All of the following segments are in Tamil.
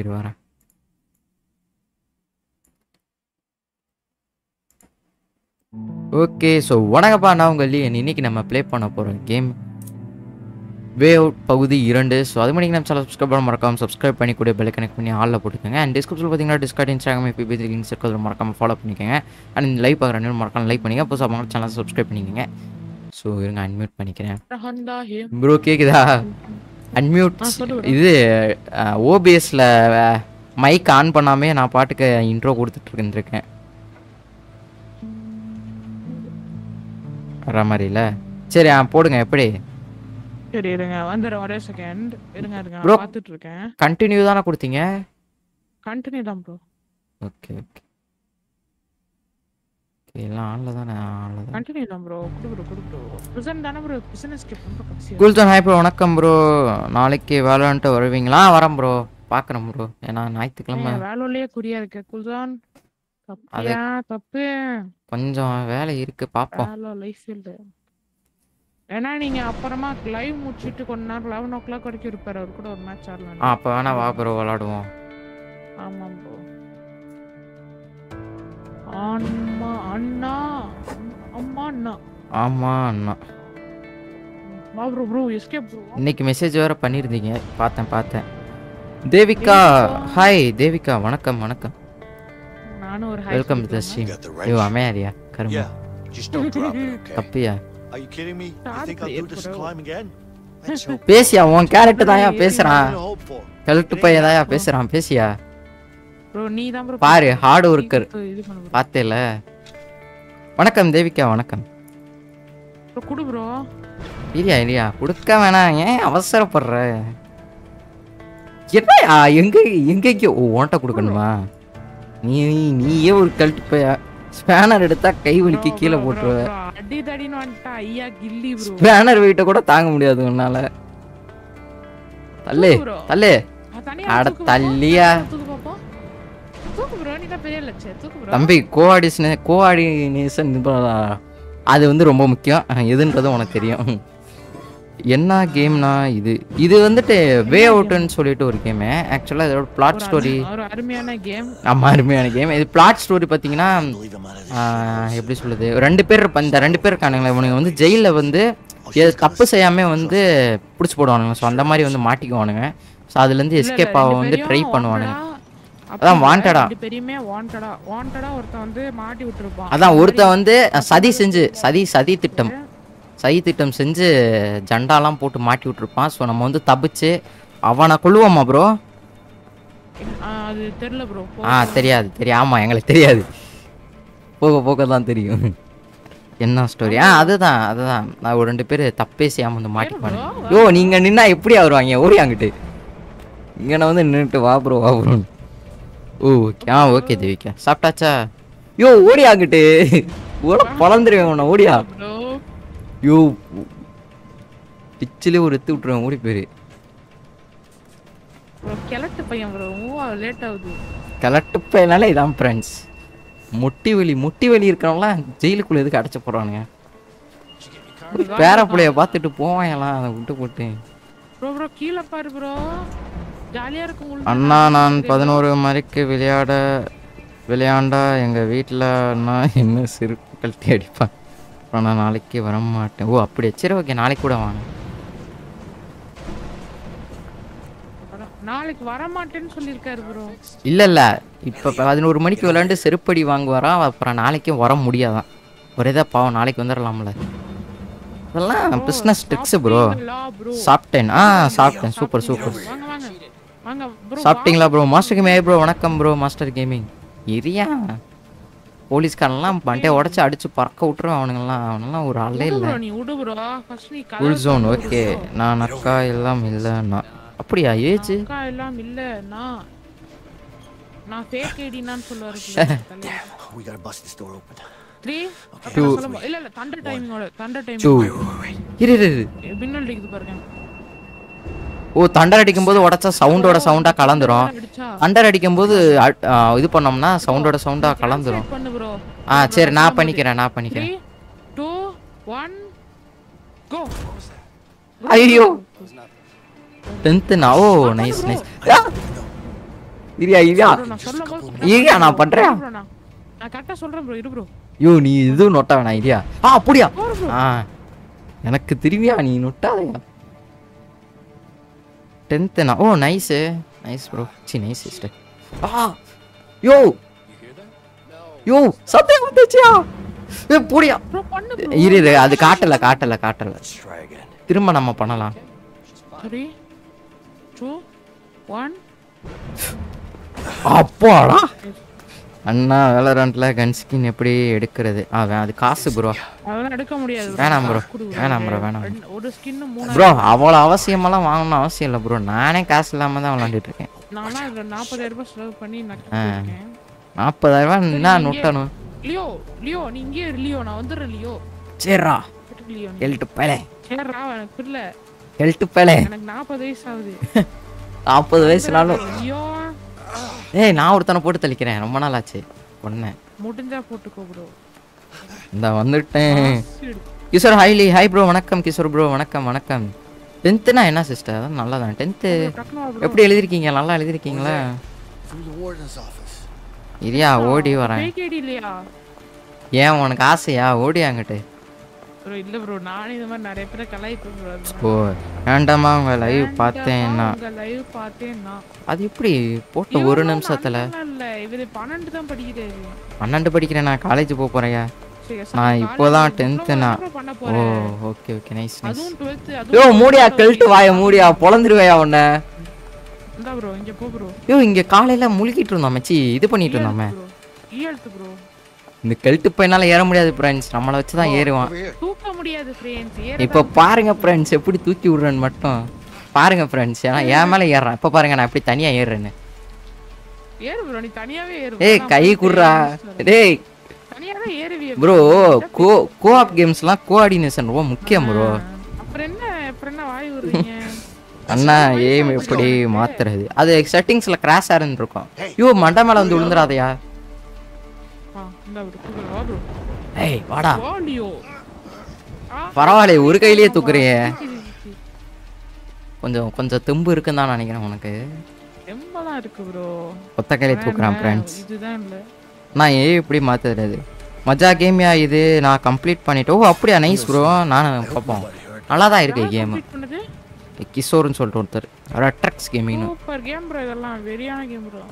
இரு வரேன். ஓகே, ஸோ வணக்கப்பா, நான் உங்கள் லீன். இன்னைக்கு நம்ம ப்ளே பண்ண போகிறோம் கேம் வே அவுட் பகுதி 2. ஸோ அது மணிக்கு நம்ம சேனல் சப்ஸ்கிரைப் பண்ண மறக்காம சப்ஸ்கிரைப் பண்ணி கூட பெல் கனெக்ட் பண்ணி ஆளில் போட்டுக்கோங்க. அண்ட் டிஸ்கிரிப்ஷனில் பார்த்தீங்கன்னா டிஸ்கார்ட், இன்ஸ்டாகிராம், இப்போ லிங்க்ஸ் இருக்கிறது மறக்காம ஃபாலோ பண்ணிக்கோங்க. அண்ட் லைவ் பார்க்குறேன் மறக்காம லைக் பண்ணிங்க. அப்போ அவங்க சேனல் சப்ஸ்கிரைப் பண்ணிக்கோங்க. ஸோ இருங்க அன்மியூட் பண்ணிக்கிறேன். ப்ரோ கேட்குதா? அன்மியூட் இது ஓபிஎஸில் மைக் ஆன் பண்ணாமே நான் பாட்டுக்கு இன்ட்ரோ கொடுத்துட்ருக்கேன் வர மாதிரி இல்லை. சரி போடுங்க. எப்படி சரி இருங்க வந்துடுறேன். ஒரே செகண்ட் இருங்க இருங்க பார்த்துட்டு இருக்கேன். கண்டினியூ தானே கொடுத்தீங்க? கண்டினியூ தான் ப்ரோ. ஓகே ஓகே எல்லாம் ஆன்ல தானே? ஆன்ல தான் கண்டினியூ தான் ப்ரோ. குடு குடு குடு பிரசன் தான ப்ரோ. பிசினஸ் கேப் ப்ரோ. குல்தன் ஹாய் ப்ரோ. வணக்கம் ப்ரோ. நாளைக்கு வேலன்ட் வருவீங்களா? வரேன் ப்ரோ. பார்க்குறேன் ப்ரோ. ஏன்னா ஞாயிற்றுக்கிழமை வேலையிலேயே குறியா இருக்கு குல்தன். அது தப்பு, கொஞ்சம் வேலை இருக்கு பாப்போம். ஹலோ லைஃப் இல்ல ஏனா நீங்க அப்புறமா லைவ் முடிச்சிட்டு கொண்டா 11 o'clock வரைக்கும் இருப்பார். அவர் கூட ஒரு மேட்ச் ஆடலாம். அப்ப வேணா வா ப்ரோ விளையாடுவோம். ஆமா ப்ரோ. அம்மா அண்ணா அம்மா அண்ணா ஆமா அண்ணா வா ப்ரோ. Bro escape bro. இன்னைக்கு மெசேஜ் வேற பண்ணிருந்தீங்க பார்த்தேன் பார்த்தேன். தேவிகா ஹாய். தேவிகா வணக்கம் வணக்கம். Welcome to the stream. You are Maria. Karma. Yeah, just don't drop it, okay? Appiya. Are you kidding me? You think I'll do this climb again? Pesiya, one character daya pesran. Kaltu pay daya pesran, pesiya. Bro, nee dhaan bro. Paar hard worker. Paatela. Vanakkam Devika, vanakkam. Bro, kudu bro. Iriya, iriya. Kudukka vena. Yen avasara padra. Yenna enga enga ke onta kudukanuma? நீ நீயே ஒரு கல்ட்டுப்பையா. ஸ்பேனர் எடுத்தா கை வலிக்கு கீழே போட்டுருவ. அடி தடின்னு வந்துட்டா ஐயா கில்லி ப்ரோ. ஸ்பேனர் வெயிட்ட கூட தாங்க முடியாது உன்னால. தள்ளே தள்ளே அட தள்ளியா தூக்கு ப்ரோ. நீ தான் பெரிய லட்சே தூக்கு ப்ரோ. தம்பி கோஆர்டினேஷன் அது வந்து ரொம்ப முக்கியம். எதுன்றது உனக்கு தெரியும். என்ன கேம்னா இது? இது வந்துட்டு வே அவுட்னு சொல்லிட்டு ஒரு கேமு. ஆக்சுவலாக இதோட பிளாட் ஸ்டோரி அருமையான கேம். ஆமாம் அருமையான கேம். இது பிளாட் ஸ்டோரி பார்த்தீங்கன்னா எப்படி சொல்லுது, ரெண்டு பேர் இருப்பா. இந்த ரெண்டு பேர் இருக்கானுங்களே, இவனுங்க வந்து ஜெயிலில் வந்து தப்பு செய்யாமல் வந்து பிடிச்சி போடுவானுங்க. ஸோ அந்த மாதிரி வந்து மாட்டிக்குவானுங்க. ஸோ அதுலேருந்து எஸ்கேப் ஆக வந்து ட்ரை பண்ணுவானுங்க. அதான் வாண்டடா பெரியமே வாண்டடா வாண்டடா ஒருத்த வந்து மாட்டி விட்டுருப்பான். அதான் ஒருத்த வந்து சதி செஞ்சு சதி திட்டம் சைத்திட்டம் செஞ்சு ஜண்டாலாம் போட்டு மாட்டி விட்டுருப்பான். ஸோ நம்ம வந்து தப்பிச்சு அவனை கொள்ளுவோமா ப்ரோ? அது தெரியல ப்ரோ. தெரியாது தெரியும். ஆமாம் எங்களுக்கு தெரியாது, போக போக தான் தெரியும் என்ன ஸ்டோரி. அதுதான் அதுதான் நான் ஒரு ரெண்டு பேர் தப்பே செய்யாமல் வந்து மாட்டிப்பானு. யோ நீங்கள் நின்னா எப்படி வருவாங்க? ஓடி அங்கிட்டு இங்கே நான் வந்து நின்றுட்டு வா ப்ரோ வா ப்ரோன்னு. ஓ ஓகே ஓகே தேவிக்கா சாப்பிட்டாச்சா? யோ ஓடி அங்கிட்டு ஓட பழந்துருவேன் உன்னை. ஓடியா யோ பிச்சிலே ஒரு எத்து விட்டுருவேன். ஓடி போயிரு கிளட்டு பையன். லேட் ஆகுது கிளட்டு பையனால. இதான் ஃப்ரெண்ட்ஸ் முட்டி வலி இருக்கிறவங்களாம் ஜெயிலுக்குள்ளே எதுக்கு அடைச்ச போகிறானுங்க? பேர பிள்ளைய பார்த்துட்டு போவான் எல்லாம் அதை விட்டு போட்டு. கீழே பாரு ப்ரோ. ஜாலியாக இருக்கும் அண்ணா. நான் 11 மணிக்கு விளையாண்டா எங்கள் வீட்டில் அண்ணா என்ன சிறுக்கு கழட்டி அடிப்பான். அப்புறம் நான் நாளைக்கு வர மாட்டேன். ஓ அப்படியே சரி ஓகே நாளைக்கு கூட வாங்க. நாளைக்கு வர மாட்டேன்னு சொல்லியிருக்காரு ப்ரோ. இல்லை இப்போ 11 மணிக்கு விளையாண்டு செருப்படி வாங்குவாரான். அப்புறம் நாளைக்கும் வர முடியாதான். ஒரே தான் பாவம். நாளைக்கு வந்துடலாம்ல. அதெல்லாம் பிஸ்னஸ் ட்ரிக்ஸ் ப்ரோ. சாப்பிட்டேன் சாப்பிட்டேன். Super super. சாப்பிட்டீங்களா ப்ரோ? மாஸ்டர் கேமிங் ப்ரோ வணக்கம் ப்ரோ. மாஸ்டர் கேமிங் எரியா போலீஸ்காரெல்லாம் பண்டே உடச்சி அடிச்சு பறக்க விட்டுருவேன் அவனுங்கெல்லாம். அவனெல்லாம் ஒரு ஆளே இல்லை. ஓகே நான் அக்கா எல்லாம் இல்லைண்ணா. அப்படியா ஏஜ் இல்லைண்ணா நான் ஃபேக் ஐடினான்னு சொல்லுவாரு. ஓ தண்டர் அடிக்கும்போது உடச்சா சவுண்டோட சவுண்டாக கலந்துரும். தண்டர் அடிக்கும்போது இது பண்ணோம்னா சவுண்டோட சவுண்டாக கலந்துரும். சரி நான் பண்ணிக்கிறேன் நான் பண்ணிக்கிறேன். 2 1 கோ. ஐயோ 10th. Oh nice nice. One. அப்பாடா அண்ணா வேலரண்ட்ல கன் ஸ்கின் எப்படி எடுக்கிறது அது காசு bro அதெல்லாம் எடுக்க முடியாது வேணாம் bro ஒரு ஸ்கின் மூணு bro அவளோ அவசியமா எல்லாம் வாங்கணும் அவசியம் இல்ல bro நானே காசு இல்லாம தான் விளையாடிட்டு இருக்கேன் நானா 40000 ரூபாய் செலவு பண்ணி நக்கிட்டேன் 40000 ரூபாய் நான் நோட்டணும் லியோ நீ இங்கே லியோ நான் வந்தற லியோ சேரா எல்ட் பலே சேரா எனக்கு இல்ல எல்ட் பலே எனக்கு 40 வயசு ஆகுது 40 வயசுனாலும் ஏய் நான் ஒருத்தன போட்டு தள்ளிக்கிறேன் ரொம்ப நாள் ஆச்சு ஒண்ணே முடிஞ்சா போட்டுக்கோ bro இந்த வந்துட்டேன் கிஷோர் ஹைலி ஹை bro வணக்கம் கிஷோர் bro வணக்கம் 10th னா என்ன சிஸ்டர் நல்லா தான் 10th எப்படி எழுதி இருக்கீங்க நல்லா எழுதி இருக்கீங்களா இரியா ஓடி வரேன் கேடி இல்லையா ஏன் உங்களுக்கு ஆசையா ஓடி அங்கடே bro இல்ல bro நான் இந்த மாதிரி நிறைய பேரை கலாய்ப்பேன் bro ஏண்டமா உங்க லைவ் பார்த்தேன்னா அது எப்படி போட்ட ஒரு நிமிஷத்துல இல்ல இவரே 12 தான் படிக்கிறாரு 12 படிக்கிறேன் நான் காலேஜ் போக போறேன்யா நான் இப்போதான் 10th நான் ஓ ஓகே ஓகே நைஸ் அதுவும் 12th யோ மூடியா கெல்ட் வாயை மூடியா பொளந்துருவேயா உன்னை இந்தா bro இங்க போ bro யோ இங்க காலையில முழுகிட்டு இருந்தோம் மச்சி இது பண்ணிட்டு இருந்தோம் ஈல்ட் bro இந்த கெல்ட் பைனால ஏற முடியாது फ्रेंड्स நம்மள வச்சு தான் ஏறுவான் தூக்க முடியாது फ्रेंड्स இப்போ பாருங்க फ्रेंड्स எப்படி தூக்கி விடுறேன் மட்டும் பாருங்க फ्रेंड्स நான் ஏ மேல ஏறறேன் இப்போ பாருங்க நான் அப்படியே தனியா ஏறுறேன் ஏறு bro நீ தனியாவே ஏறு ஏய் கை குறா டேய் தனியாவே ஏறுவியே bro கோஆப் கேம்ஸ்லாம் கோஆர்டினேஷன் ரொம்ப முக்கியம் bro அப்புறம் என்ன வாய் ஊறுவீங்க அண்ணா ஏம் எப்படி மாத்துறது அது செட்டிங்ஸ்ல கிராஷ் ஆறேன்னு இருக்கும் யூ மண்ட மேல வந்து விழுந்துறாதயா ஏய் வாடா பரவாயில்லை ஒரு கையிலே தூக்குறியே கொஞ்சம் தெம்பு இருக்குன்னு தான் நினைக்கிறேன் உனக்கு தெம்பலாம் இருக்கு bro ஒத்த கையிலே தூக்குறான் फ्रेंड्स இதுதான் இல்ல நான் ஏ இப்படி மாத்திறது மஜா கேம்யா இது நான் கம்ப்ளீட் பண்ணிட்டேன் ஓ அப்படியே நைஸ் bro நான் பாப்போம் நல்லா தான் இருக்கு கேம் கிஷோர்னு சொல்லிட்டு ஒருத்தர் அட ட்ரக்ஸ் கேமிங் சூப்பர் கேம் bro இதெல்லாம் வெரியான கேம் bro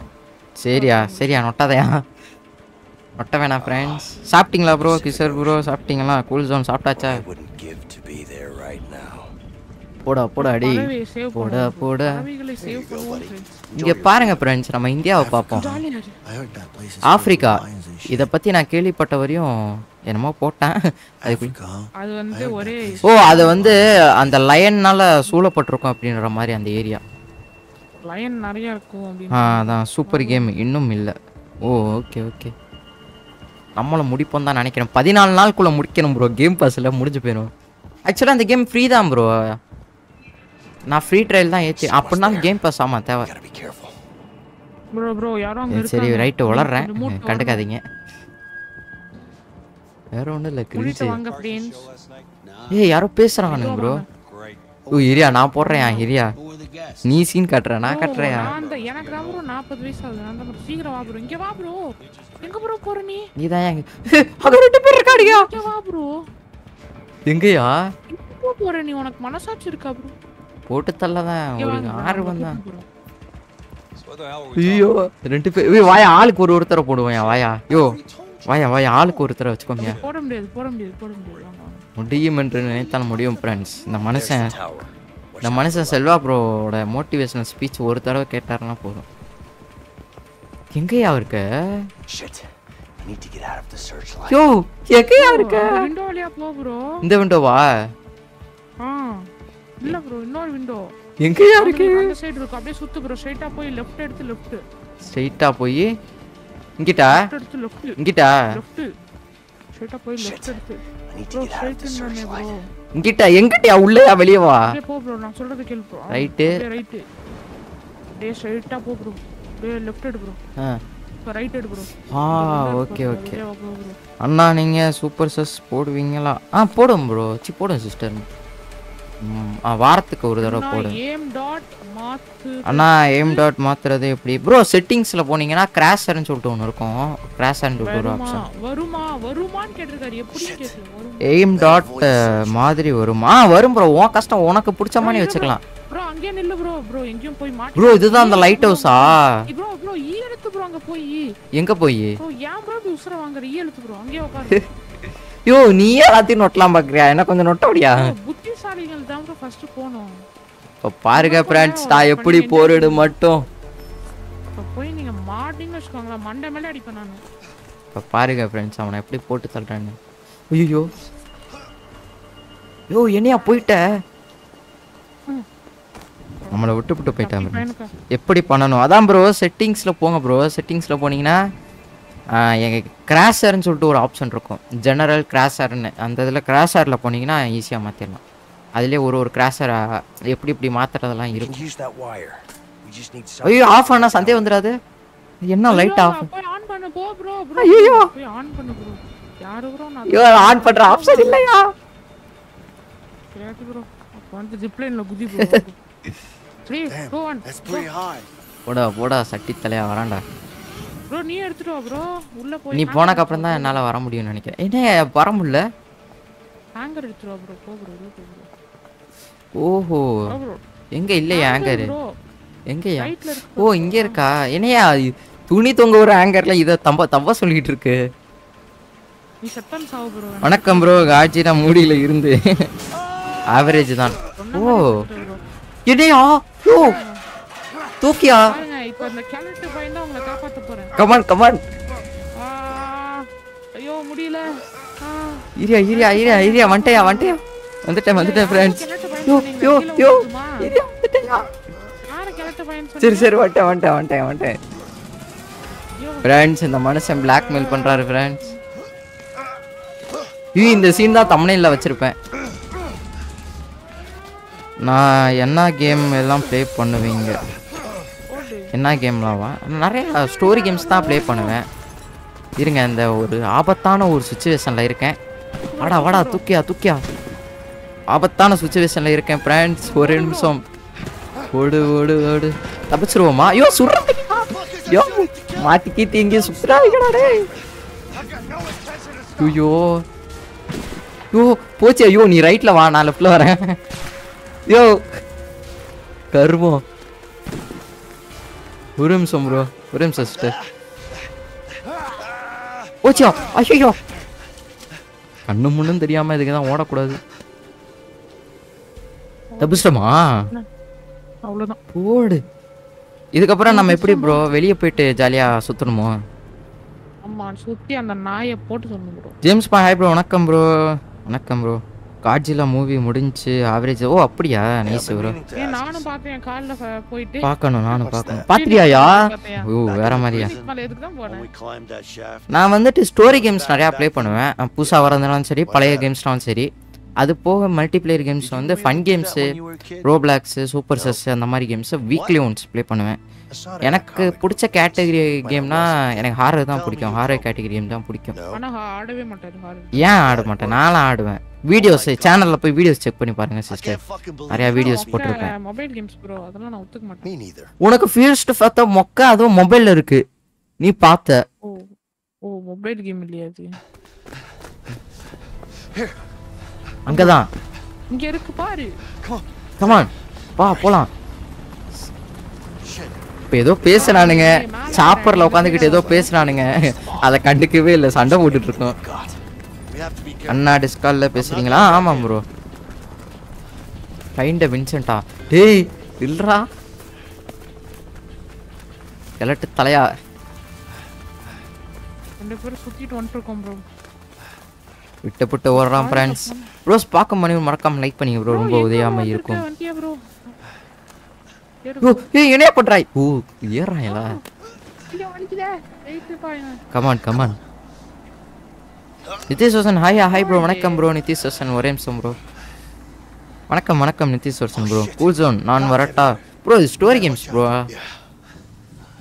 சரியா நோட்டாதயா ஒட்டவேனா फ्रेंड्स சாப்பிட்டீங்களா bro கிஷோர் bro சாப்பிட்டீங்களா கூல் ஜோன் சாப்பிட்டாச்சா போடா அடி போடா இங்க பாருங்க फ्रेंड्स நம்ம இந்தியாவை பாப்போம் ஆப்பிரிக்கா இத பத்தி நான் கேள்விப்பட்ட வரையும் என்னமோ போட்டேன் அது வந்து ஒரே ஓ அது வந்து அந்த லயன்னால சூழப்பட்டிருக்கும் அப்படிங்கற மாதிரி அந்த ஏரியா லயன் நிறைய இருக்கும் அப்படி அதான் சூப்பர் கேம் இன்னும் இல்ல ஓ ஓகே ஓகே நம்மள முடிப்போம் தான் நினைக்கிறேன் 14 நாளுக்குள்ள முடிக்கணும் bro கேம் பாஸ்ல முடிஞ்சு போயிடும் एक्चुअली அந்த கேம் ஃப்ரீ தான் bro நான் ஃப்ரீ ட்ரையல் தான் ஏத்தி அப்பனா கேம் பாஸ் ஆமா தேவை bro யாரோ அங்க இருக்காங்க சரி ரைட் வளறறேன் கண்டுக்காதீங்க வேற ஒண்ணு இல்ல கிரிஞ்ச் ஏய் யாரோ பேசுறாங்க bro ஓ ஏரியா நான் போறேன் ஏரியா நீ சீன் கட்டற நான் கட்டறயா அந்த எனக்கு தான் bro 40 வயசு ஆகுது நான் தான் சீக்கிரம் வா bro இங்க வா bro எங்க bro போற நீ நீதான் அங்க ரெண்டு பேர் இருக்காடியா இங்க வா bro எங்கயா போ போற நீ உனக்கு மனசாட்சி இருக்கா bro போட்டு தள்ளதா ஒரு ஆறு வந்தா ஐயோ ரெண்டு பேர் ஏய் வாயா ஆளுக்கு ஒரு ஒருத்தர போடுவாயா வாயா யோ வாயா ஆளுக்கு ஒருத்தர வச்சுக்கோங்க போட முடியாது முடியும் என்று நினைத்தால் முடியும் ஃப்ரெண்ட்ஸ் இந்த மனுஷன் செல்வா ப்ரோட மோட்டிவேஷனல் ஸ்பீச் ஒரு தடவை கேட்டாருன்னா போதும் எங்கயா இருக்க யோ எங்கயா இருக்க விண்டோலயா போ ப்ரோ இந்த விண்டோவா இல்ல ப்ரோ இன்னொரு விண்டோ எங்கயா இருக்கு அந்த சைடு இருக்கு அப்படியே சுத்து ப்ரோ ஸ்ட்ரைட்டா போய் லெஃப்ட் எடுத்து லெஃப்ட் ஸ்ட்ரைட்டா போய் இங்கிட்டா லெஃப்ட் ஸ்ட்ரைட்டா போய் லெஃப்ட் எடுத்து bro straight பண்ணனே bro இங்கிட்ட எங்கடயா உள்ளயா வெளிய வா போ bro நான் சொல்றது கேளு bro ரைட் டே ஸ்ட்ரைட்டா போ bro டே லெஃப்ட் எடு bro ரைட் எடு bro ஓகே அண்ணா நீங்க சூப்பர் சஸ் போடுவீங்களா போடுவோம் bro சி போடுவோம் சிஸ்டர் வாரத்துக்கு ஒரு தடவை போடு aim அண்ணா aim dot மாத்துறது எப்படி bro செட்டிங்ஸ்ல போனீங்கனா crash ன்னு சொல்லிட்டு ஒன்னு இருக்கும் crash and do option வருமா வருமான்னு கேட்டிருக்காரு எப்படி கேக்குறீங்க aim dot மாதிரி வருமா வரும் bro உன் கஷ்டம் உனக்கு பிடிச்ச மாதிரி வெச்சுக்கலாம் bro அங்கே நில்லு bro bro எங்கயும் போய் மாட்ட bro இதுதான் அந்த லைட் ஹவுஸா bro bro ஈ எடுத்து bro அங்க போய் எங்க போய் bro ஏன் bro உசுர வாங்குற ஈ எடுத்து bro அங்கே உட்காரு யோ நீ யாராதி நோட்லாம் பாக்குறியா என்ன கொஞ்சம் நோட் ஓடியா புத்திசாலிகள் தான் bro first போனும் அப்ப பாருங்க फ्रेंड्स நான் எப்படி போறேடு மட்டும் அப்ப போய் நீங்க மார்டிங் வச்சுக்கோங்க மண்டை மேல அடிப்ப நான் அப்ப பாருங்க फ्रेंड्स அவனை எப்படி போட்டு தள்ளுறானே ஐயோ யோ என்னையா போயிட்ட நம்மள விட்டுட்டு போய்ட்டான் எப்படி பண்ணனும் அதான் bro செட்டிங்ஸ்ல போங்க bro செட்டிங்ஸ்ல போனீங்கனா எங்க கிராஷர்னு சொல்லிட்டு ஒரு ஆப்ஷன் இருக்கும் ஜெனரல் கிராஷர்னு அந்த இதுல கிராஷர்ல போனீங்கனா ஈஸியா மாத்திடலாம் அதுல ஒரு கிராஷர் எப்படி இப்படி மாத்திரதெல்லாம் இருக்கு ஐயோ ஆஃப் பண்ணா சந்தே வந்திராது என்ன லைட் ஆஃப் போய் ஆன் பண்ணு போ bro bro ஐயோ போய் ஆன் பண்ணு bro யாரு bro ஐயோ ஆன் பண்ற ஆப்ஷன் இல்லையா கேட் bro வந்து ஜிப்லைன்ல குதி bro 3 2 1 போடா போடா சட்டி தலைய வரான்டா bro நீ எடுத்துட்டு வா bro உள்ள போய் நீ போனக்க அப்புறம் தான் என்னால வர முடியும்னு நினைக்கிறேன் என்ன வர முடியல ஹேங்கர் எடுத்துட்டு வா bro போ bro போ ஓஹோ எங்க இல்ல ஹேங்கர் எங்கயா ஓ இங்க இருக்கா என்னையா துணி தொங்க ஒரு ஹேங்கர்ல இத தம்ப தம்ப சொல்லிட்டு இருக்கு நீ சத்தம் சாவு bro வணக்கம் bro காஜினா மூடில இருந்து அவரேஜ் தான் ஓ என்னையா ஓ தூக்கியா இப்போ அந்த கேலட் பையன் தான் உங்களை காப்பாத்த போறேன் கம் ஆன் கம் ஆன் ஐயோ முடியல இரியா இரியா இரியா இரியா வண்டையா வண்டையா வந்துட்ட फ्रेंड्स யோ யோ யோ இது வந்துட்டயா ஆற கெலட்ட பையன் சரி சரி வண்ட फ्रेंड्स இந்த மனுஷன் பிளாக்மெயில் பண்றாரு फ्रेंड्स இந்த சீன் தான் தம்ப்நெயில்ல வச்சிருப்பேன் நான் என்ன கேம் எல்லாம் ப்ளே பண்ணுவீங்க என்ன கேம்லாவா நிறைய ஸ்டோரி கேம்ஸ் தான் ப்ளே பண்ணுவேன் இருங்க இந்த ஒரு ஆபத்தான ஒரு சிச்சுவேஷன்ல இருக்கேன் வாடா வாடா தூக்கியா தூக்கியா ஆபத்தான சிச்சுவேஷன்ல இருக்கேன் फ्रेंड्स ஒரே நிமிஷம் ஓடு ஓடு ஓடு தப்பிச்சிருவோமா ஐயோ சுறறீங்க ஐயோ மாட்டிக்கி தீங்க சுறாதீங்கடா டேய் ஐயோ யோ போச்சே ஐயோ நீ ரைட்ல வா நான் லெஃப்ட்ல வரேன் ஐயோ கர்மோ ஒரே நிமிஷம் bro ஒரே நிமிஷம் சிஸ்டர் ஓச்சோ ஐயோ கண்ணு முன்னும் தெரியாம இதுக்கு தான் ஓட கூடாது தப்பிச்சோமா அவ்வளவுதான் போடு இதுக்கு அப்புறம் நம்ம எப்படி bro வெளிய போய்ட்டு ஜாலியா சுத்துறோமா அம்மா சுத்தி அந்த நாயை போட்டு சொன்னோம் bro ஜேம்ஸ் பா ஹாய் bro வணக்கம் bro வணக்கம் bro காட்ஜிலா மூவி முடிஞ்சு அவரேஜ் ஓ அப்படியே நைஸ் bro நானும் பாத்தேன் கால்ல போயிடு பார்க்கணும் நானும் பார்க்கணும் பாத்தியாயா ஓ வேற மாதிரியா இதுக்கு தான் போறேன் நான் வந்து ஸ்டோரி கேம்ஸ் நிறைய ப்ளே பண்ணுவேன் புதுசா வரதனாலும் சரி பழைய கேம்ஸ்னாலும் சரி அது போக மல்டிப்ளேயர் கேம்ஸ்ல வந்து fun games Roblox super sus அந்த மாதிரி கேம்ஸ் வீக்லி ஒன்ஸ் ப்ளே பண்ணுவேன் எனக்கு பிடிச்ச கேட்டகரி கேம்னா எனக்கு ஹாரர் தான் பிடிக்கும் ஹாரர் கேட்டகரி கேம் தான் பிடிக்கும் ஆனா ஆடவே மாட்டேன் ஹாரர் ஏன் ஆட மாட்டேன் நானா ஆடுவேன் வீடியோஸ் சேனல்ல போய் வீடியோஸ் செக் பண்ணி பாருங்க சிஸ்டர் நிறைய வீடியோஸ் போட்டுருக்கேன் மொபைல் கேம்ஸ் bro அதெல்லாம் நான் ஒத்துக்க மாட்டேன் உனக்கு ஃபர்ஸ்ட் பார்த்தா மொக்க அது மொபைல்ல இருக்கு நீ பார்த்த ஓ ஓ மொபைல் கேம் இல்லையா இது அங்கதான் இங்க இருக்கு பாரு கம் ஆன் வா போலாம் ஏதோ பேசுறானுங்க சாப்பர்ல உட்கார்ந்துகிட்டு ஏதோ பேசுறானுங்க அத கண்டுக்கவே இல்ல சண்டை போட்டுட்டு இருக்கோம் அண்ணா டிஸ்கால்ல பேசுறீங்களா ஆமா bro ஃபைண்ட் வின்சென்டா டேய் இல்லடா எலட் தலையா ரெண்டு பேரும் சுத்திட்டு வந்துட்டோம் bro விட்டப்பட்ட ஓரலாம் फ्रेंड्स ப்ரோஸ் பாக்க மணி மறக்காம லைக் பண்ணுங்க bro ரொம்ப உதயமா இருக்கும் ஏய் என்ன பண்றாய் ஓ ஏறாயலா இங்க வலிக்குதே வெயிட் பாருங்க come on come on Nitish சோசன் ஹாய் ஹாய் bro வணக்கம் bro நிதிஷ் சோசன் ஒரேம் சம் bro வணக்கம் வணக்கம் நிதிஷ் சோசன் bro கூல் ஜோன் நான் வரட்டா bro இது story games bro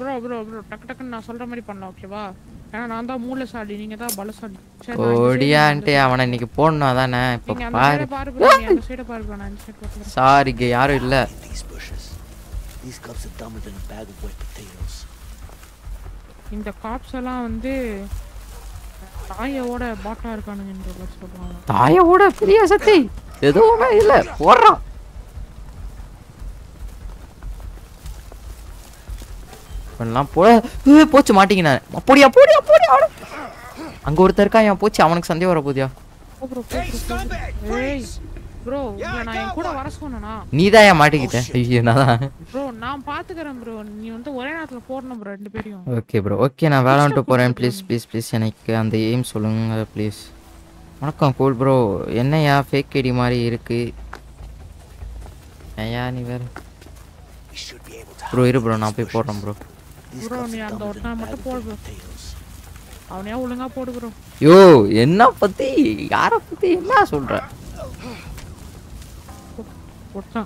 bro bro bro டக் டக் நான் சொல்ற மாதிரி பண்ணலாம் ஓகேவா நான் தான் மூல சாடி நீங்க தான் பல சாடி ஓடியா ஆன்ட்டி அவன இன்னைக்கு போறنا தானே இப்ப பாரு பாரு அந்த சைடு பாரு நான் இந்த சைடு பாக்குறேன் சாரி இங்க யாரும் இல்ல These cops are dumber than a bag of wet potatoes. இந்த cops எல்லாம் வந்து தாயோட பாட்டா இருக்கானுங்கன்ற மாதிரி சொல்றாங்க. தாயோட பெரிய சத்தி எதுவுமே இல்ல. போறா. பண்ணலாம் போற. போச்சு மாட்டிங்க நான். போடியா போடியா போடியா. அங்க ஒருத்தர் இருக்கா நான் போச்சு அவனுக்கு சந்தேகம் வர போதியா. Bro, நான் என் கூட வர சொன்னேனா? நீதாயா மாட்டிக்கிட்ட? ஐயோ நான். Bro, நான் பாத்துக்கறேன் bro. நீ வந்து ஒரே நேரத்துல போறணும் bro ரெண்டு பேரும். Okay bro. Okay நான் வேற வந்து போறேன் ப்ளீஸ் ப்ளீஸ் ப்ளீஸ் எனக்கு அந்த எய்ம் சொல்லுங்க ப்ளீஸ். வணக்கம் கோல் bro. என்னையா fake ஐடி மாதிரி இருக்கு? ஐயா நீ வேற. Bro இரு bro நான் போய் போறேன் bro. Bro நீ அந்த ஒருத்தன மட்டும் போடு bro. அவனே ஒழுங்கா போடு bro. யோ என்ன பத்தி? யார பத்தி என்ன சொல்ற? What's up?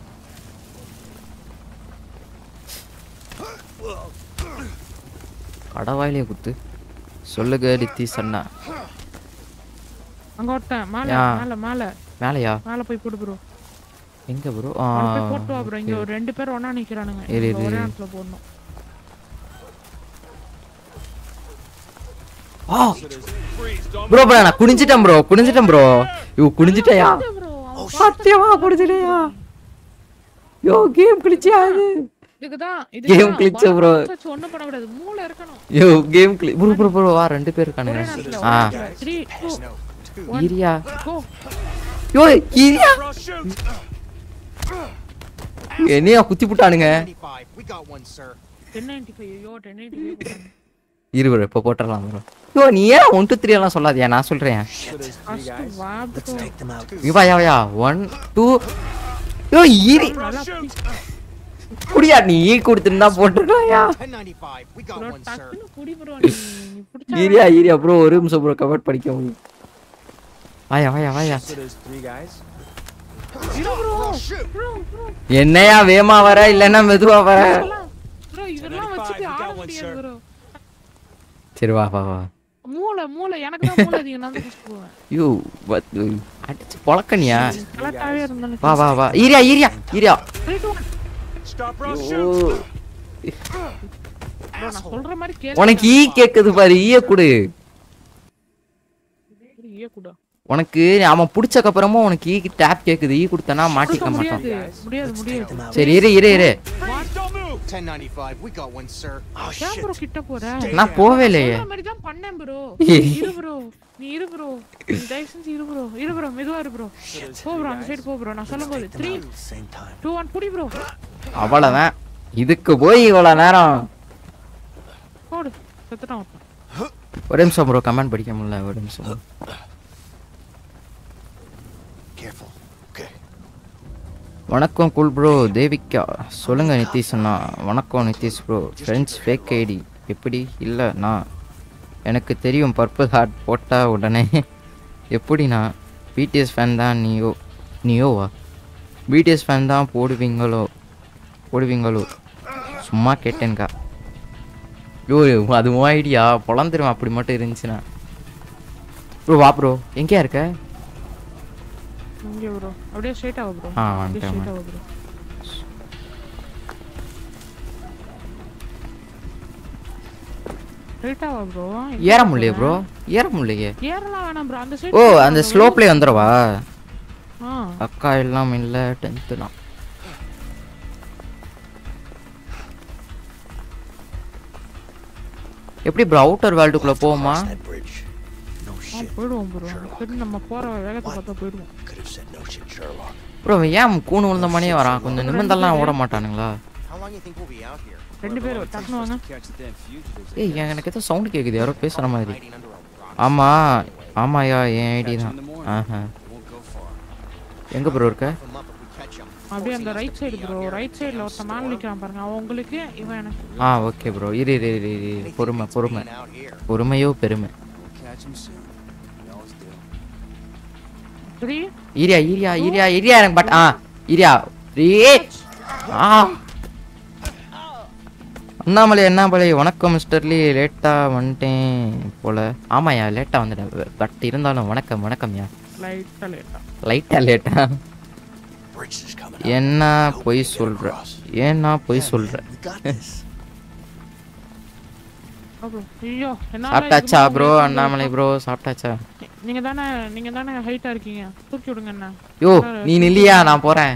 கடவாயிலே குத்து. சொல்லுங்க ரித்தி சன்னா. அங்க ஒருத்த மேல மேல மேல. மேலயா? மேல போய் போடு bro. எங்க bro? ஆ. போய் போட்டு வா bro. இங்க ரெண்டு பேர் ஒண்ணா நிக்கறானுங்க. ஒரே இடத்துல போறணும். ஆ. bro bro நான் குனிஞ்சிட்டேன் bro. குனிஞ்சிட்டேன் bro. யூ குனிஞ்சிட்டயா? சத்தியமா குனிஞ்சிட்டயா? Yo game glitch ஆகுது. இதுக்குதா இது game glitch bro. சொன்ன பண்ண கூடாது. மூளை இருக்கணும். Yo game glitch bro bro bro வா ரெண்டு பேர் இருக்கானே. ஆ 3 2 இரியா. யோ இரியா. என்னையா குத்தி புட்டானுங்க. யோ 1095. இரு bro இப்ப போட்றலாம் bro. யோ நீ ஏன் 1 2 3 எல்லாம் சொல்லாதயா நான் சொல்றேன். இவா யா யா 1 2 ஓ ஈரி குடியா நீ குடிச்சிருந்தா போட்டுடலாயா 1095 we got one sir குடி bro நீ குடிச்சா ஈரியா ஈரியா bro ஒரு நிமிஷம் bro கமெண்ட் படிக்கும் வாயா வாயா வாயா என்னையா வேமா வர இல்லனா மெதுவா வர bro இதெல்லாம் வச்சிட்டு ஆடுறியா bro சரி வா வா மூள மூள எனக்கு தான் மூள நீங்க நான் குடிச்சுடுவேன் யூ what doing அடிச்சு பொளக்கனியா கலட்டாவே இருந்தானே வா வா வா ஈரியா ஈரியா ஈரியா 3 2 1 stop bro shoot நான் சொல்ற மாதிரி கேளு உனக்கு ஈ கேக்குது பாரு ஈய குடு ஈய குடு உனக்கு நாம புடிச்சக்க அப்புறமா உனக்கு ஈ டாப் கேக்குது ஈ குடுத்தனா மாட்டிக்க மாட்டான் முடியாது முடியாது சரி இரு இரு இரு 1095 we got one sir நான் bro கிட்ட போறேன் நான் போவேலையே நான் மாதிரி தான் பண்ணேன் bro இரு bro நீ இரு bro டைசன்ஸ் இரு bro மெதுவா இரு bro போ bro அந்த சைடு போ bro நான் சொல்லும்போது 3 2 1 புடி bro அவளதான் இதுக்கு போய் இவ்வளவு நேரம் போடு செத்துட்டான் ஒரு நிமிஷம் bro கமெண்ட் படிக்க முடியல ஒரு நிமிஷம் careful வணக்கம் கூல் ப்ரோ தேவிகா சொல்லுங்க நிதிஷ் அண்ணா வணக்கம் Nitish bro friends fake ID எப்படி இல்லைண்ணா எனக்கு தெரியும் பர்பிள் ஹார்ட் போட்டா உடனே எப்படிண்ணா பிடிஎஸ் ஃபேன் தான் நீயோவா பிடிஎஸ் ஃபேன் தான் போடுவீங்களோ சும்மா கேட்டேன்க்கா யோ அது உன் ஐடியா பொழந்துருவேன் அப்படி மட்டும் இருந்துச்சுண்ணா ப்ரோ வா ப்ரோ எங்கேயா இருக்க bro அப்படியே ஸ்ட்ரைட் ஆவ bro ஆ ஸ்ட்ரைட் ஆவ bro ஸ்ட்ரைட் ஆவ bro ஏற முடியல ஏறலாம் வேணாம் bro அந்த சைடு ஓ அந்த ஸ்லோ ப்ளே வந்தறவா ஆ அக்கா எல்லாம் இல்ல 10th தான் எப்படி bro அவுட்டர் வேல்டுக்குள்ள போவோமா போடுவோம் bro சரி நம்ம போற வேகத்தை பார்த்தா போயிடுவோம் bro ஏன் கூணு உள்ள மணியே வரா கொஞ்சம் நிமிந்தெல்லாம் ஓட மாட்டானுங்களா ரெண்டு பேரும் தட்டுவாங்க ஏய் எனக்கு ஏதோ சவுண்ட் கேக்குது யாரோ பேசுற மாதிரி ஆமா ஆமாயா ஏன் ஐடி தான் ஆஹா எங்க bro இருக்க அப்படியே அந்த ரைட் சைடு bro ரைட் சைடுல ஒரு சமான நிக்கிறான் பாருங்க அவங்களுக்கு இவன் எனக்கு ஆ ஓகே bro இரு இரு இரு பொறுமையோ பெருமை இரியா இரியா இரியா இரியா எனக்கு பட் ஆ இரியா ரீச் ஆ அண்ணாமலை அண்ணாமலை வணக்கம் மிஸ்டர் லீ லேட்டா வந்துட்டேன் போல ஆமாயா லேட்டா வந்துட்டேன் பட் இருந்தாலும் வணக்கம் வணக்கம்யா லைட்டா லேட்டா என்ன போய் சொல்ற ஏன்னா போய் சொல்ற ஐயோ சாப்டாச்சா bro அண்ணாமலை bro சாப்டாச்சா நீங்க தான ஹைட்டா இருக்கீங்க தூக்கி விடுங்க அண்ணா யோ நீ நில்லியா நான் போறேன்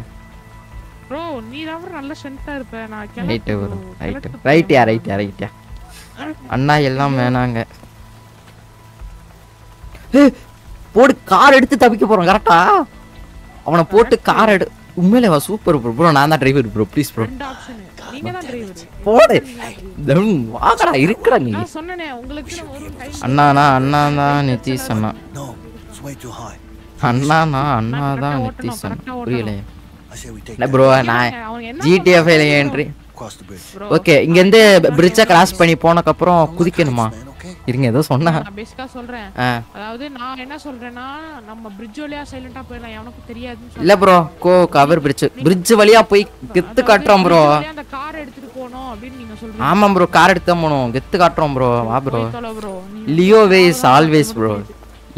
bro நீ தான் நல்ல ஸ்ட்ரெngthா இருப்ப நான் ஹைட் வர ரைட் யா அண்ணா எல்லாம் வேணாங்க போடு கார் எடுத்து தப்பிக்க போறோம் கரெக்ட்டா அவன போட்டு கார் எடு உண்மையிலே வா சூப்பர் bro bro நான் தான் டிரைவர் bro ப்ளீஸ் bro ரெண்டு ஆப்ஷன் நீங்க தான் டிரைவர் போடு டேய் வாடா இருக்குற நீ நான் சொன்னனே உங்களுக்கு ஒரு டைம் அண்ணா நிதிஷ் அண்ணா அண்ணா தான் நிதிஷ் அண்ணா புரியலையா நான் bro நான் GTA 5 ல என்ட்ரி ஓகே இங்க இருந்து bridge கிராஸ் பண்ணி போனதுக்கு அப்புறம் குதிக்கணுமா இருங்க ஏதோ சொன்னா நான் பேசிக்கா சொல்றேன் அதாவது நான் என்ன சொல்றேன்னா நம்ம bridge வழியா சைலண்டா போறலாம் எனக்கு தெரியாதுன்னு இல்ல bro கோ கவர் bridge வழியா போய் கெத்து காட்றோம் bro அந்த கார் எடுத்துட்டு போணும் அப்படி நீங்க சொல்றீங்க ஆமா bro கார் எடுத்து போணும் கெத்து காட்றோம் bro வா bro லியோ வேஸ் always bro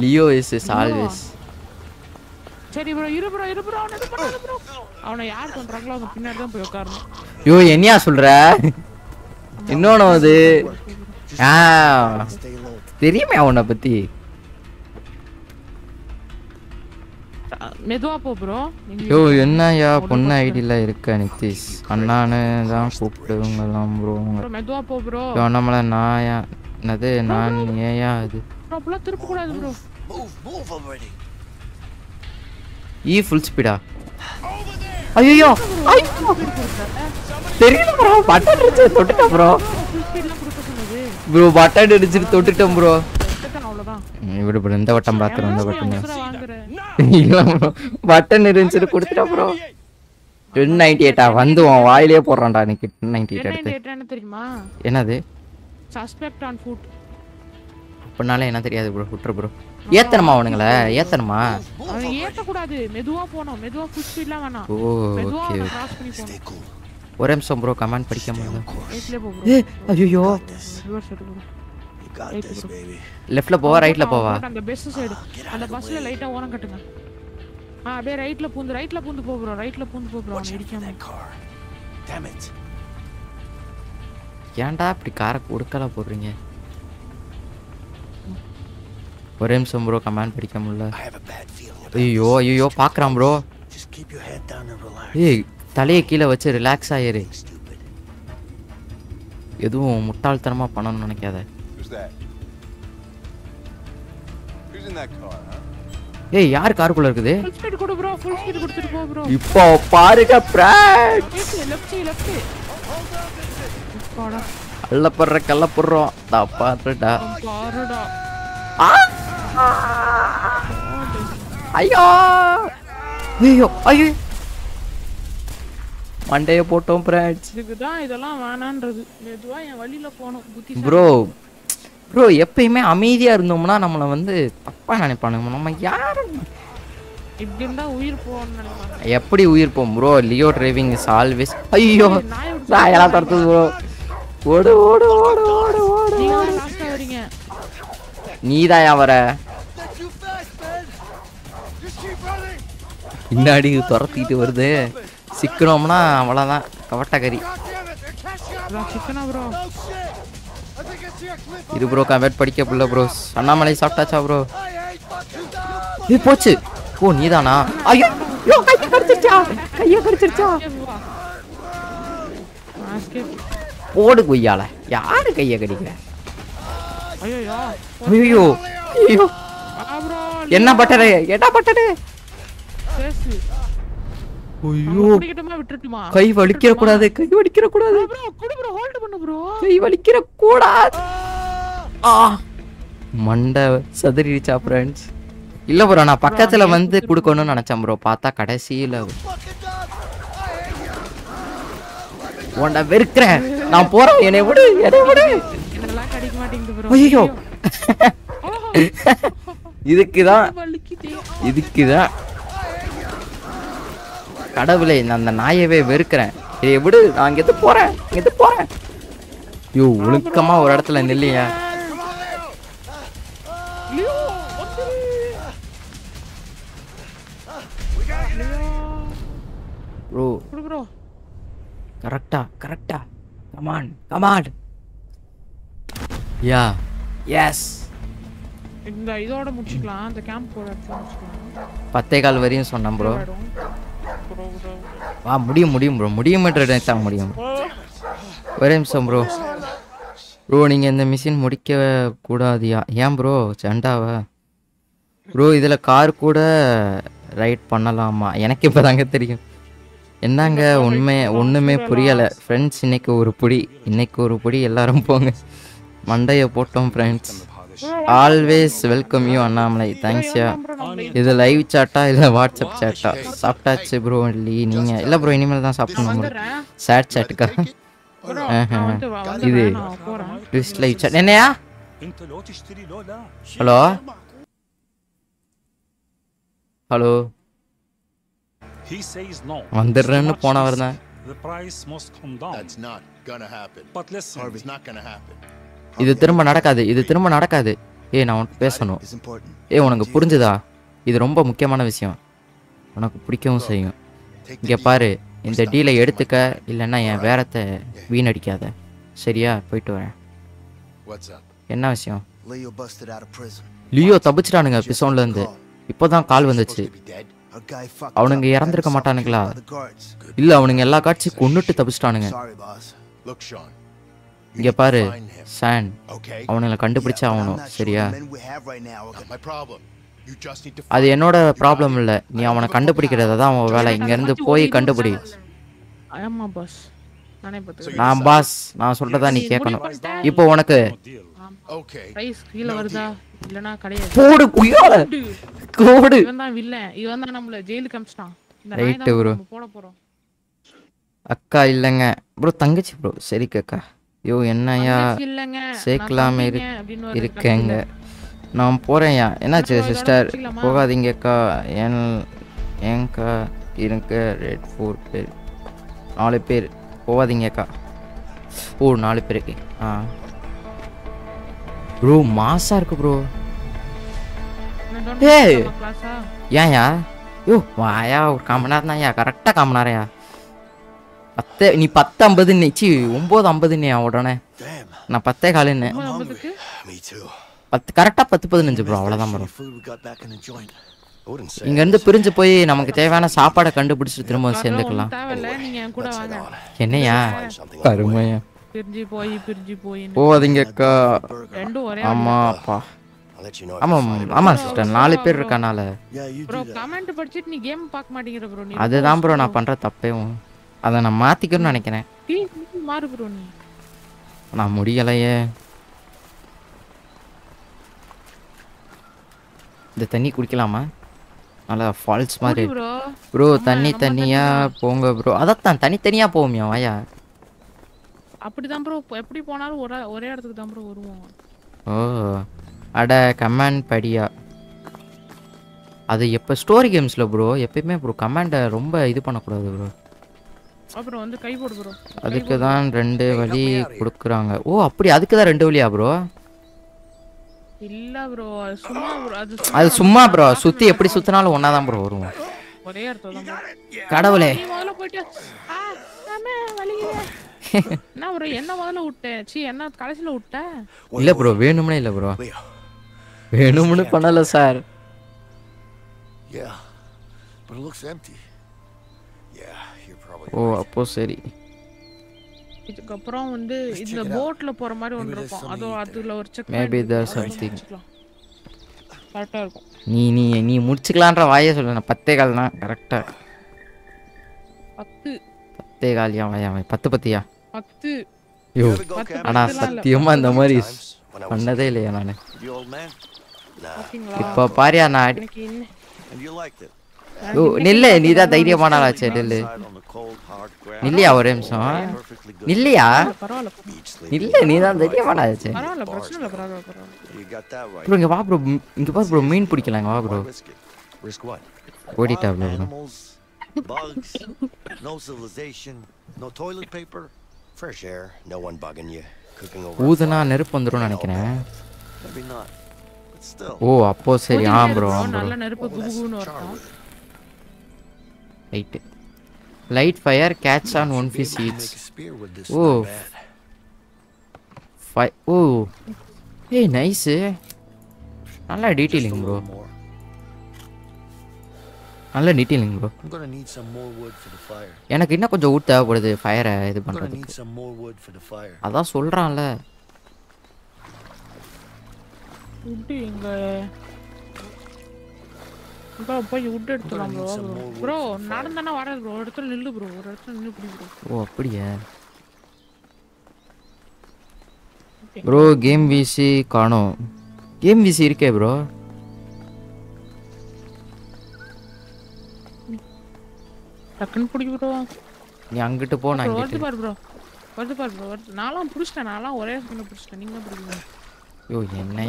Leo is always சரி bro இரு bro என்ன பண்ணு bro அவனை யார் கொன்றாங்களோ அவன் பின்னாடி தான் போய் உட்காரணும் யோ என்னையா சொல்ற இன்னொன்னு அது தெரியுமே அவனை பத்தி மெதுவா போ bro யோ என்னயா பொண்ணு ஐடில இருக்க நிதிஷ் அண்ணானே தான் கூப்பிடுங்கலாம் bro மெதுவா போ bro நம்மள நாயா என்னது நான் ஏயா அது bro புள்ள திருப்பு கூடாது bro move already full speed ஐயோ தெரியல bro பட்டன் இருந்து தொட்டுட்ட bro bro பட்டன் இருந்து தொட்டுட்டோம் bro அவ்வளவுதான் இவரு பிரந்த வட்டம் பாத்துறோம் அந்த பட்டன் இல்ல bro பட்டன் இருந்து கொடுத்துட்ட bro 298 வந்துவான் வாயிலே போறான்டா நீ 298 எடுத்து என்ன தெரியுமா என்னது சஸ்பெக்ட் ஆன் ஃபுட் அப்பனால என்ன தெரியாது bro ஹுட்டர் bro ஏத்தனமா அவனுங்களே ஏத்தனமா அவன் ஏத்த கூடாது மெதுவா போணும் மெதுவா புஷ் ஸ்பீட்ல வேணாம் மெதுவா கிராஸ் பண்ணி போணும் ஒரே நிமிஷம் bro கமாண்ட் படிக்க முடியல ரைட்ல போ bro ஐயோ லெஃப்ட்ல போ ரைட்ல போவா அந்த பஸ் சைடு அந்த பஸ்ல லைட்டா ஓரம் கட்டுங்க அப்படியே ரைட்ல பூந்து போ bro அவன் அடிக்காம damn it ஏன்டா இப்படி காரை கொடுக்கல போறீங்க ஒரே நிமிஷம் bro கமாண்ட் படிக்க முடியல ஐயோ பாக்குறான் bro ஏய் தலையை கீழ வச்சு ரிலாக்ஸ் ஆயிரு எதுவும் முட்டாள்தனமா பண்ணணும்னு நினைக்காத ஏய் யார் காருக்குள்ள இருக்குது ஃபுல் ஸ்பீட் கொடு bro ஃபுல் ஸ்பீட் கொடுத்துட்டு போ bro இப்போ பாருங்க பிராட் லெஃப்ட் போடா கல்ல பறறோம் டா பாத்துடா பாருடா ஐயோ மண்டைய போட்டோம் பிராட்ஸ் இதுதான் இதெல்லாம் வேணாம்ன்றது மெதுவா என் வழியில போணும் புத்தி bro எப்பயுமே அமைதியா இருந்தோம்னா நம்மள வந்து தப்பா நினைப்பானுங்க நம்ம யாரு இப்படி இருந்தா உயிர் போறோம்னா எப்படி உயிர் போம் bro Leo driving is always ஐயோ நான் எல்லாம் தரது bro ஓடு நீங்க லாஸ்டா வரீங்க நீதாயா வர பின்னாடி துரத்திட்டு வருது சிக்கனோம்னா அவ்வளவுதான் கவட்டகரி இது ப்ரோ கமெண்ட் படிக்க புள்ள ப்ரோ அண்ணாமலை சாப்பிட்டாச்சா ப்ரோ நீ போச்சு ஓ நீதானா ஐயோ கையை கடிச்சிருச்சா போடு கொய்யால யாரு கையை கடிக்கிற ஐயோ என்ன பட்டரே சேசு ஐயோ குடிக்கட்டமா விட்டுட்டுமா கை வலிக்கிர கூடாது bro குடு bro ஹோல்ட் பண்ணு bro கை வலிக்கிர கூடாது மண்டை சதறிடுச்சா फ्रेंड्स இல்ல bro நான் பக்கத்துல வந்து குடுக்கணும்னு நினைச்சேன் bro பார்த்தா கடைசில ஓண்ட வெறுக்கறேன் நான் போறேன் என்னை விடு இதெல்லாம் கடிக்க மாட்டீங்க bro ஐயோ இதுக்குதான் கடவுளே நான் அந்த நாயவே வெறுக்கிறேன் இதை விடு நான் இங்கேது போறேன் யோ ஒழுக்கமா ஒரு இடத்துல நில்லையா bro. Correcta. Come on. Yeah. Yes. The camp for bro. Running in the machine Mudika Kuda Yam bro Chantava. Bro is a car kuda right panalama Yanaki Padangatari Enanga one me Puriala friends in Neko Rupudi alarm pong Monday a potom friends. Always welcome you Anamlai, thanks ya. Is a live chatta, is a WhatsApp chatta. Subtouch bro leaning a bro animal than sad chat. Twist live chat. Hello. He says no. The price must come down. That's not gonna happen. But listen, it's not gonna happen. This is the third one. Hey, now, Pesano. Hey, one of the Purjada. This is Romba Mukamana Vision. One of the Purikon saying Gapare in the deal. Yedaka, Ilana, Varate, Vinadica. Seria, Petora. What's up? Enasio. Leo busted out of prison. Leo Tabuchran up his own land. He put on Calvin the tree. Owning a Yarandra Kamatanagla. Illowing a lakachi Kundu to Tabustanga. Sorry, boss. Look, Sean. Gapare, sand. Okay. I want to கண்டுபிடிச்ச ஆவணும் சரியா அது என்னோட problem இல்ல நீ அவனை கண்டுபிடிக்கிறது தான் அவ வேலை இங்க இருந்து போய் கண்டுபிடி ஆமா பாஸ் நானே பாத்துக்கிறேன் நான் பாஸ் நான் சொல்றத நீ கேட்கணும் இப்போ உனக்கு ஓகே price கீழ வருதா இல்லனா கடையே போடு குயால கோடு இவன் தான் வில்ல இவன் தான் நம்மள ஜெயிலுக்கு அம்ச்சான் இந்த நாய் தான் நம்ம போட போறோம் அக்கா இல்லங்க bro தங்கச்சி bro சரி அக்கா Yo, Enaya, Seklame Irkanga. Nam Poraya, Enaja sister, Poga Dingeka, Yanka, Irinka, Red Four Pir, Nalipir, Poga Dingeka. Oh, Nalipirki. Bro, Masarko, bro. Hey! Yeah. Yo, Maya, Kamanaya, Karakta Kamanaya. Ni patam badin nichi, umbo ambadini outone. Na pate haline. Me too. But the character patapun in the broad number. Ingan the Purinjapoi, Namakatavana Sapa, a country puts the Tremors in the club. Kenya, Karumaya, Pirjipoi, oh, the Yaka, Ama. I'm a sister, Nalipir Canala. Bro, come and purchase any game park, Maddy Rubroni. Other number on a Panta Tapeo. அத நான் மாத்திக்கணும் நினைக்கிறேன் நீ மாறு bro நீ நான் முடியலையே இந்த தண்ணி குடிக்கலாமா நல்ல ஃபால்ஸ் மாதிரி bro தண்ணியா போங்க bro அத தான் தனியா போவோம்யா வாயா அப்படிதான் bro எப்படி போனாலும் ஒரே இடத்துக்கு தான் bro வருவோம் ஓ அட கமாண்ட் படியா அது எப்ப ஸ்டோரி கேம்ஸ்ல bro எப்பவுமே bro கமாண்ட ரொம்ப இது பண்ண கூடாது bro அப்புறம் வந்து கை போடு bro அதுக்கு தான் ரெண்டு வலி குடுக்குறாங்க ஓ அப்படி அதுக்கு தான் ரெண்டு வலியா bro இல்ல bro அது சும்மா bro சுத்தி எப்படி சுத்துனாலும் ஒண்ணா தான் bro வரும் ஒரே அர்த்தம் தான் கடவுளே முதல்ல போய்ட்டு நாமே வலிக்குது நான் bro என்ன முதல்ல விட்டேன் சீ என்ன கடைசில விட்டா இல்ல bro வேணும்னே இல்ல bro வேணும்னு பண்ணல sir yeah but it looks empty Oh, apposeri. Maybe there's something. Ni murchiklandra vaya solana 10 gal na correct ah 10 gal ya vaya 10 patiya 10 yo ana satyama andha mari pannadhe illaya nanu ipo paariya na ஓ நில்ல நீடா தைரியமானால சே நில்ல நில்லையா ஒரே நிமிஷம் நில்லையா இல்ல நீடா தைரியமானால சே பரவால பிரச்சனை இல்ல பரவால இங்க வா bro இங்க பாரு bro மீன் பிடிக்கலாங்க வா bro ஓடிட்டா bro bugs no civilization no toilet paper fresh air no one bugging you cooking over ஊதுனா நெருப்பு வந்துரும் நினைக்கிறேன் ஓ அப்போ சரி ஆ bro நல்ல நெருப்பு குபுகுன்னு வரணும் Eight. Light fire, catch on one fish each. Oh. Five. Oh. Hey, nice. Nalla detailing, bro. Nalla detailing, bro. I'm gonna need some more wood for the fire. எனக்கு இன்னும் கொஞ்சம் wood தேவைப்படுது ஃபயரை இது பண்றதுக்கு. அதான் சொல்றான்ல. Wood எங்க? Bro, you did it, bro. Not than a water, bro. It's a little bro. Oh, pretty, yeah. Bro, game VC, Kano. Game VC, bro. I can put you, bro. Young to bone, I get it, bro. What's the part, bro? Nala pushed and Allah, or else going to push standing up. Bro,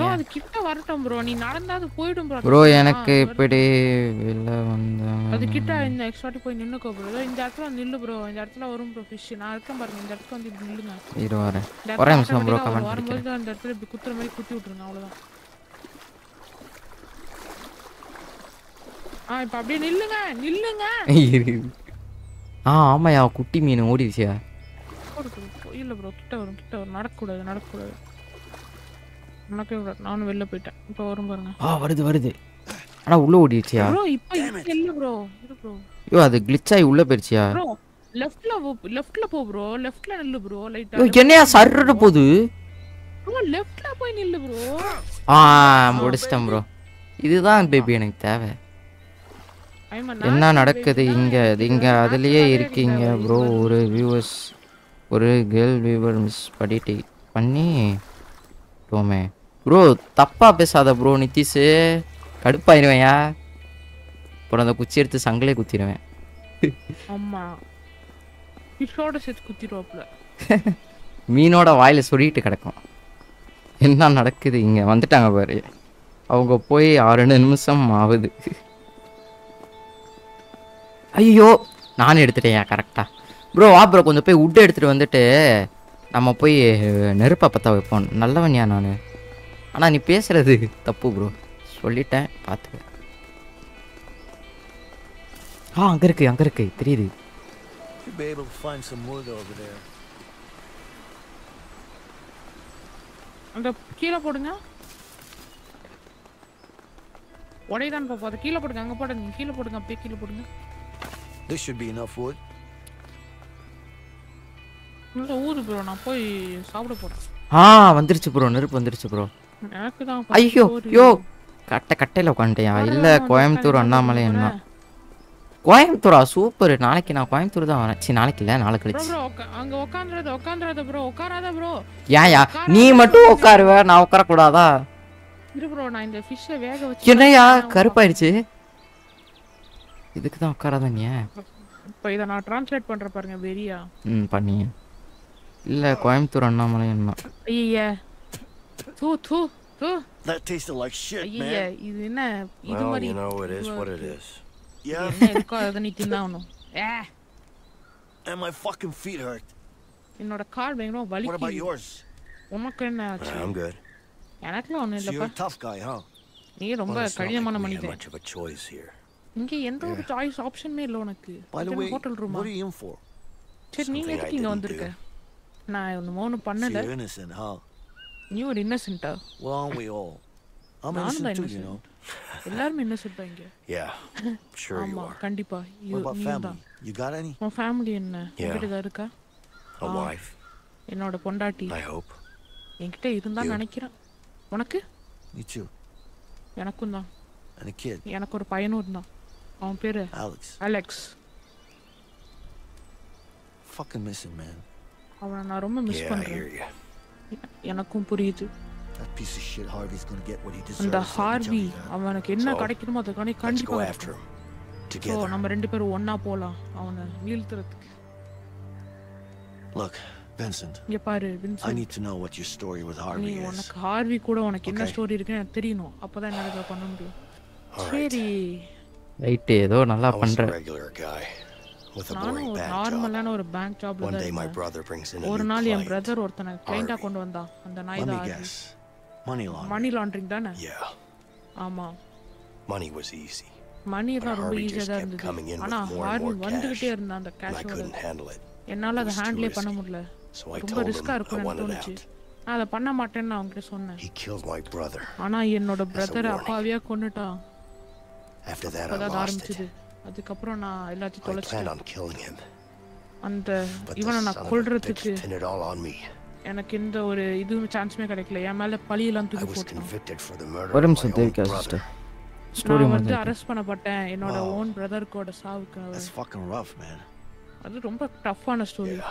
I keep the water, bro. You not another poet, bro. Bro, I am a pretty villa. The kit in the extra point in the cover. In that one, little bro, and that's our room profession. I'll come back in that one. You are or I'm some broken one more than that. We could try to put you to now. I'm probably kneeling. Ah, my cutie mean, what is here? You broke down, not good, not good. நான் வெளிய போய்ட்டேன் இப்போ வரும் பாருங்க ஆ வருது வருது அட உள்ள ஓடிச்சியா bro இப்போ இல்ல bro இரு bro யோ அது கிளிட்ச் ஆயி உள்ள போயிடுச்சியா bro லெஃப்ட்ல போ bro லெஃப்ட்ல நில்லு bro லைட்டா யோ என்னையா சர்ற போடு bro லெஃப்ட்ல போய் நில்லு bro ஆ முடிச்சிட்டேன் bro இதுதான் பேபி எனக்கு தேவை என்ன நடக்குது இங்க இங்க அதுலயே இருக்கீங்க bro ஒரு வியூவர்ஸ் ஒரு girl viewer மிஸ் படிட்டி பண்ணி டோமே bro தப்பா பேசாத bro நிதிஷ் கடுப்பாயிருவேயா அப்புறம் அந்த குச்சி எடுத்து சங்கலே குத்திடுவேன் அம்மா பிஷோட செட் குத்திடுவாப்ல மீனோட வாயில சொறிட்டு கிடக்கும் என்ன நடக்குது இங்க வந்துட்டாங்க பாரு அவங்க போய் 6 நிமிஷம் ஆவுது ஐயோ நான் எடுத்துட்டேன்யா கரெக்ட்டா bro வா bro கொஞ்சம் போய் உட் எடுத்துட்டு வந்துட்டு I'm going to go to the phone. I'm going to go to the phone. I'm going to go to the You'll be able to find some wood over there. I'm going to go to the What are you doing? This should be enough wood. இந்த ஊரு bro நான் போய் சாப்பிட போறேன் ஆ வந்திருச்சு bro நெருப்பு வந்திருச்சு bro எனக்கு தான் ஐயோ யோ கட்ட கட்டையில உட்கார்ந்தேயா இல்ல கோயம்புத்தூர் அண்ணாமலை அண்ணா கோயம்புத்தூரா சூப்பர் நாளைக்கு நான் கோயம்புத்தூர் தான் வரேன் சீ நாளைக்கு இல்ல நாளை கழிச்சு bro அங்க உட்கார்ந்தறது bro உட்காராத bro யா நீ மட்டும் உட்காருவே நான் உட்கார கூடாதா இரு bro நான் இந்த fish வேக வச்சு என்னையா கருப்பாயிருச்சு இதுக்கு தான் உட்காராத நீ இப்போ இத நான் டிரான்ஸ்லேட் பண்ற பாருங்க வெரியா ம் பண்ணி இல்ல கோயம்புத்தூர் அண்ணாமலை அண்ணா ஐயா தூ தூ தூ that tasted like shit man ஐயா இது என்ன இது மாதிரி you know it is what it is yeah எனக்கு நீ தின்னானோ and my fucking feet hurt என்னோட கால் வேணும் வலிக்குது what about yours உனக்கு என்ன ஆச்சு I'm good எனக்கு ஒண்ணு இல்லப்பா you're a tough guy huh நீ ரொம்ப கடினமான மனிதன் much of a choice here இங்க எந்த ஒரு சாய்ஸ் ஆப்ஷனே இல்ல உனக்கு hotel room what are you in for சரி நீ எதுக்கு இங்க வந்திருக்க I don't know what to do. You're innocent, huh? You're innocent. Well, aren't we all? I'm innocent too, you know. Everyone innocent. Yeah, sure you are. What about family? You got any? My family is there. A wife. என்னோட பொண்டாட்டி. I hope. என்கிட்ட இருந்தா நினைக்கிறேன். உனக்கு? Me too. எனக்கும் தான். And a kid. எனக்கு ஒரு பையன் இருந்தான். அவன் பேரு Alex. Fucking missing, man. Yeah, I hear you. எனக்கும் புரியுது. That piece of shit Harvey's going to get what he deserves. And the Harvey, அவனுக்கு என்ன கிடைக்குமோ அத கண்டிப்பா எடுத்துறோம். Together. நம்ம ரெண்டு பேரும் ஒண்ணா போலாம். அவனை வீழ்த்துறதுக்கு. Look, Vincent. இங்க பாரு, Vincent. I need to know what your story with Harvey is. உனக்கு Harvey கூட உனக்கு என்ன ஸ்டோரி இருக்குன்னு எனக்கு தெரியணும். அப்பதான் என்னால பண்ண முடியும். சரி. ரைட் ஏதோ நல்லா பண்ற. With a boring bank job. One day my brother brings in a new client. Let me guess. Money laundering. Yeah. Money was easy. money is not really easy. I couldn't handle it. So I told him I wanted out. He killed my brother. After that, I lost it. I planned on killing him. And even I pinned it all on me. I was convicted for the murder of my own brother. That's fucking rough, man. That's a tough story.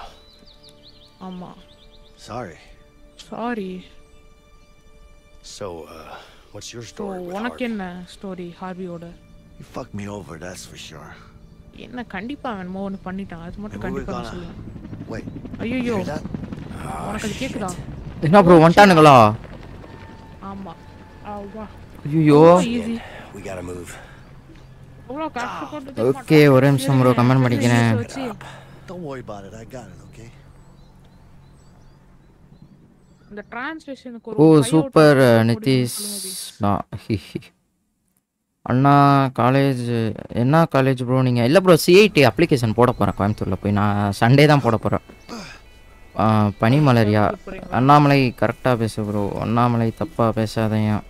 Yeah. Sorry. So, what's your story with Harvey? You fucked me over, that's for sure. Wait, you hear that? Oh, shit. We gotta move. Okay, don't worry about it, I got it, okay? The translation. Oh, super, Nitish. No, Anna college, enna college bro, ninga illa bro CIT application poda pora Coimbatore la poi na Sunday dhaan poda pora. Pani malaria. Annamalai correcta pesu bro. Annamalai thappa pesadainga.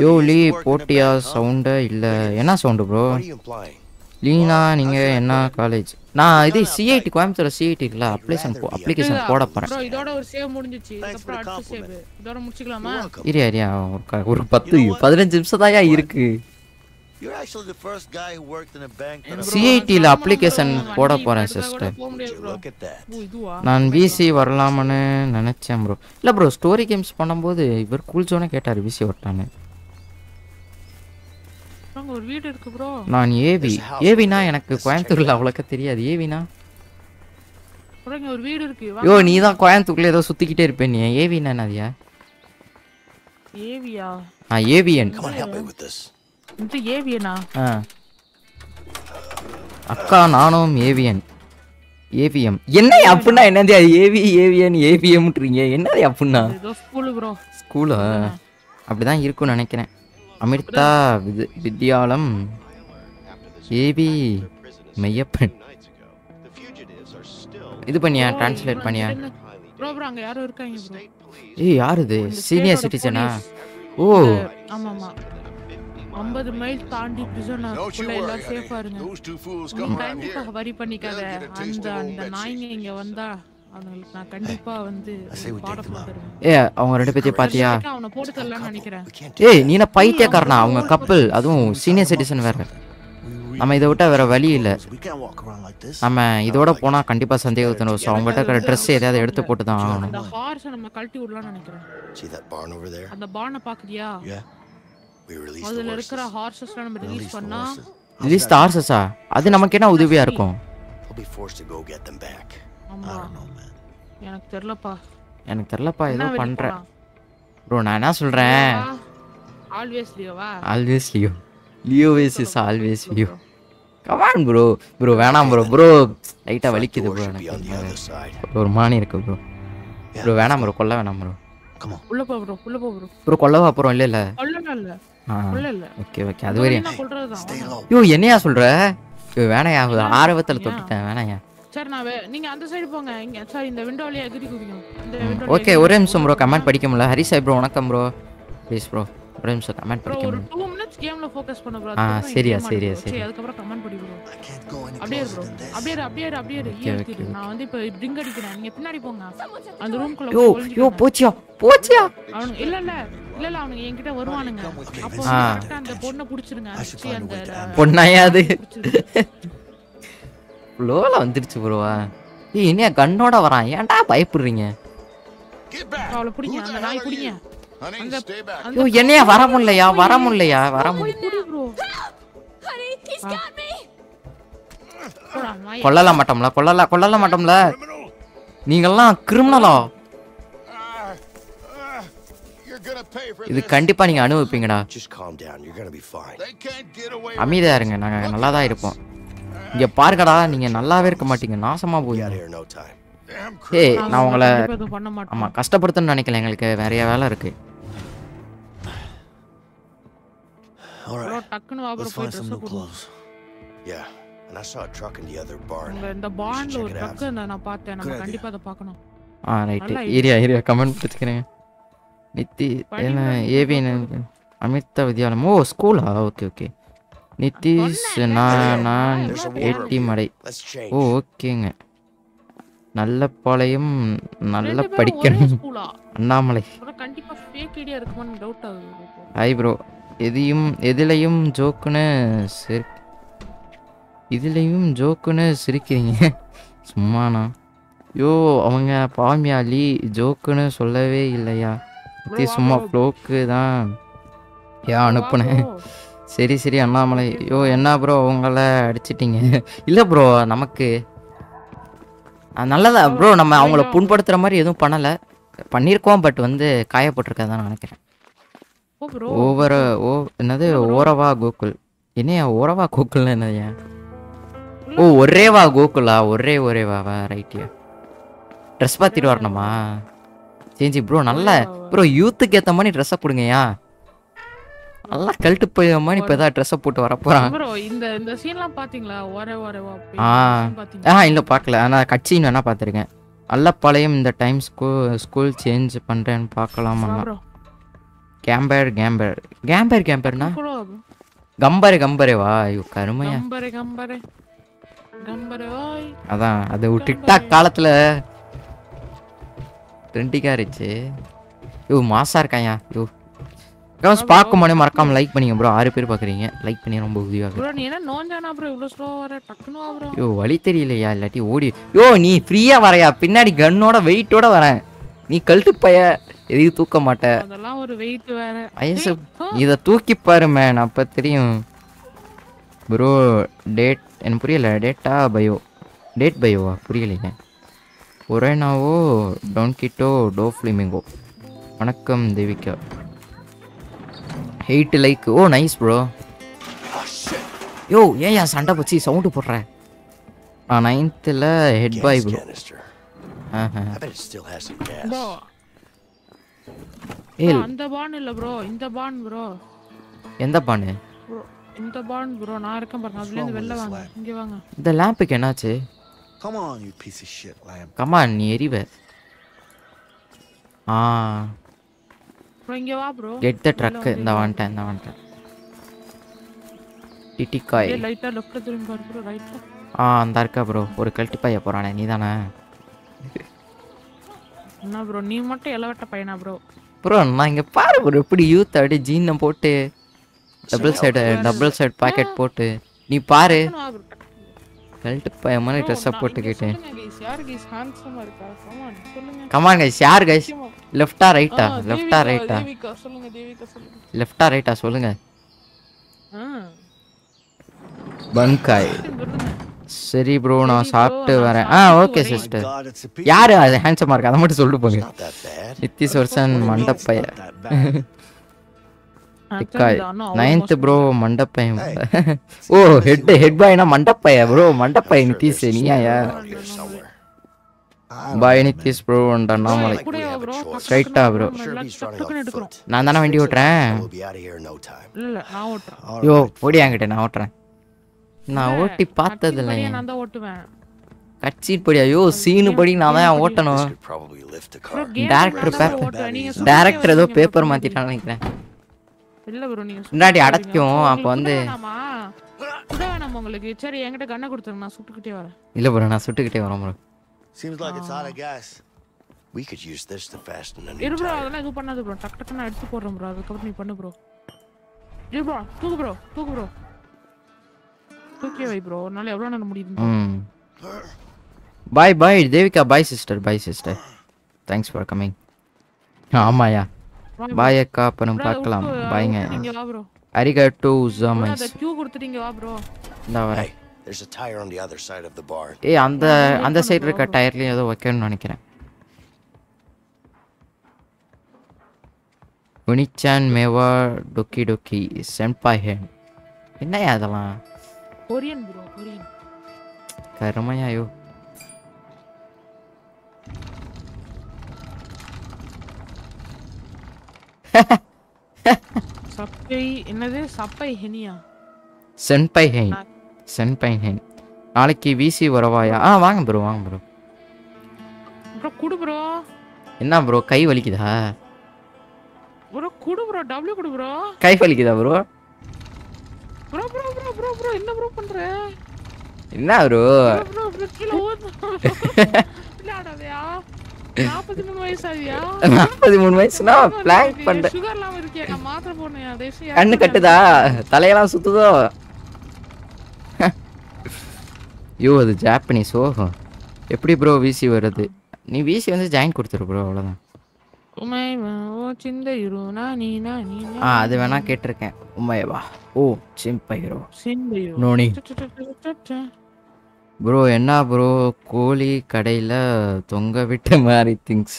Yo Lee potiya sound illa enna sound bro. Leena ninga enna college. Na idhi CIT Coimbatore CIT la application poda pora. Bro idoda or save mudinjichu. Apra adhu save. Idoda mudichikalama. Iriya oru 10 15 நிமிஷம் தாயா இருக்கு. You're actually the first guy who worked in a bank. CIT la application போட போறேன் sister. நான் BC வரலாம்னு நினைச்சேன் bro. இல்ல bro ஸ்டோரி கேம்ஸ் பண்ணும்போது இவர் கூல் ஜோனே கேட்டாரு BC வரட்டானே. அங்க ஒரு வீடு இருக்கு bro. நான் ABனா எனக்கு கோயம்புத்தூர்ல அவ்வளவுக்கு தெரியாது. ABனா அங்க ஒரு வீடு இருக்கு. யோ நீ தான் கோயம்புத்தூர்ல ஏதோ சுத்திக்கிட்டே இருப்பே நீ. ABனா என்னதியா? ABயா? ஆ ABN. Come on, help me with this. இந்த ABNா? ஆ. அக்கா நானும் ABN. ABM. என்ன அப்புன்னா என்னது அது AV ABN ABM ன்றீங்க. என்னது அப்புன்னா? இது ஸ்கூல் bro. ஸ்கூலா? அப்படி தான் இருக்கும் நினைக்கிறேன். அமிர்தா வித்யாலம் AB மையப்பன் இது பண்ணியா ட்ரான்ஸ்லேட் பண்ணியா bro bro அங்க யாரோ இருக்காங்க bro ஏய் யார் இது சீனியர் சிட்டிசனா ஓ ஆமா ஆமா 50 மைல் தாண்டி பிரிசனா எல்லாரும் சேஃபா இருங்க வரி பண்ணிக்காத அந்த நாய்ங்க இங்க வந்தா அவங்களுக்கு நான் கண்டிப்பா வந்து ஏய் அவங்க ரெண்டு பேத்தையும் பாத்தியா அவன போடுதல்லன்னு நினைக்கிறேன் ஏய் நீனா பைத்தியக்காரனா அவங்க கப்பல் அதுவும் சீனியர் சிட்டிசன் வேற நம்ம இத விட்டா வேற வழி இல்ல நம்ம இதோட போனா கண்டிப்பா சந்தேகத்துல சோ அவங்கட்ட கரெ Dress ஏதாவது எடுத்து போட்டு தான் ஆகணும் அந்த ஹார்ஸ் நம்ம கழட்டி விடலாம்னு நினைக்கிறேன் see that barn over there அந்த barn பாக்குறியா yeah we release the இருக்கிற ஹார்ஸஸ்லாம் நம்ம ரிலீஸ் பண்ணா ரிலீஸ் ஹார்ஸஸா அது நமக்கு என்ன உதவியா இருக்கும் we'll be forced to go get them back I don't know man எனக்கு தெரியலப்பா ஏதோ பண்றேன் bro நான் என்ன சொல்றேன் always leo Leo is always you. Come on, bro. Bro, வேணாம் bro. Bro, லைட்டா வலிக்குது bro. ஒரு மானி இருக்கு bro. Bro, வேணாம் bro. கொல்ல வேணாம் bro. Come on. உள்ள போ bro. Bro, கொல்லவா போறோம் இல்ல. கொல்லல. கொல்லல. ஓகே. அது வேற. யோ, என்னையா சொல்ற? யோ, வேணாயா. ஆரவத்துல தொட்டுட்டேன். வேணாயா. சரி நான் நீங்க அந்த சைடு போங்க. இங்க சாரி இந்த விண்டோலயே எகிரி குதிங்க. இந்த விண்டோல. ஓகே, ஒரே நிமிஷம் bro. கமெண்ட் படிக்க முடியல. ஹரி சாய் bro, வணக்கம் bro. Please bro. ஒரே நிமிஷம் கமெண்ட் படிக்க முடியல. கேம்ல ஃபோக்கஸ் பண்ணு bro சரி அதுக்கு அப்புறம் கமெண்ட் படி bro அப்படியே நான் வந்து இப்ப ட்ரிங்க் அடிக்கிறேன் நீங்க பின்னாடி போங்க அந்த ரூம்க்குள்ள போங்க யோ போச்சியா இல்ல அவனுங்க என்கிட்ட வருவானுங்க அப்போ கரெக்ட்டா அந்த பொண்ணை புடிச்சிடுங்க அந்த பொண்ணையாது லோல வந்துருச்சு bro ஏய் என்னைய கண்ணோட வரான் ஏன்டா பயப்படுறீங்க அவளை புடிங்க அந்த நாய் புடிங்க யோ என்னையா வர முடியலையா bro Hari he's got me கொல்லல மாட்டோம்ல நீங்க எல்லாம் கிரிமினலா இது கண்டிப்பா நீங்க அனுபவிப்பீங்கடா அமைதியா இருங்க நாங்க நல்லா தான் இருப்போம் இங்க பாருங்கடா நீங்க நல்லாவே இருக்க மாட்டீங்க நாசமா போவீங்க ஏய் நான் உங்களை ஆமா கஷ்டப்படுத்தணும் நினைக்கல உங்களுக்கு வேற வேலை இருக்கு All right. Let's find some new clothes. Yeah, and I saw a truck in the other barn. The barn or truck, I paatha. I will definitely see it. All right. Here. Comment. Nithi. Amita Vidyalam. Oh, school. Okay. Nithi's naan 80 madai. Oh, okay. Nalla palayum nalla padikkanum annamalai kandipa fake idea irukkum doubt aagudhu hi bro ediyum edilayum joke na sir idilayum joke na sirikringa summa na yo avanga paamyali joke na sollave illaya ithi summa floke da ya anupane seri seri annamalai yo enna bro ungala adichittinga illa bro namakku நல்லதா bro நம்ம அவங்கள புண்படுத்துற மாதிரி எதுவும் பண்ணல பண்ணிருக்கோம் பட் வந்து காய போட்டுருக்கதா நினைக்கிறேன் ஓ bro ஓவர் ஓ என்னது ஓரவா கோகுல் என்னையா ஓரவா கோகுல்னா என்னயா ஓ ஒரேவா கோகுலா ஒரேவா ரைட்டியா Dress பாத்திட்டு வரணுமா சேஞ்சி bro நல்ல bro யூத்துக்கு ஏத்த மாதிரி Dress போடுங்கயா நல்லா கல்ட் போய் மாதிரி இப்பதா Dress போட்டு வர போறான் bro இந்த சீன்லாம் பாத்தீங்களா ஒரேவா பாத்தீங்களா இல்ல பார்க்கல انا கட் சீன் வேணா பாத்துர்க்கேன் நல்ல பழையம் இந்த டைம் ஸ்கூல் சேஞ்ச் பண்றேன்னு பார்க்கலாமா கேம்பர்னா கம்பரேவா ஐயோ கருமையா கம்பரேவாய் அத அது டிக்டாக் காலத்துல ட்ரெண்டிகா இருந்துச்சு ஐயோ மாசா இருக்காயா ஐயோ गाइस பாக்க மொனே மறக்காம லைக் பண்ணுங்க bro 6 பேர் பாக்குறீங்க லைக் பண்ணி ரொம்ப உதவியா இருக்கு bro நீ என்ன நோஞ்சானா bro இவ்ளோ ஸ்லோவா வர டக்குனு bro யோ வலி தெரியலையா இல்லடி ஓடி யோ நீ ஃப்ரீயா வரயா பின்னாடி கன்னோட வெயிட்டோட வரேன் நீ கழுத்து பய எது தூக்க மாட்டே அதெல்லாம் ஒரு வெயிட் வேற ஐஸ் இத தூக்கி பாரு man அப்ப தெரியும் bro டேட் என்ன புரியல டேட்டா பயோ டேட் பயோவா புரியல ஒரேனாவோ டவுன் கிட்டோ டோ ஃப்ளேமிங்கோ வணக்கம் Devika 8 like oh nice bro oh shit yo yeah சண்டை பச்சி சவுண்ட் போடுற 9th ல head boy bro I bet it still has some gas bro அந்த பான் இல்ல bro இந்த பான் bro எந்த பான் bro இந்த பான் bro நான் இருக்கேன் பாருங்க அதுல இருந்து வெல்ல வாங்க இங்க வாங்க இந்த லாம்ப்க்கு என்னாச்சு come on you piece of shit lamp come on நீ எரிவே Bring you up, bro. Get the truck. Now, Titikai. Hey, lighter, look at the bro. Lighter. Andarka, bro. ஒரு கல்டிப்பைய போறானே நீதானே? என்ன bro? நீ மட்டும் எலவட்ட பையனா bro? Bro, நான் இங்க பாரு bro. இப்படி யூத் அடி ஜீன் போட்டு டபுள் சைடு பாக்கெட் போட்டு நீ பாரு. கல்டிப்பைய மாதிரி ட்ரெஸ் போட்டுக்கிட்டே. यार गाइस ஹேண்ட்ஸமா இருக்கா? சொல்லுங்க. Come on guys, யார் guys? left or right devika solunga bankai seri bro na saapte varen okay sister yaar handsome ah iruka adha mattum sollu ponga nithi sorsan mandapaya tikkai 9th bro mandapayam oh head boy na mandapaya bro mandapay nithi seniya yaar Buy anything bro and normal straight bro நான் தான வண்டி ஓட்றேன் இல்ல நான் ஓட்றேன் யோ போடி அங்கிட்ட நான் ஓட்றேன் நான் ஓட்டி பார்த்தது இல்ல நான் தான் ஓட்டுவேன் கட்சீட் போடி ஐயோ சீன் போடி நான் தான் ஓட்டணும் டைரக்டர் ஏதோ பேப்பர் மாத்திட்டானே நினைக்கிறேன் இல்ல bro நீங்க முன்னாடி அடக்கும் அப்ப வந்து நான் உங்களுக்கு சரி என்கிட்ட கண்ணை கொடுத்துங்க நான் சுட்டுக்கிட்டே வரேன் இல்ல bro நான் சுட்டுக்கிட்டே வரேன் bro Seems like it's out of gas. We could use this to fasten any. Bro, adha do pannadu bro. Tak tak na eduthu podrom bro. Adukapra nee pannu bro. Bro, took bro. Okay bye bro. Nalla evlo nalla mudiyudhu. Bye Devika, bye sister. Thanks for coming. Amma ya. Bye akka apparam paakalam. Bye nga. Arigato zamais. Adha Q kudutinga va bro. Indha varai. There's a tire on the other side of the bar. Hey, on the side irka tire la edho vekkanu nenikiren. Unichan meva doki senpai hen. Enna adala? Korean bro, Korean. Karmaya yo. Senpai Hen. நாளைக்கு VC வரவாயா? ஆ வாங்க bro, வாங்க bro. bro குடு bro. என்ன bro கை வலிக்குதா? bro குடு bro, W குடு bro. கை வலிக்குதா bro? bro என்ன bro பண்ற? என்ன bro? bro கீழ ஓடுற. இல்லடாதயா. 43 வயசாவியா? 43 வயசுனா பிளாங்க் பண்ற. சுகர்லாம் இருக்கே, நான் மாத்திரை போடுறேன். டேசி கண்ணு கட்டுதா? தலையெல்லாம் சுத்துதோ? You are the Japanese, oh. Eppadi bro VC varudhu. Nee VC vandha join kuduthiru bro, avladha. Umai va o chindairu na ni na ni. Ah, adu vena kettiruken. Umai va. Oh, chimpairu. Chindairu. Noni. Bro, enna bro koli kadaila thonga vitta mari things.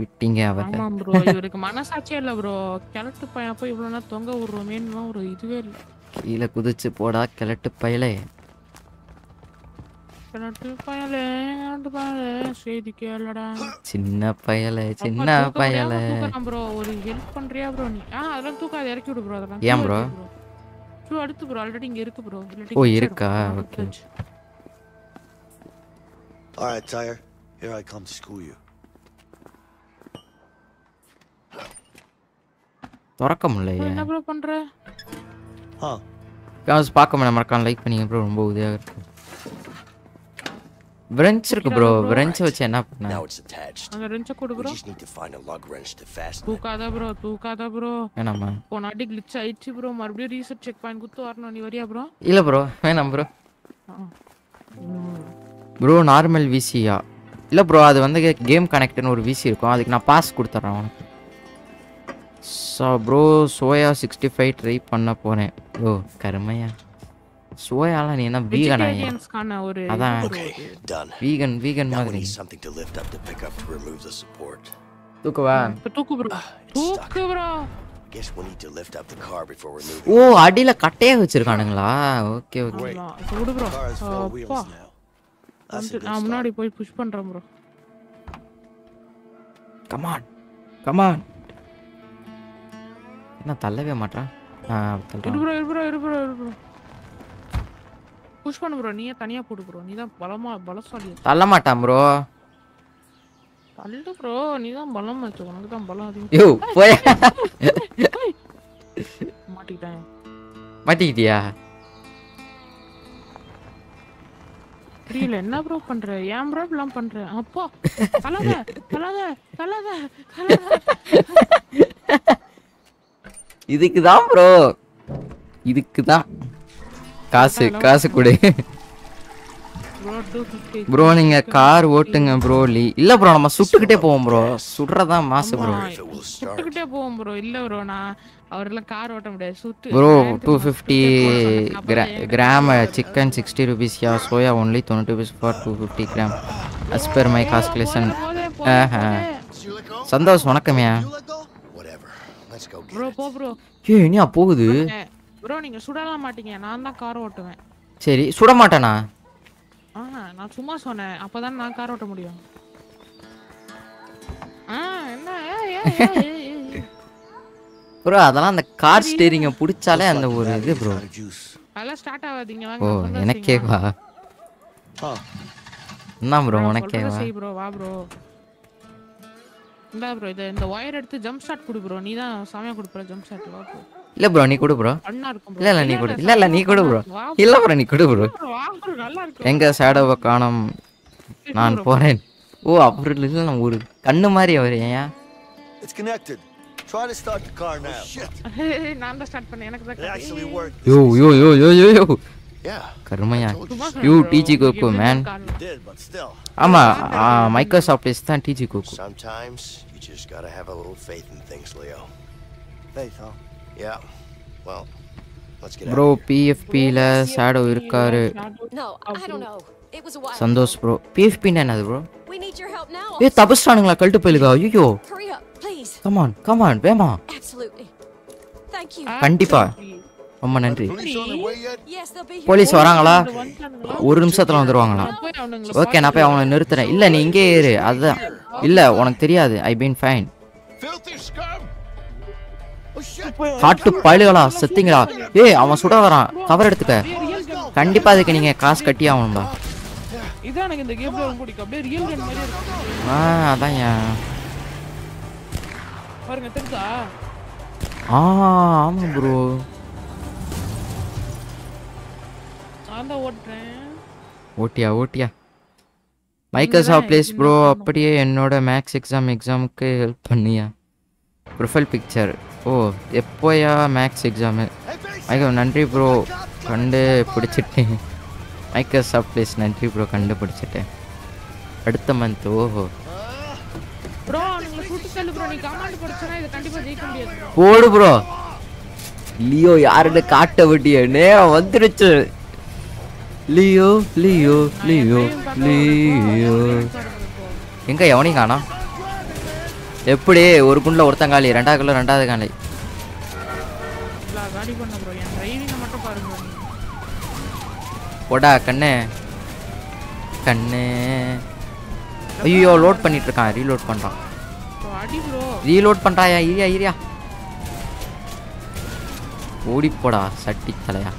விட்டிங்க அவத ஆமா bro இவருக்கு மனசாட்சியே இல்ல bro கலட்டு பைய போய் இவ்ளோ நேர தொங்க ஊர்றோமேன்னு ஒரு இதுவே இல்ல கீழ குதிச்சு போடா கலட்டு பையலே சின்ன பையலே சின்ன பையலே bro ஒரு ஹெல்ப் பண்றியா bro நீ அதெல்லாம் தூக்காத இறக்கி விடு bro அதெல்லாம் ஏன் bro சோ அடுத்து bro ஆல்ரெடி இங்க இருக்கு bro ஓ இருக்கா okay All right tiger here I come to school you தரக்கமுல்லையே என்ன bro பண்ற हां गाइस பார்க்கம மறக்காம லைக் பண்ணுங்க bro ரொம்ப உதவியா இருக்கும் wrench இருக்கு bro wrench வச்சு என்ன பண்ணா அந்த wrench கொடு bro just need to find a lug wrench to fasten தூக்காத bro என்னம்மா போனாடி glitch ஆயிடுச்சு bro மறுபடியும் ரீசெட் செக் பாயிண்ட் குத்து வரணும் நீ வரியா bro இல்ல bro வேணாம் bro bro நார்மல் VC ஆ இல்ல bro அது வந்து கேம் கனெக்ட்னு ஒரு VC இருக்கும் அதுக்கு நான் பாஸ் கொடுத்துறேன் உங்களுக்கு So bro, soya 65 try panna poren. Oh, karmaya. Soya la nena vegan ah. Okay, done. Vegan magri. Something to lift up to pick up to remove the support. Tuku bro. Guess we need to lift up the car before removing. Oh, adila kattaya vechirukkanangala. Okay. Kudu bro. I'm not going to push pandram bro. Come on. நான் தள்ளவே மாட்டறேன் இரு bro புஷ் பண்ணு bro நீயே தனியா போடு bro நீ தான் பலசாலி தள்ள மாட்டான் bro தள்ளு bro நீ தான் பலம் வந்து உனக்கு தான் பலம் அது யோ போய் மாட்டிட்டியா தெரியல என்ன bro பண்ற ஏன் bro ப்ளாம் பண்ற அப்பா தள்ளவே இதுக்குதான் bro இதுக்குதான் காசு கொடு bro நீங்க கார் ஓட்டுங்க bro இல்ல bro நம்ம சுட்டுக்கிட்டே போவோம் bro சுடுறதா மாஸ் bro சுட்டுக்கிட்டே போவோம் bro இல்ல bro நான் அவரெல்லாம் கார் ஓட்ட முடியாது சுட்டு bro 250 gram chicken 60 rupees ya soya only 20 rupees for 250 gram as per my calculation Santhosh வணக்கம்யா bro ஏய் நீயா போகுது bro நீங்க சுடல மாட்டீங்க நான் தான் கார் ஓட்டுவேன் சரி சுட மாட்டானா நான் சும்மா சொன்னேன் அப்பதான் நான் கார் ஓட்ட முடியும் என்ன ஏய் bro அதலாம் அந்த கார் ஸ்டீரிங் புடிச்சாலே அந்த ஒரு இது bro அதலாம் ஸ்டார்ட் ஆவாதீங்க வாங்க ஓ எனக்கே வா என்ன bro உனக்கே வா சரி bro வா bro இல்ல bro இந்த வயர் எடுத்து ஜம்ப் ஷாட் குடு bro நீ தான் சாமியா குடுற ஜம்ப் ஷாட் வா bro இல்ல bro நீ குடு bro அண்ணா இருக்கும் bro இல்ல நீ குடு bro இல்ல bro நீ குடு bro வா bro நல்லா இருக்கு எங்க ஷேடோவ காணோம் நான் போறேன் ஓ அப்புற இல்ல நான் ஒரு கண்ணு மாதிரி வரையா it's connected try to start the car now நான் தான் ஸ்டார்ட் பண்ண எனக்கு தான் யோ கர்மயா யூ டிஜி கோகோ மேன் ஆமா மைக்ரோசாஃப்ட் இஸ் தான் டிஜி கோகோ sometimes you just got to have a little faith in things leo faith huh yeah well let's get bro pfp la shadow irkaru no I don't know it was a while sandosh bro pfp na enadu bro we need your help now ஏ தபஸ்தானங்கள கல்ட்டு போயிடுங்க ஐயோ come on வேமா absolutely thank you கண்டிப்பா ரொம்ப நன்றி போலீஸ் வராங்களா ஒரு நிமிஷத்துல வந்துருவாங்களா ஓகே நான் போய் அவங்களை நிறுத்துறேன் இல்ல நீ இங்கே ஏறு அதான் இல்ல உனக்கு தெரியாது I been fine had to பைலகளா செத்திங்களா? ஏய் அவன் சுட வரான், கவர் எடுத்துக்க. கண்டிப்பா அதுக்கு நீங்க காசு கட்டி ஆவணும்டா. இதான் எனக்கு இந்த கேம்ல ரொம்ப பிடிக்கும், அப்படியே ரியல் கன் மாதிரி இருக்கு. அதான் பாருங்க தெரிஞ்சா. ஆமா bro. நான் ஓட்றேன். ஓட்டியா மைக்ரோசாஃப்ட் ப்ளீஸ் bro, அப்படியே என்னோட மேக்ஸ் எக்ஸாம்க்கு ஹெல்ப் பண்ணியா. Profile picture. ஓ எப்போயா மேக்ஸ் எக்ஸாம்? ஐயோ நன்றி ப்ரோ, கண்டுபிடிச்சிட்டேன். மைக்ரோசாஃப்ட் ப்ளீஸ் நன்றி ப்ரோ, கண்டுபிடிச்சிட்டேன். அடுத்த மந்த். ஓஹோ ப்ரோ நீங்க சுட்டு செல்லு ப்ரோ, நீ கமாண்ட் போடுச்சனா இது கண்டிப்பா ஜெயிக்க முடியாது. போடு ப்ரோ. லியோ யாரே காட்ட விட்டியே, நேரம் வந்துருச்சு. லியோ எங்க எவனையும் காணா? எப்படி ஒரு குண்டில் ஒருத்தங்காலி, ரெண்டாவது குள்ள ரெண்டாவது காலி. போடா கண்ணு கண்ணு. ஐயோ லோட் பண்ணிட்டு இருக்கான், ரீலோட் பண்றான் இரியா இரியா. ஓடி போடா சட்டி தலையா.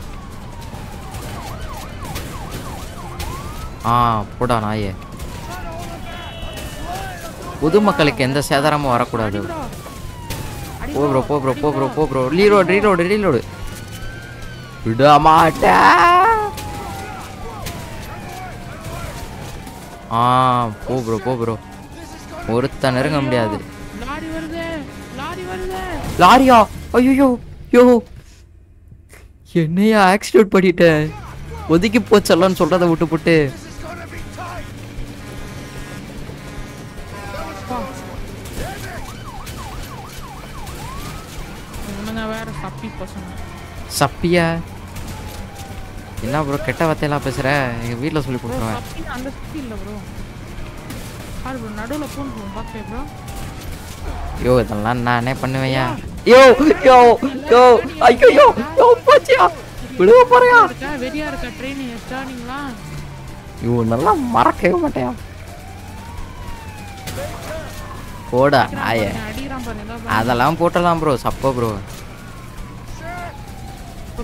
போடா நாயே. பொதுமக்களுக்கு எந்த சேதாரமும் வரக்கூடாது. போ ப்ரோ ரீலோடு விடமாட்டா. போ ப்ரோ ஒருத்த நெருங்க முடியாது. லாரியா? ஐயோ யோ என்னையா ஆக்சிடென்ட் பண்ணிட்டேன். ஒதுக்கி போச்செல்லாம் சொல்றதை விட்டு போட்டு சப்பியா என்ன ப்ரோ கெட்ட வார்த்தையெல்லாம் பேசுற? எங்க வீட்ல சொல்லி கொடுத்துருவேன். அந்த சப்பி இல்ல ப்ரோ, ஆல் ப்ரோ நடுவுல போன் பாக்கே ப்ரோ. யோ இதெல்லாம் நானே பண்ணுவேயா. யோ யோ யோ ஐயோ யோ போச்சியா விடு போறியா? வெறியா இருக்க ட்ரெயினிங் ஸ்டார்டிங்ல. யோ நல்லா மறக்கவே மாட்டேயா. போடா நாயே. அதெல்லாம் போட்டலாம் ப்ரோ, சப்போ ப்ரோ. இப்போ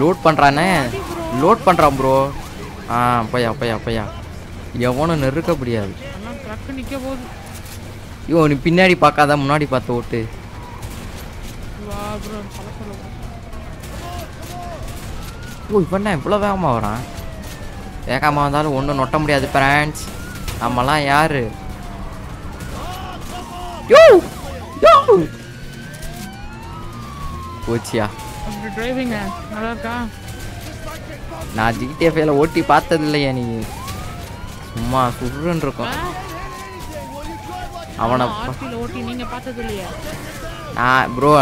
லோட் பண்றானே, லோட் பண்றான் ப்ரோ. பையா எவனும் நெருக்க முடியாது. ஐயோ நீ பின்னாடி பார்க்காத, முன்னாடி பார்த்து ஓட்டு. ஓ இப்போ என்ன இவ்வளோ வேகமாக வரான்? வேகமாக வந்தாலும் ஒன்றும் நொட்ட முடியாது ஃப்ரெண்ட்ஸ், நம்மலாம் யாரு. போச்சியா டிரைவிங் நல்லா இருக்கா? நான் GTA 5ல ஓட்டி பார்த்தது இல்லையா நீ? சும்மா சுருன்னு இருக்கும். அவனை ஓட்டி நீங்க பார்த்தது இல்லையா? நான் ப்ரோ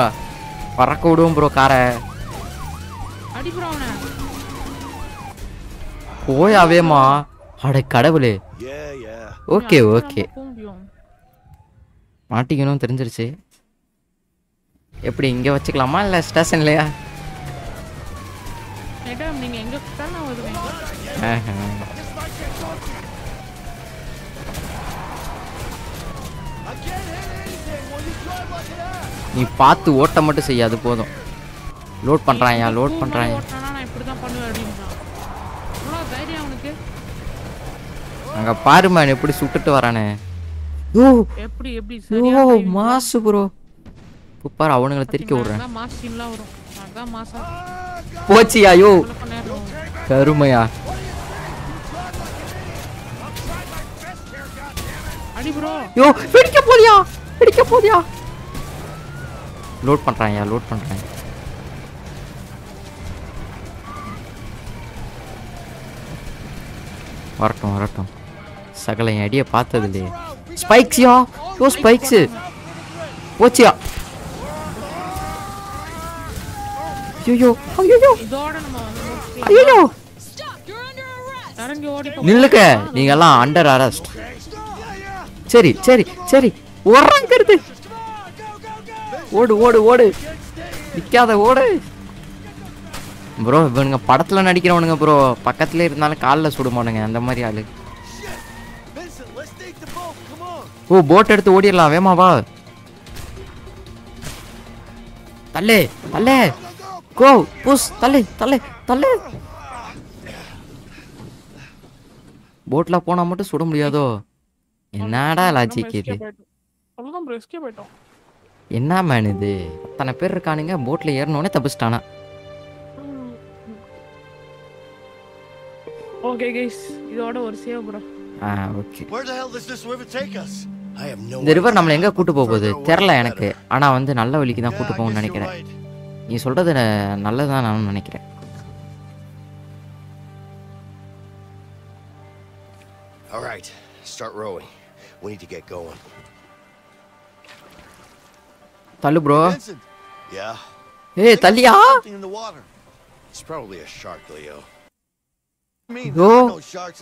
பறக்க விடுவோம் ப்ரோ காரை. அடி ப்ரோ அவனை போய் அவேமா. அட கடவுளே. ஓகே மாட்டிக்கணும் தெரிஞ்சிருச்சு. எப்படி இங்கே வச்சுக்கலாமா இல்லை ஸ்டேஷன்லையா? நீ பார்த்து ஓட்ட மட்டும் செய்ய, அது போதும். லோட் பண்ணுறாயா அங்கே பாருமா எப்படி சுட்டுட்டு வரானே. மாசு ப்ரோ பாரு, அவனுங்களை திருக்கி விடுறேன். போச்சியா யோ கருமையா. பிடிக்க போறியா லோட் பண்றாங்க வரட்டும் சகல அடிய பார்த்தது இல்லையே. ஸ்பைக்ஸ் போச்சியா. ஐயோ ஐயோ ஐயோ நில்லுங்க நீங்க எல்லாம் அண்டர் அரெஸ்ட். சரி சரி சரி ஓடுறது ஓடு ஓடு ஓடு நிக்காத ஓடு ப்ரோ. இவனுங்க படத்துல நடிக்கிறவனுங்க ப்ரோ, பக்கத்துல இருந்தாலும் கால்ல சுடுமானுங்க அந்த மாதிரி ஆளு. ஓ போட் எடுத்து ஓடிடலாம் வேமா வா. தள்ளே தள்ளே கோ புஷ் தள்ளே தள்ளே தள்ளே. போட்ல போனா மட்டும் சுட முடியாதோ என்னடா லாஜிக் இது? என்ன மேன் இது, அத்தனை பேர் இருக்கானுங்க போட்ல ஏறணும்னே தப்பிச்சிட்டானா. ஓகே गाइस இதோட ஒரு save bro. Okay where the hell does this river take us? I have no. இந்த ரிவர் நம்மள எங்க கூட்டி போகுது தெரியல எனக்கு, ஆனா வந்து நல்ல வழிக்கு தான் கூட்டி போகும்னு நினைக்கிறேன். நீ சொல்றது நல்லதா நான் நினைக்கிறேன். All right, start rowing. We need to get going. Tallu bro. Yeah. Hey, Talliya. It's probably a shark, Leo. Yo.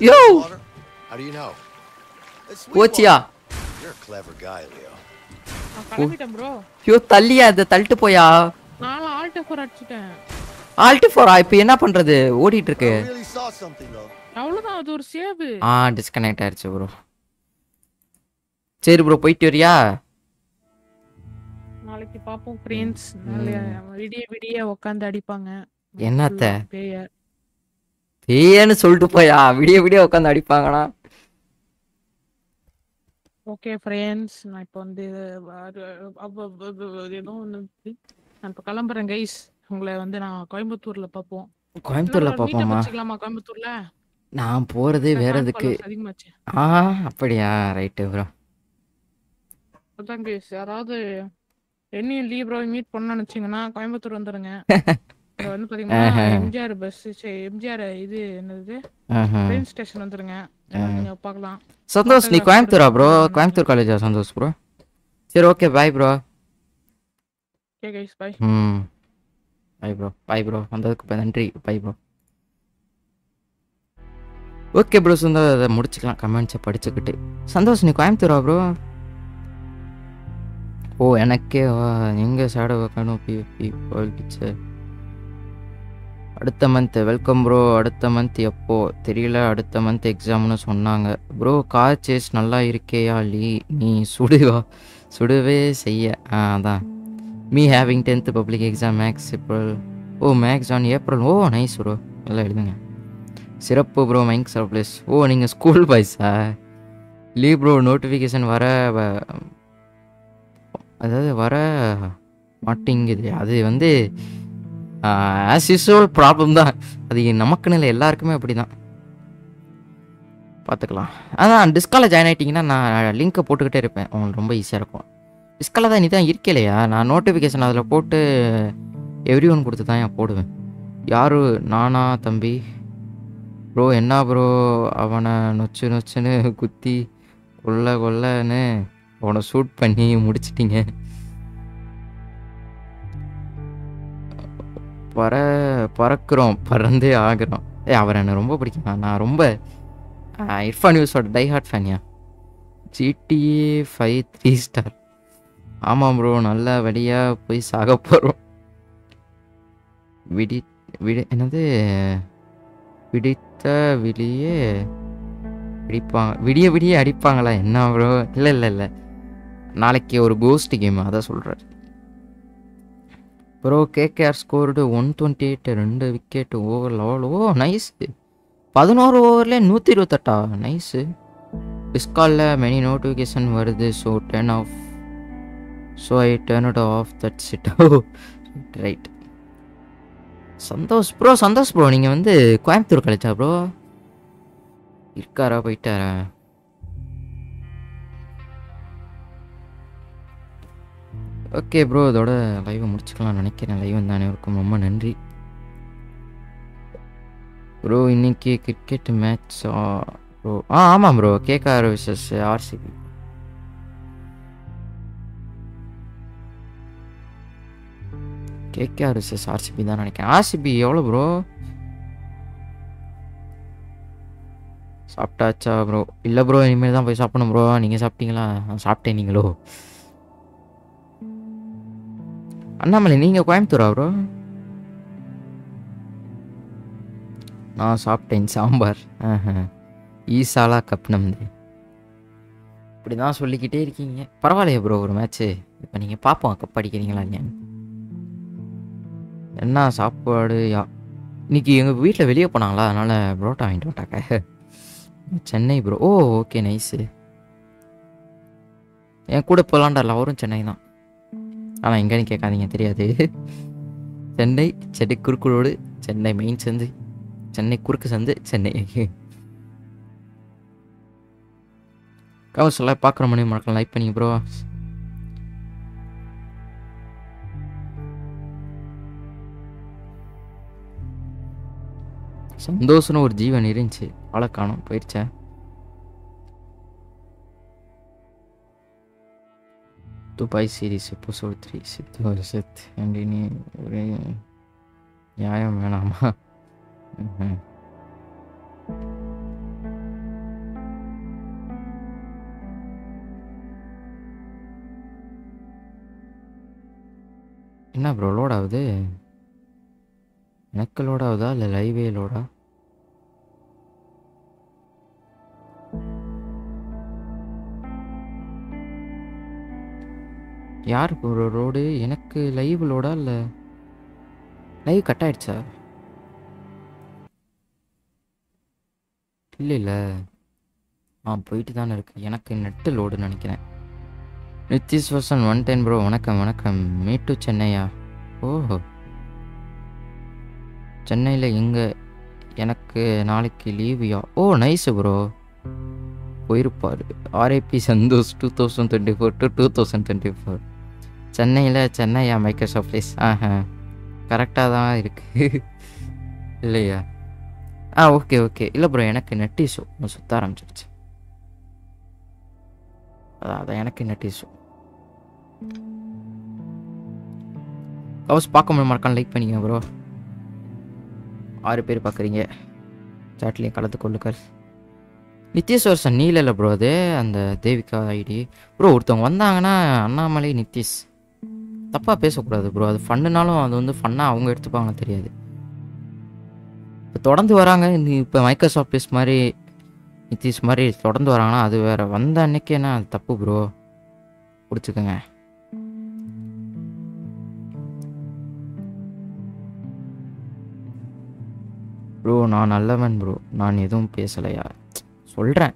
Yo. How do you know? Pochiya. You're a clever guy, Leo. Kalavitam bro. Yo Talliya ad talittu poya. Naan alt for adichiten. Alt for ipo enna pandrathu odiittu irukku. Really saw something though. அவ்வளவுதான் அது ஒரு சேவ். டிஸ்கனெக்ட் ஆயிருச்சு ப்ரோ. சரி ப்ரோ போயிட்டு வரியா? நாளைக்கு பாப்போம் ஃப்ரெண்ட்ஸ். விடிய விடிய உட்கார்ந்து அடிப்பாங்க. என்னத்த பேயர் பேயன்னு சொல்லிட்டு போயா, விடிய விடிய உட்கார்ந்து அடிப்பாங்கடா. ஓகே ஃப்ரெண்ட்ஸ் நான் இப்போ வந்து நான் இப்போ கிளம்புறேன் கைஸ். உங்களை வந்து நான் கோயம்புத்தூர்ல பாப்போம். கோயம்புத்தூர்ல பாப்போமா? கோயம்புத்தூர்ல நான் போறது வேற எதுக்கு? அப்படியா ரைட் ப்ரோ. அதான்ங்க யாராவது என்ன லீவ் ப்ரோ மீட் பண்ணனும் நினைச்சீங்கன்னா கோயம்புத்தூர் வந்துருங்க. இது வந்து பாத்தீங்கன்னா எம்ஜிஆர் பஸ் எம்ஜிஆர் இது என்னது ட்ரெயின் ஸ்டேஷன் வந்துருங்க. நீங்க பார்க்கலாம். சந்தோஷ் நீ கோயம்புத்தூரா ப்ரோ? கோயம்புத்தூர் காலேஜா சந்தோஷ் ப்ரோ? சரி okay bye bro. Okay guys bye. Bye bro bye bro. வந்ததுக்கு நன்றி bye bro. Okay bro Santhosh அதை முடிச்சுக்கலாம் கமெண்ட்ஸை படிச்சுக்கிட்டு. சந்தோஷ் நீ கோயம்புத்தூரா ப்ரோ? ஓ எனக்கே எங்கே சேட வைக்கணும் பிக்சர் அடுத்த மந்த். Welcome bro. அடுத்த மந்த் எப்போ தெரியல, அடுத்த மந்த் எக்ஸாம்னு சொன்னாங்க ப்ரோ. கார் சேஸ் நல்லா இருக்கேயா லீ? நீ சுடுவா சுடுவே செய்ய அதான் me having 10th public exam maths April. O maths on April. O nice bro நல்லா எழுதுங்க. சிறப்பு ப்ரோ. மைங்க் சர்ப்ளஸ். ஓ நீங்கள் ஸ்கூல் பாய்ஸா? லீவ் ப்ரோ நோட்டிஃபிகேஷன் வர அதாவது வர மாட்டேங்குது. அது வந்து ஆஸ் யூஸ்வல் ப்ராப்ளம் தான், அது நமக்குன்னு இல்லை எல்லாருக்குமே அப்படி தான். பார்த்துக்கலாம். அதான் டிஸ்காலில் ஜாயின் ஆகிட்டிங்கன்னா நான் லிங்க்கை போட்டுக்கிட்டே இருப்பேன், உங்களுக்கு ரொம்ப ஈஸியாக இருக்கும். டிஸ்காலில் தான் நீ தான் இருக்கலையா? நான் நோட்டிஃபிகேஷன் அதில் போட்டு எவ்ரி ஒன் கொடுத்து தான் நான் போடுவேன். யார் நானா தம்பி ப்ரோ? என்ன ப்ரோ அவனை நொச்சு நொச்சுன்னு குத்தி கொல்ல கொல்லன்னு அவனை ஷூட் பண்ணி முடிச்சிட்டிங்க. பறக்கிறோம் பறந்தே ஆகிறோம். ஏ அவர் என்னை ரொம்ப பிடிக்கும். நான் ரொம்ப இர்ஃபான் யூஸோட டை ஹார்ட் ஃபேனியா. GTA 5 3 star. ஆமாம் ப்ரோ நல்ல வழியாக போய் சாக போகிறோம். விடி விடி என்னது விடித்த விடியே அடிப்பாங்க விடிய விடியே அடிப்பாங்களா என்ன ப்ரோ? இல்லை இல்லை இல்லை நாளைக்கு ஒரு கோஸ்ட் கேம் அதான் சொல்கிறார் bro. KKR scored 128 2 wicket over level. ஓ நைஸு. 14 ஓவரில் 128 நைஸு. டிஸ்காலில் மெனி நோட்டிஃபிகேஷன் வருது so I turn it off that's it. Oh right Santhosh bro. Santhosh bro நீங்கள் வந்து கோயம்புத்தூர் காலேஜா ப்ரோ? இருக்காரா போயிட்டாரா? ஓகே ப்ரோ இதோட லைவை முடிச்சுக்கலாம்னு நினைக்கிறேன். லைவ் தானே இருக்கும். ரொம்ப நன்றி ப்ரோ. இன்னைக்கு கிரிக்கெட் மேட்ச் ப்ரோ? ஆமாம் bro. KKR vs RCB. KKR vs RCB தான் நினைக்கிறேன். RCB எவ்வளவு bro? சாப்பிட்டாச்சா bro? இல்ல bro, இனிமேல் தான் போய் சாப்பிடணும் bro. நீங்க சாப்பிட்டீங்களா? நான் சாப்பிட்டேன், நீங்களோ? அண்ணாமலை நீங்க கோயம்புத்தூரா bro? நான் சாப்பிட்டேன் சாம்பார். ஈசாலா கப் நம்பி இப்படி தான் சொல்லிக்கிட்டே இருக்கீங்க. பரவாயில்லையே ப்ரோ, ஒரு மேட்ச்சு இப்போ நீங்கள் பார்ப்போம் கப் அடிக்கிறீங்களா இல்லையான்னு. என்ன சாப்பாடு? இன்னைக்கு எங்கள் வீட்டில் வெளியே போனாங்களா, அதனால் புரோட்டா வாங்கிட்டு வந்தாங்க. சென்னை ப்ரோ. ஓ ஓகே நைஸு. என் கூட போகலான்டார்ல, அவரும் சென்னை தான். ஆனால் எங்கேன்னு கேட்காதீங்க, தெரியாது. சென்னை சென்னை குறுக்குரோடு, சென்னை மெயின் சந்து, சென்னை குறுக்கு சந்து, சென்னை. கவர்ஸ் எல்லாம் பார்க்குற முடியும், மறக்கலாம் லைக் பண்ணிங்க ப்ரோ. சந்தோஷம்னு ஒரு ஜீவன் இருந்துச்சு, ஆளை காணும், போயிடுச்சேன். துபாய் சீரீஸ் எபிசோட் 3 சித்து ஒரு சித்து அப்படின்னு ஒரு நியாயம் வேணாமா? என்ன ப்ரோ லோட் ஆகுது? எனக்கு லோட் ஆகுதா இல்லை லைவே லோடா? யாருக்கு ப்ரோ ரோடு? எனக்கு லைவ் லோடா இல்லை லைவ் கட் ஆயிடுச்சா? இல்லை இல்லை போயிட்டு தானே இருக்கு. எனக்கு நெட்டு லோடுன்னு நினைக்கிறேன். நித்திஷ் வர்சன் 110 ப்ரோ. வணக்கம் வணக்கம். மீட்டு சென்னையா? ஓஹோ சென்னையில் எங்கே? எனக்கு நாளைக்கு லீவியா? ஓ நைஸு ப்ரோ, போயிருப்பார். ஆர்ஏபி சந்தோஷ் 2024 to 2024 சென்னையில். சென்னையா மைக்ரோசாஃப்ட் பிளேஸ்? கரெக்டாக தான் இருக்குது இல்லையா? Okay okay. இல்லை ப்ரோ, எனக்கு நெட்டி ஷோ சுற்ற ஆரம்பிச்சிருச்சு, அதான் எனக்கு என்ன டீஸும். கவுஸ் பார்க்க முடியும், மறக்காம லைக் பண்ணிங்க ப்ரோ. 6 பேர் பார்க்குறீங்க, சாட்லேயும் கலந்து கொள்ளுங்கள். நித்திஷ் வருஷன் நீல இல்லை ப்ரோ, அது அந்த தேவிகா ஐடி ப்ரோ. ஒருத்தவங்க வந்தாங்கன்னா அண்ணாமலை நித்திஷ் தப்பாக பேசக்கூடாது ப்ரோ. அது ஃபண்ணுனாலும் அது வந்து ஃபன்னாக அவங்க எடுத்துப்பாங்க, தெரியாது. இப்போ தொடர்ந்து வராங்க, இப்போ மைக்ரோசாஃப்ட் பிளேஸ் மாதிரி நித்திஷ் மாதிரி தொடர்ந்து வராங்கன்னா அது வேறு. வந்த அன்னைக்கேனா அது தப்பு ப்ரோ, பிடிச்சிக்கோங்க. ப்ரோ நான் நல்லவன் ப்ரோ, நான் எதுவும் பேசலையா சொல்கிறேன்.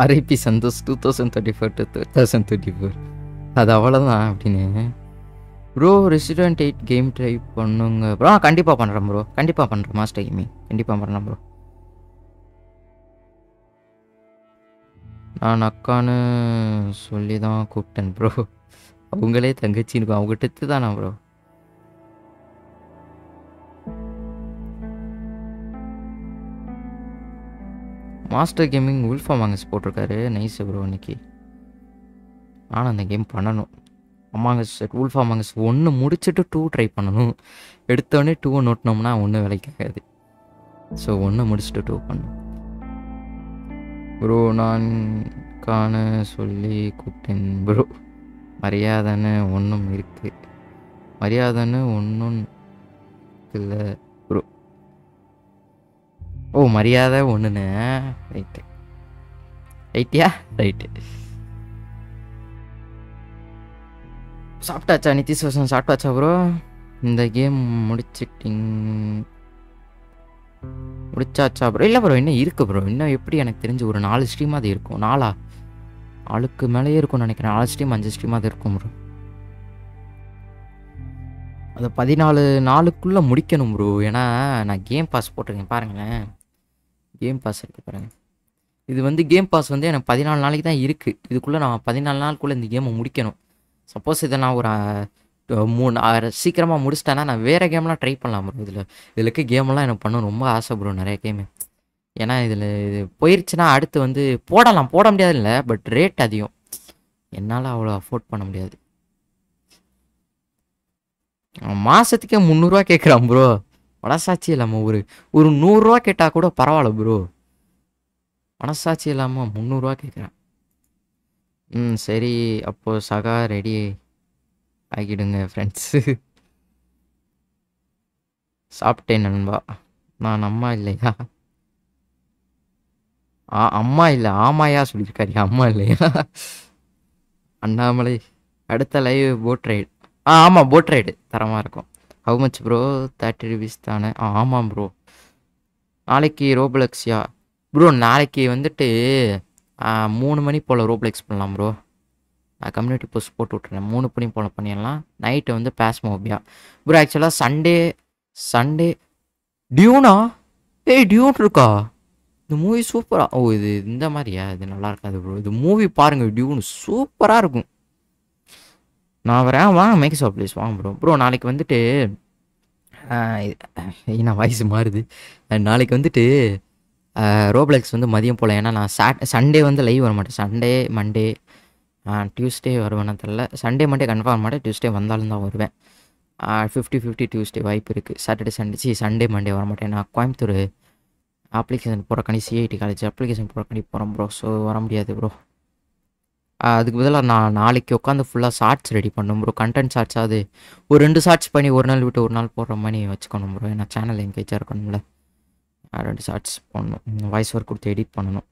ஆர்ஐபி சந்தோஷ் 2024 to 2024 அது அவ்வளோதான் அப்படின்னு. ப்ரோ ரெசிடென்ட் 8 கேம் ட்ரை பண்ணுங்க ப்ரோ. கண்டிப்பாக பண்ணுறேன் ப்ரோ, கண்டிப்பாக பண்ணுறேன். மாஸ்டர் கேமிங் கண்டிப்பாக பண்ணுறேன் ப்ரோ. நான் அக்கான்னு சொல்லி தான் கூப்பிட்டேன் ப்ரோ, அவங்களே தங்கச்சின்னு அவங்ககிட்ட தானா ப்ரோ? மாஸ்டர் கேமிங் உல்ஃபா மாங்கஸ் போட்டிருக்காரு, நைஸு ப்ரோ. இன்னைக்கு ஆனால் அந்த கேம் பண்ணணும். அமாங்கஸ் உல்ஃபா அமாங்கஸ் 1 முடிச்சுட்டு 2 ட்ரை பண்ணணும். எடுத்தோடனே 2 நோட்டினோம்னா 1 விலைக்காகாது. ஸோ 1 முடிச்சுட்டு 2 பண்ணணும் ப்ரோ. நான் காண சொல்லி கூப்பிட்டேன் ப்ரோ. மரியாதைன்னு ஒன்றும் இருக்குது, மரியாதைன்னு ஒன்றும் இல்லை ப்ரோ. ஓ மரியாதை ஒன்றுண்ணே, ரைட்டு ரைட்டியா ரைட்டு. சாப்பிட்டாச்சா நித்திஷ் வசன்? சாப்பிட்டாச்சா ப்ரோ? இந்த கேம் முடிச்சாச்சா ப்ரோ? இல்லை ப்ரோ இன்னும் இருக்குது ப்ரோ. இன்னும் எப்படி எனக்கு தெரிஞ்சு ஒரு 4 ஸ்ட்ரீம் அது இருக்கும். 4 ஆளுக்கு மேலேயே இருக்கும்னு நினைக்கிறேன். 4 ஸ்ட்ரீம் 5 ஸ்ட்ரீம் அது இருக்கும் ப்ரோ. அது 14 நாளுக்குள்ளே முடிக்கணும் ப்ரோ. ஏன்னா நான் கேம் பாஸ் போட்டிருக்கேன் பாருங்களேன், கேம் பாஸ் இருக்குது பாருங்கள். இது வந்து கேம் பாஸ் வந்து எனக்கு 14 நாளைக்கு தான் இருக்குது. இதுக்குள்ளே நான் 14 நாளுக்குள்ளே இந்த கேமை முடிக்கணும். சப்போஸ் இதை நான் ஒரு 3 சீக்கிரமாக முடிச்சிட்டேன்னா நான் வேறு கேம்லாம் ட்ரை பண்ணலாம் ப்ரோ. இதில் இருக்க கேமெல்லாம் எனக்கு பண்ண ரொம்ப ஆசை ப்ரோ, நிறைய கேமு. ஏன்னா இது போயிடுச்சுன்னா அடுத்து வந்து போடலாம், போட முடியாது இல்லை, பட் ரேட் அதிகம், என்னால் அவ்வளோ அஃபோர்ட் பண்ண முடியாது. மாசத்துக்கே 300 ரூபாய் கேக்குறான் bro மனசாட்சி இல்லாம ஒரு 100 ரூபாய் கேட்டா கூட பரவாயில்லை bro மனசாட்சி இல்லாம 300 ரூபாய் கேக்குறான் சரி அப்போ சகா ரெடி ஆகிடுங்க फ्रेंड्स சாப்பிட்டேன் நண்பா நான் அம்மா இல்லையா அம்மா இல்ல ஆமாயா சொல்லிருக்காரு அம்மா இல்லையா அண்ணாமலை அடுத்த லைவ் போட் ரைட் ஆமா போட் ரைட் தரமா இருக்கும் how much bro 30 rupees தானே ஆமா bro நாளைக்கு ரோப்ளக்ஸ்யா bro நாளைக்கு வந்துட்டு 3 மணி போல ரோப்ளக்ஸ் பண்ணலாம் bro நான் கம்யூனிட்டி போஸ்ட் போட்டு விட்டுறேன் 3 மணி போல பண்ணிரலாம் நைட் வந்து பாஸ் மோபியா bro एक्चुअली சண்டே டியூனா ஏய் டியூன் இருக்கா The movie super. Oh, this is bro. The movie parang dude super argu. Now, where make so please, bro. Bro, Nalik Vandite in a vice mardi and Nalik Vandite Roblox on the Madiam Polana Sunday on the live or Sunday, Monday, and Tuesday or one other Sunday, Monday confirm, Tuesday, Vandalana or 50-50 Tuesday, Viper, Saturday, Sunday, Monday or Matana, Coimbatore. Application for a CIT college application for a bro, so I'm the other bro. The Gudala Nalikokan the full of sarts ready pandum bro, content sarts are the Urundi sarts penny, ornal with ornal for money, which conumber in a channel in Kajar Conla. I don't sarts on vice work could edit Panono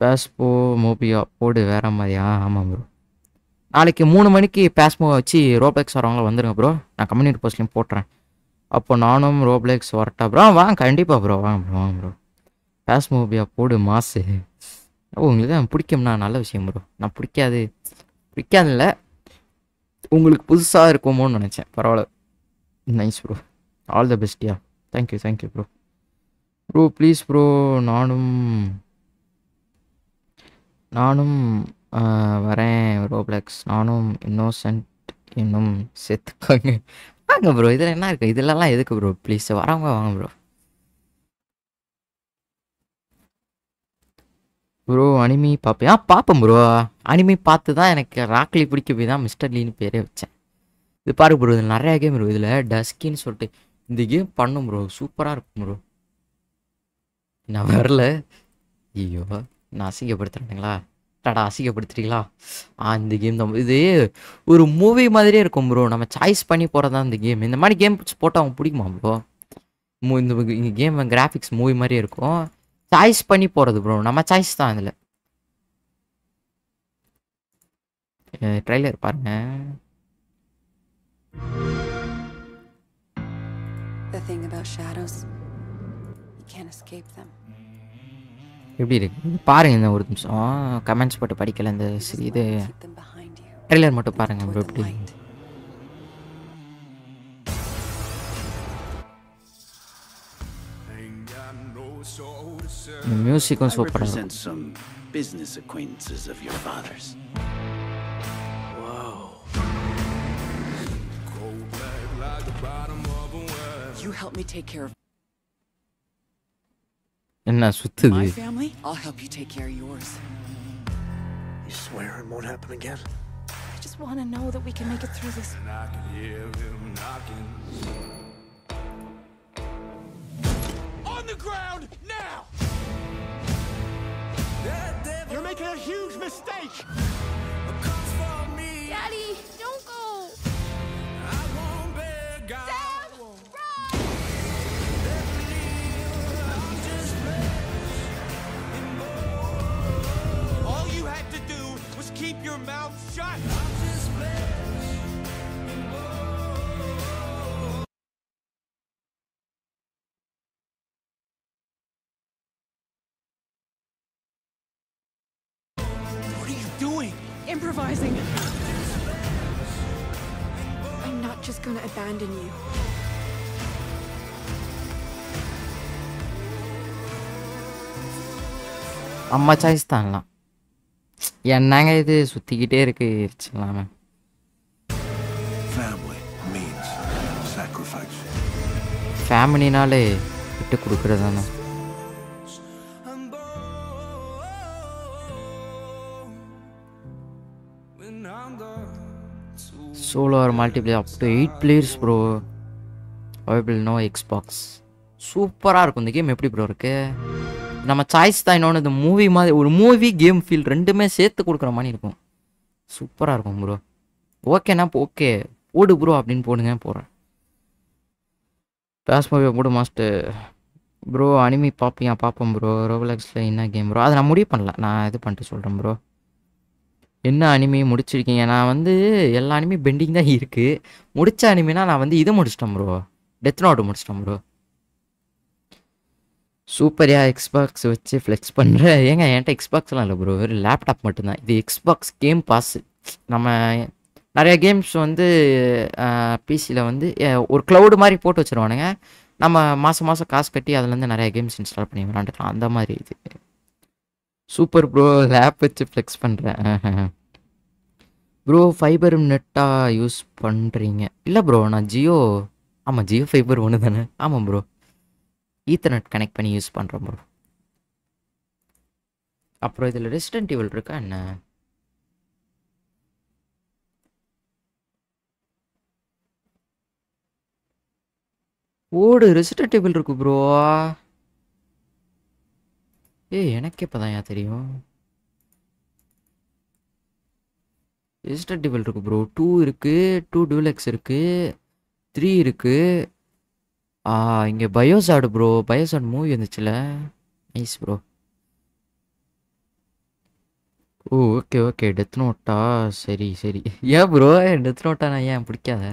Paspo Mopia Pode Vera Maria Amambro Naliki Moon Maniki Pasmo Chi Ropex or Angle Vandra bro, a community post in Portland. Upon Anum Roblox or Tabra, one candy bro, Pass movie a poor mass. Only them put him on a love him, bro. Napuka the Pricanla Ungul Pulsar Common on a check. Nice, bro. All the best, yeah. Thank you, bro. Bro, please, bro. Nanum Vare Roblox, Nanum Innocent Innum Sith. Bro, either an arc, either a bro, please. So, bro. Bro, anime papa, papam, bro. Anime path and a crackly pretty with a Mr. Lee Tamil. The park, bro, the Nara game, bro, the skin sort of the game, Pandum, bro, super arc, bro. Navarle, you are Nasi over Trangla, Tadasi over Trila, and the game, the ஒரு மூவி மாதிரியே இருக்கும் bro நம்ம சாய்ஸ் பண்ணி போறதா அந்த கேம் இந்த மாதிரி கேம்ஸ் போட்டா உங்களுக்கு பிடிக்குமா bro இந்த கேம் கிராபிக்ஸ் மூவி மாதிரியே இருக்கும் சாய்ஸ் பண்ணி போறது bro நம்ம சாய்ஸ் தான் இதுல ட்ரைலர் பாருங்க The thing about shadows you can't escape them எப்படி இருக்கு பாருங்க இந்த ஒரு நிமிஷம் கமெண்ட்ஸ் போட்டு படிக்கல அந்த இது Trailer மட்டும் பாருங்க bro இப்படி music on super some business acquaintances of your fathers wow you help me take care of என்ன சுத்துது my family I'll help you take care of yours you swear it won't happen again I just want to know that we can make it through this. And I can hear him knocking. On the ground now. You're making a huge mistake. Daddy, don't go. I won't beg. Dad, run. All you had to do was keep your mouth shut. Improvising. I'm not just gonna abandon you. Amma chaisthanla. Yannanga idu suttikite irukirchalaama. Family means sacrifice. Family naale vittu kudukuradana. Solo or multiplayer up to 8 players bro. Available no Xbox. Super irukku indha game eppadi bro irukku. Nama choice tha inonu the movie maari or movie game feel rendume sethu kudukra mani irukum. Super irukum bro. Okay na okay. Podu bro appdin podunga pora. Pass movie podu master. Bro anime paappiya paapom bro. Roblox la inna game bro. Adha na mudiy pannala. Na idu pannittu solren bro. என்ன anime முடிச்சிருக்கீங்க நான் வந்து எல்லா anime பெண்டிங் தான் இருக்கு முடிச்ச animeனா நான் வந்து இத முடிச்சிட்டேன் bro death note முடிச்சிட்டேன் bro சூப்பர் யா Xbox வச்சு flex பண்ற ஏங்க என்கிட்ட Xboxலாம் இல்ல bro வெறும் லேப்டாப் மட்டும் தான் இது Xbox Game Pass நம்ம நிறைய கேம்ஸ் வந்து PC ல வந்து ஒரு cloud மாதிரி போட்டு வச்சிருவானுங்க நம்ம மாசம் மாசம் காசு கட்டி அதுல இருந்து நிறைய கேம்ஸ் இன்ஸ்டால் பண்ணி விளையாடலாம் அந்த மாதிரி இது Super bro, lap with flex pandra. Bro, fiber net use pandringa. Illa bro, na Jio. Ama Jio fiber one thana. Ama bro. Ethernet connect panni use pandra bro. Appro idhula Resident Evil irukka enna? Odu Resident Evil irukku bro. ஏய் எனக்கே பதயா தெரியும் ரெசிஸ்டன்ட் டிவல் இருக்கு bro 2 இருக்கு 2 டூலக்ஸ் இருக்கு 3 இருக்கு இங்க பயோசார்ட் bro பயோசார்ட் மூவி வந்துச்சுல நைஸ் bro ஓ ஓகே ஓகே டெத் நோட்டா சரி சரி யா bro டெத் நோட்டா நான் ஏன் பிடிக்காத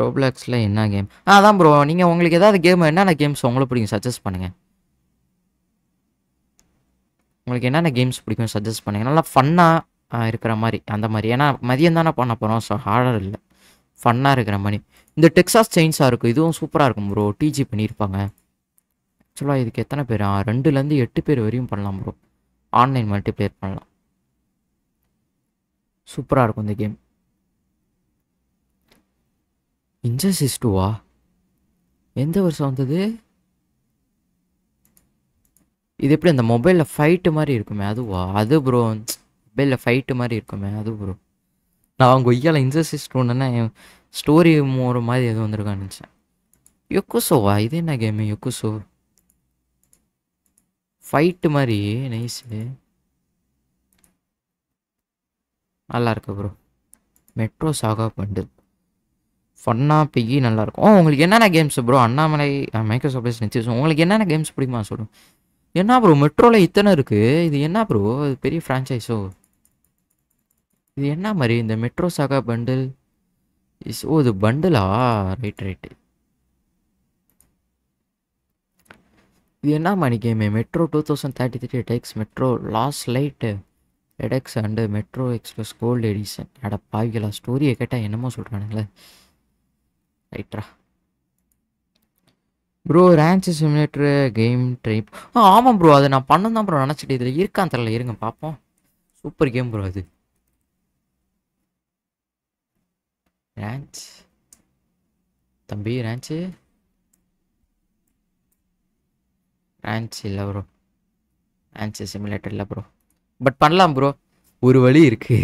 Roblox ல என்ன கேம் அதான் bro நீங்க உங்களுக்கு ஏதாவது கேம் என்னன்னா கேம்ஸ் உங்களுக்கு பிடிக்கும் சஜஸ்ட் பண்ணுங்க உங்களுக்கு என்னென்ன கேம்ஸ் பிடிக்கும் சஜஸ்ட் பண்ணுங்க நல்லா ஃபன்னா இருக்கிற மாதிரி அந்த மாதிரி ஏனா மதியம் தான பண்ண போறோம் சோ ஹார்டர் இல்ல ஃபன்னா இருக்கிற மாதிரி இந்த டெக்சாஸ் செயின்ஸா இருக்கு இதுவும் சூப்பரா இருக்கும் bro டிஜி பண்ணிருப்பாங்க एक्चुअली இதுக்கு எத்தனை பேர் 2 ல இருந்து 8 பேர் வரையும் பண்ணலாம் bro ஆன்லைன் மல்டிப்ளேயர் பண்ணலாம் சூப்பரா இருக்கும் இந்த கேம் இன்ஜஸ்டிஸ் 2 எந்த வருஷம் வந்தது இது எப்படி அந்த மொபைல்ல ஃபைட் மாதிரி இருக்குமே அதுவா அது bro மொபைல்ல ஃபைட் மாதிரி இருக்குமே அது bro நான் கொய்யால இன்ஜஸ்டிஸ் ஸ்டோன்னா ஸ்டோரி ஒரு மாதிரி ஏதோ வந்திருக்கான்னு நினைச்சேன் யுக்குசோவா இது என்ன கேம் யுக்குசோ ஃபைட் மாதிரி நைஸ் நல்லா இருக்கு bro மெட்ரோ சாகா பண்டில் ஃபன்னா பிகி நல்லா இருக்கும் உங்களுக்கு என்னென்ன games bro Annamalai Microsoft place நிச்சயம் உங்களுக்கு என்னென்ன கேம்ஸ் பிடிக்குமா சொல்லுங்க என்ன bro metro ல இத்தனை இருக்கு இது என்ன bro இது பெரிய franchise-ஓ இது என்ன மாதிரி இந்த metro saga bundle is oh the bundle ah right இது என்ன மாதிரி game metro 2033 takes metro last light edX and metro express gold edition அட பாவிகளா ஸ்டோரியை கேட்டா என்னமோ சொல்றானுங்களே ரைட்ரா bro ranch simulator game trip ஆமா bro அது நான் பண்ணதான் bro நினைச்சிட்டு இதுல இருக்கான் தெரியல இருங்க பாப்போம் சூப்பர் கேம் bro அது ranch தம்பி ranch ranch இல்ல bro ranch simulator இல்ல bro பட் பண்ணலாம் bro ஒரு வழி இருக்கு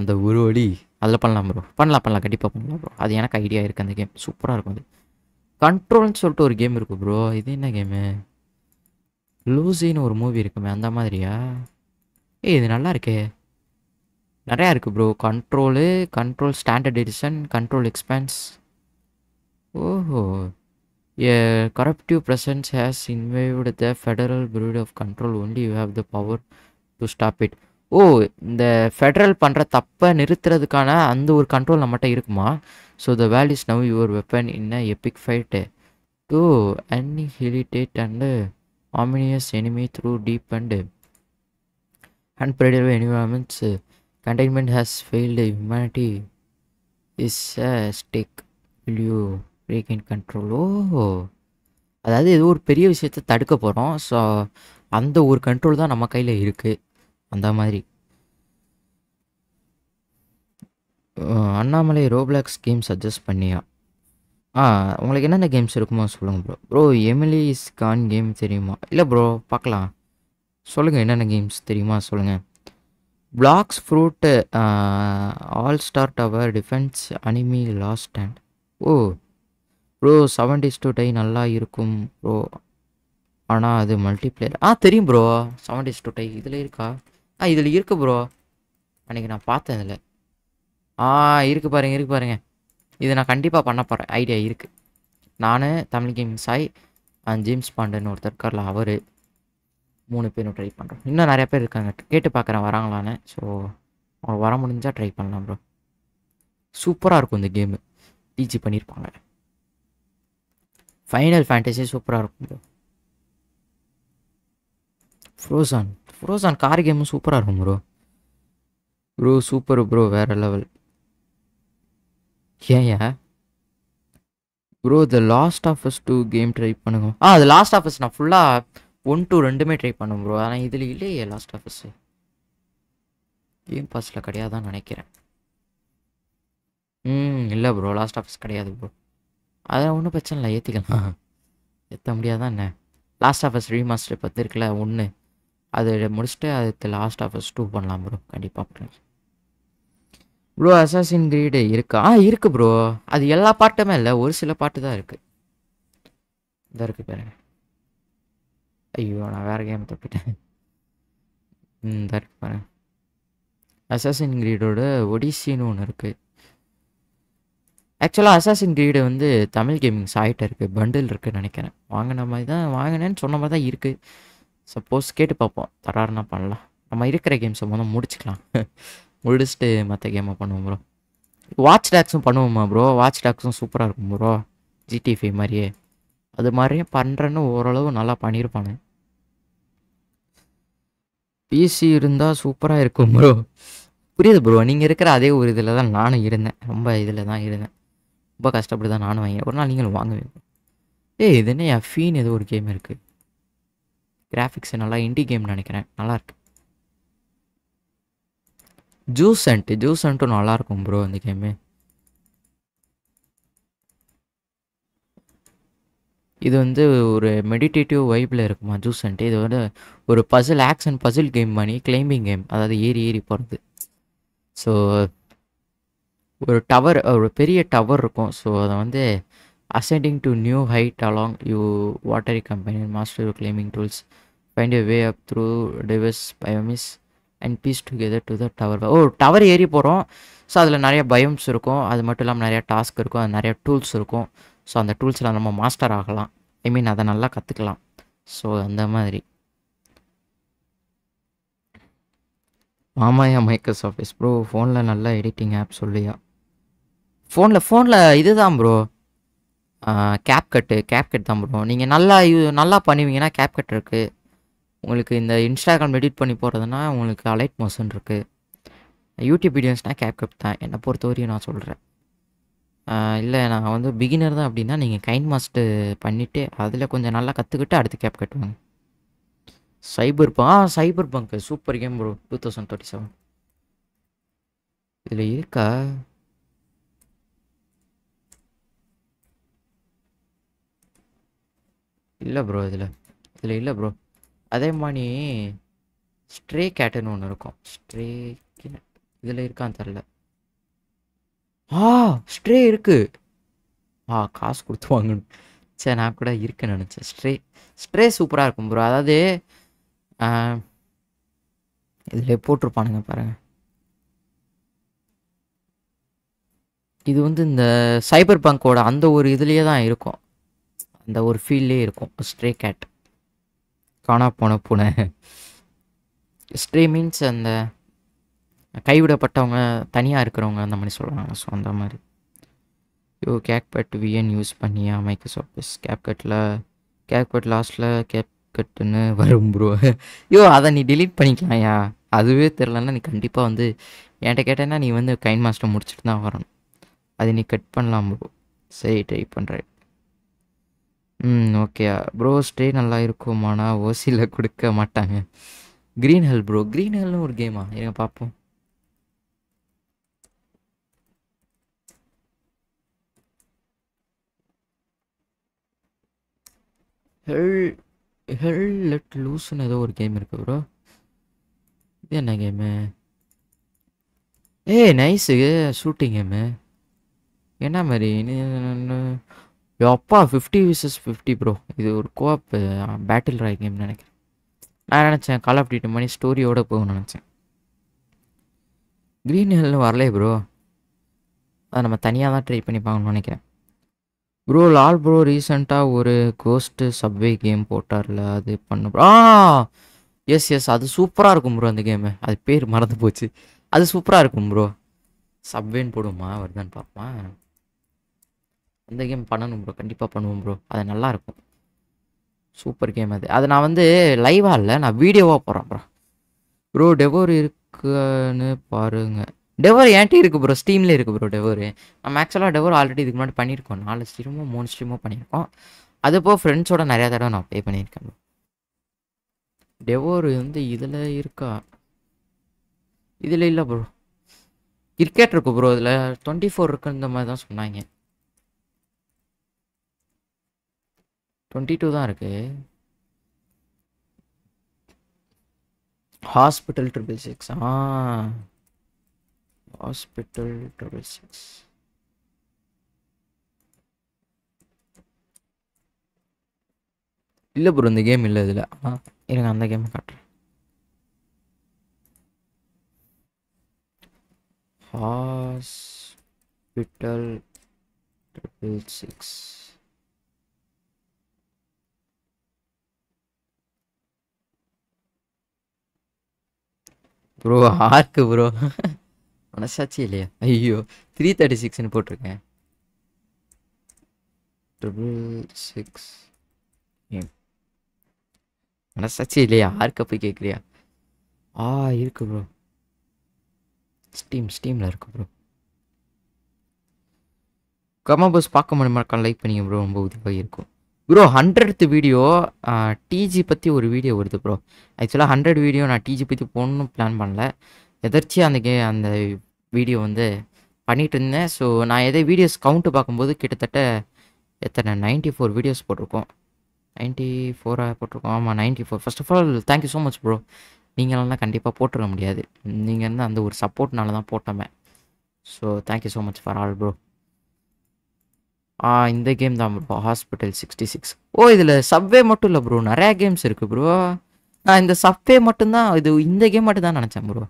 அந்த ஒரு வழி அத பண்ணலாம் bro பண்ணலாம் கண்டிப்பா பண்ணலாம் bro அது எனக்கு ஐடியா இருக்கு அந்த கேம் சூப்பரா இருக்கும் அது Control ன்னு சொல்லிட்டு ஒரு கேம் இருக்கு bro இது என்ன கேம் லூசின்னு ஒரு மூவி இருக்குமே அந்த மாதிரியா ஏய் இது நல்லா இருக்கே நிறைய இருக்கு bro Control Control Standard Edition Control Expanse ஓஹோ a corruptive presence has invaded the federal bureau of control only you have the power to stop it ஓ இந்த ஃபெடரல் பண்ற தப்பை நிறுத்துறதுக்கான அந்த ஒரு கண்ட்ரோல் நம்மட்ட இருக்குமா so the world is now your weapon in a epic fight to annihilate and ominous enemy through deep and unpredictable environments containment has failed humanity is a stake will you regain control ஓ அதாவது இது ஒரு பெரிய விஷயத்தை தடுக்க போறோம் so அந்த ஒரு கண்ட்ரோல் தான் நம்ம கையில இருக்கு அந்த மாதிரி அண்ணாமலை ரோப்ளாக்ஸ் கேம் சஜஸ்ட் பண்ணியா உங்களுக்கு என்னென்ன கேம்ஸ் இருக்குமா சொல்லுங்க bro bro Emily is gone game தெரியுமா இல்லை ப்ரோ பார்க்கலாம் சொல்லுங்கள் என்னென்ன கேம்ஸ் தெரியுமா சொல்லுங்கள் Blocks fruit all-star tower defense enemy last stand. Oh bro, 7:9 nalla irukum bro. Ana adu multiplayer. Theriyum bro, 7:9 idhula iruka. Idhula irukku bro. Anike na paatha idhula. Irukku parunga, irukku parunga. Idha na kandipa panna pora idea irukku. Nanu Tamil Game Sai and James Pandan orthar karla avaru மூணு பேரும் ட்ரை பண்றோம். இன்னும் நிறைய பேர் இருக்காங்க. கேட்டு பார்க்கறேன் வராங்களானே. சோ ஒரு வர முடிஞ்சா ட்ரை பண்ணலாம் bro. சூப்பரா இருக்கும் இந்த கேம். டிஜி பண்ணிருப்பாங்க. ஃபைனல் ஃபேண்டஸி சூப்பரா இருக்கும் bro. ஃப்ரோசன் கார் கேமும் சூப்பரா இருக்கும் bro. bro சூப்பர் bro, வேற லெவல். ஏயா bro the last of us 2 game try பண்ணுங்க. the last of us நான் ஃபுல்லா 1 2 ரெண்டுமே ட்ரை பண்ணோம் bro. ஆனா இதுல இல்லையே லாஸ்ட் ஆஃபஸ். கேம் பாஸ்ல கிடையாதா நினைக்கிறேன். இல்ல bro, லாஸ்ட் ஆஃபஸ் கிடையாது bro. அத ஒண்ணு பிரச்சனை இல்ல, ஏத்திக்கலாம். ஏத்த முடியாதா என்ன? லாஸ்ட் ஆஃபஸ் ரீமாஸ்டர் பத்தி இருக்குல 1. அத முடிச்சிட்டு அது லாஸ்ட் ஆஃபஸ் 2 பண்ணலாம் bro. கண்டிப்பா பண்ணலாம். bro அசாசின் கிரீட் இருக்கா? இருக்கு bro. அது எல்லா பார்ட்டுமே இல்ல, ஒரு சில பார்ட் தான் இருக்கு. இதா இருக்கு பாருங்க. ஐயோ நான் வேற கேம் தப்பிட்டேன். தர்பாரு அசாசின் கிரீடோட ஒடிசின்னு ஒன்று இருக்கு. ஆக்சுவலாக அசாசின் கிரீடு வந்து தமிழ் கேமிங் சாய்ட்டாக இருக்குது, பண்டில் இருக்குன்னு நினைக்கிறேன். வாங்கின மாதிரி தான், வாங்கினேன்னு சொன்ன மாதிரி தான் இருக்குது. சப்போஸ் கேட்டு பார்ப்போம், தராருனா பண்ணலாம். நம்ம இருக்கிற கேம்ஸை மொதல் முடிச்சுக்கலாம், முடிச்சுட்டு மற்ற கேமை பண்ணுவோம் ப்ரோ. வாட்ச் டாக்ஸும் பண்ணுவோமா ப்ரோ? வாட்ச் டாக்ஸும் சூப்பராக இருக்கும் ப்ரோ, ஜிடிஃபை மாதிரியே. அது மாதிரியே பண்ணுறேன்னு ஓரளவு நல்லா பண்ணியிருப்பானு. பிசி இருந்தால் சூப்பராக இருக்கும் ப்ரோ. புரியுது ப்ரோ, நீங்கள் இருக்கிற அதே ஒரு இதில் தான் நானும் இருந்தேன். ரொம்ப இதில் தான் இருந்தேன், ரொம்ப கஷ்டப்பட்டு தான் நானும் வாங்கினேன். ஒரு நாள் நீங்களும் வாங்குவீங்க. இது என்ன என் ஃபீன் ஏதோ ஒரு கேம் இருக்குது. கிராஃபிக்ஸ் நல்லா இண்டி கேம்னு நினைக்கிறேன், நல்லாயிருக்கு. ஜூஸ் அண்ட்டும் நல்லாயிருக்கும் ப்ரோ அந்த கேமு. இது வந்து ஒரு மெடிடேட்டிவ் வைப்பில் இருக்குமா ஜூஸ் அண்ட்? இது வந்து ஒரு பசில் ஆக்ஷன் பசில் கேம் மாதிரி, கிளைம்பிங் கேம், அதாவது ஏறி போகிறது. ஸோ ஒரு டவர், ஒரு பெரிய டவர் இருக்கும். ஸோ அதை வந்து ascending to new height along you watery company master you climbing tools find you way up through diverse biomes and piece together to the tower. Tower ஏறி போகிறோம். ஸோ அதில் நிறைய பயோம்ஸ் இருக்கும், அது மட்டும் இல்லாமல் நிறையா டாஸ்க் இருக்கும், அது நிறையா டூல்ஸ் இருக்கும். ஸோ அந்த டூல்ஸில் நம்ம மாஸ்டர் ஆகலாம், அதை நல்லா கற்றுக்கலாம். ஸோ அந்த மாதிரி மாமாயா மைக்ரோசாஃப்ட் ஆஃபீஸ் ப்ரோ ஃபோனில் நல்லா எடிட்டிங் ஆப் சொல்லியா? ஃபோனில் இதுதான் ப்ரோ, கேப்கட் தான் ப்ரோ. நீங்கள் நல்லா பண்ணுவீங்கன்னா கேப்கட் இருக்குது. உங்களுக்கு இந்த இன்ஸ்டாகிராம் எடிட் பண்ணி போகிறதுனா உங்களுக்கு அலைட் மோஷன் இருக்குது. யூடியூப் வீடியோஸ்னால் கேப்கட் தான் என்னை பொறுத்தவரையும் நான் சொல்கிறேன். இல்லை நான் வந்து பிகினர் தான் அப்படின்னா நீங்கள் கைண்ட் மாஸ்டர் பண்ணிவிட்டு அதில் கொஞ்சம் நல்லா கற்றுக்கிட்டு அடுத்து கேப் கட்டுவாங்க. Cyberpunk super game bro, 2037 இதில் இருக்கா? இல்லை ப்ரோ, இதில் இல்லை ப்ரோ. அதே மாதிரி ஸ்ட்ரே கேட்டுன்னு ஒன்று இருக்கும். ஸ்ட்ரே கேட் இதில் இருக்கான்னு தெரில. ஸ்ட்ரே இருக்கு. காசு கொடுத்து வாங்கணும். சரி நான் கூட இருக்க நினச்சேன். ஸ்ட்ரே சூப்பராக இருக்கும் ப்ரோ. அதாவது இதில் போட்டிருப்பானுங்க பாருங்க. இது வந்து இந்த சைபர் பங்கோட அந்த ஒரு இதுலேயே தான் இருக்கும், அந்த ஒரு ஃபீல்ட்லேயே இருக்கும். ஸ்ட்ரே கேட் காணா போன பூனை. ஸ்ட்ரே மீன்ஸ் அந்த கைவிடப்பட்டவங்க, தனியாக இருக்கிறவங்க, அந்த மாதிரி சொல்கிறாங்க. ஸோ அந்த மாதிரி கேப்கட் விஎன் யூஸ் பண்ணியா மைக்ரோசாஃப்ட் ஆஃபீஸ்? கேப்கட் லாஸ்ட்டில் கேப்கட்டுன்னு வரும் ப்ரோ. அதை நீ டெலீட் பண்ணிக்கலாம்யா, அதுவே தெரிலன்னா நீ கண்டிப்பாக வந்து என்கிட்ட கேட்டேன்னா நீ வந்து கைண்ட் மாஸ்டர் முடிச்சுட்டு தான் வரணும். அது நீ கட் பண்ணலாம் ப்ரோ. சரி ட்ரை பண்ணுறேன். Okay bro. ஸ்டே நல்லா இருக்கும், ஆனால் ஓசியில் கொடுக்க மாட்டாங்க. கிரீன்ஹெல் ப்ரோ, கிரீன்ஹெல்னு ஒரு கேமா? எங்க பார்ப்போம். ஹெல் லெட் லூஸ்ன்னு ஏதோ ஒரு கேம் இருக்கு ப்ரோ. இது என்ன game? Hey, nice shooting him. Yoppa 50 vs 50, bro. This is a co-op battle right game. I think Call of Duty money story oda Green Hill varlai bro. I nama thaniya da try panni paanum nenikkren. Bro, lol bro recent ah oru Ghost Subway game potarla adu pannu. Ah! Yes, yes, adu super ah irukum bro and game. Adu per maradhu pochu. Adu super ah irukum bro. Subway poduma varudhan paappa. Andha game pannanum bro, kandipa pannuvom bro. Adu nalla irukum. Super game adu. Adu na vande live ah illa, na video ah poran bro. Bro, Devour irukku parunga. Devour anti irukku bro, Steam la irukku bro Devour. Nam actually Devour already idhukku munadi pannirkom. 4 stream mo 3 stream mo pannirkom. Adu po friends oda nariya thadava na play pannirken. Devour undu idhula irukka. Idhula illa bro. Cricket irukku bro idhula 24 irukku indha maari dhaan sonnaanga. 22 தான் இருக்கு. Hospital 666. Hospital 666. இல்ல bro இந்த கேம் இல்ல இதுல. இருங்க அந்த கேம் காட்டுறேன். Hospital 666. Bro, arc bro. மனசாட்சி இல்லையா? ஐயோ 336 னு போட்டுருக்கேன். 666 ஏம். மனசாட்சி இல்லையா? ஆர்க்க போய் கேக்குறியா? ஆ இருக்கு bro. ஸ்டீம்ல இருக்கு bro. கமா பஸ் பார்க்க முடியுமா? லைக் பண்ணுங்க bro, ரொம்ப உதவியா இருக்கும். Bro, 100th video TG பத்தி ஒரு வீடியோ வருது bro. Actually 100 வீடியோ நான் TG பத்தி போடணும் பிளான் பண்ணல. எதர்ச்சியா அந்த வீடியோ வந்து பண்ணிட்டு இருந்தேன். சோ நான் எதை வீடியோஸ் கவுண்ட் பாக்கும்போது கிட்டத்தட்ட எத்தனை 94 வீடியோஸ் போட்டுருக்கோம். 94 போட்டுருக்கோம். ஆமா 94. First of all, thank you so much bro. நீங்களால கண்டிப்பா போட்டுற முடியாது. நீங்க இருந்த அந்த ஒரு சப்போர்ட்னால தான் போட்டமே. So thank you so much for all bro. In the game தான் bro Hospital 66. ஓ இதுல Subway மட்டும் இல்ல bro, நிறைய கேம்ஸ் இருக்கு bro. நான் இந்த Subway மட்டும் தான் இது இந்த கேம் மட்டும் தான் நினைச்சேன் bro.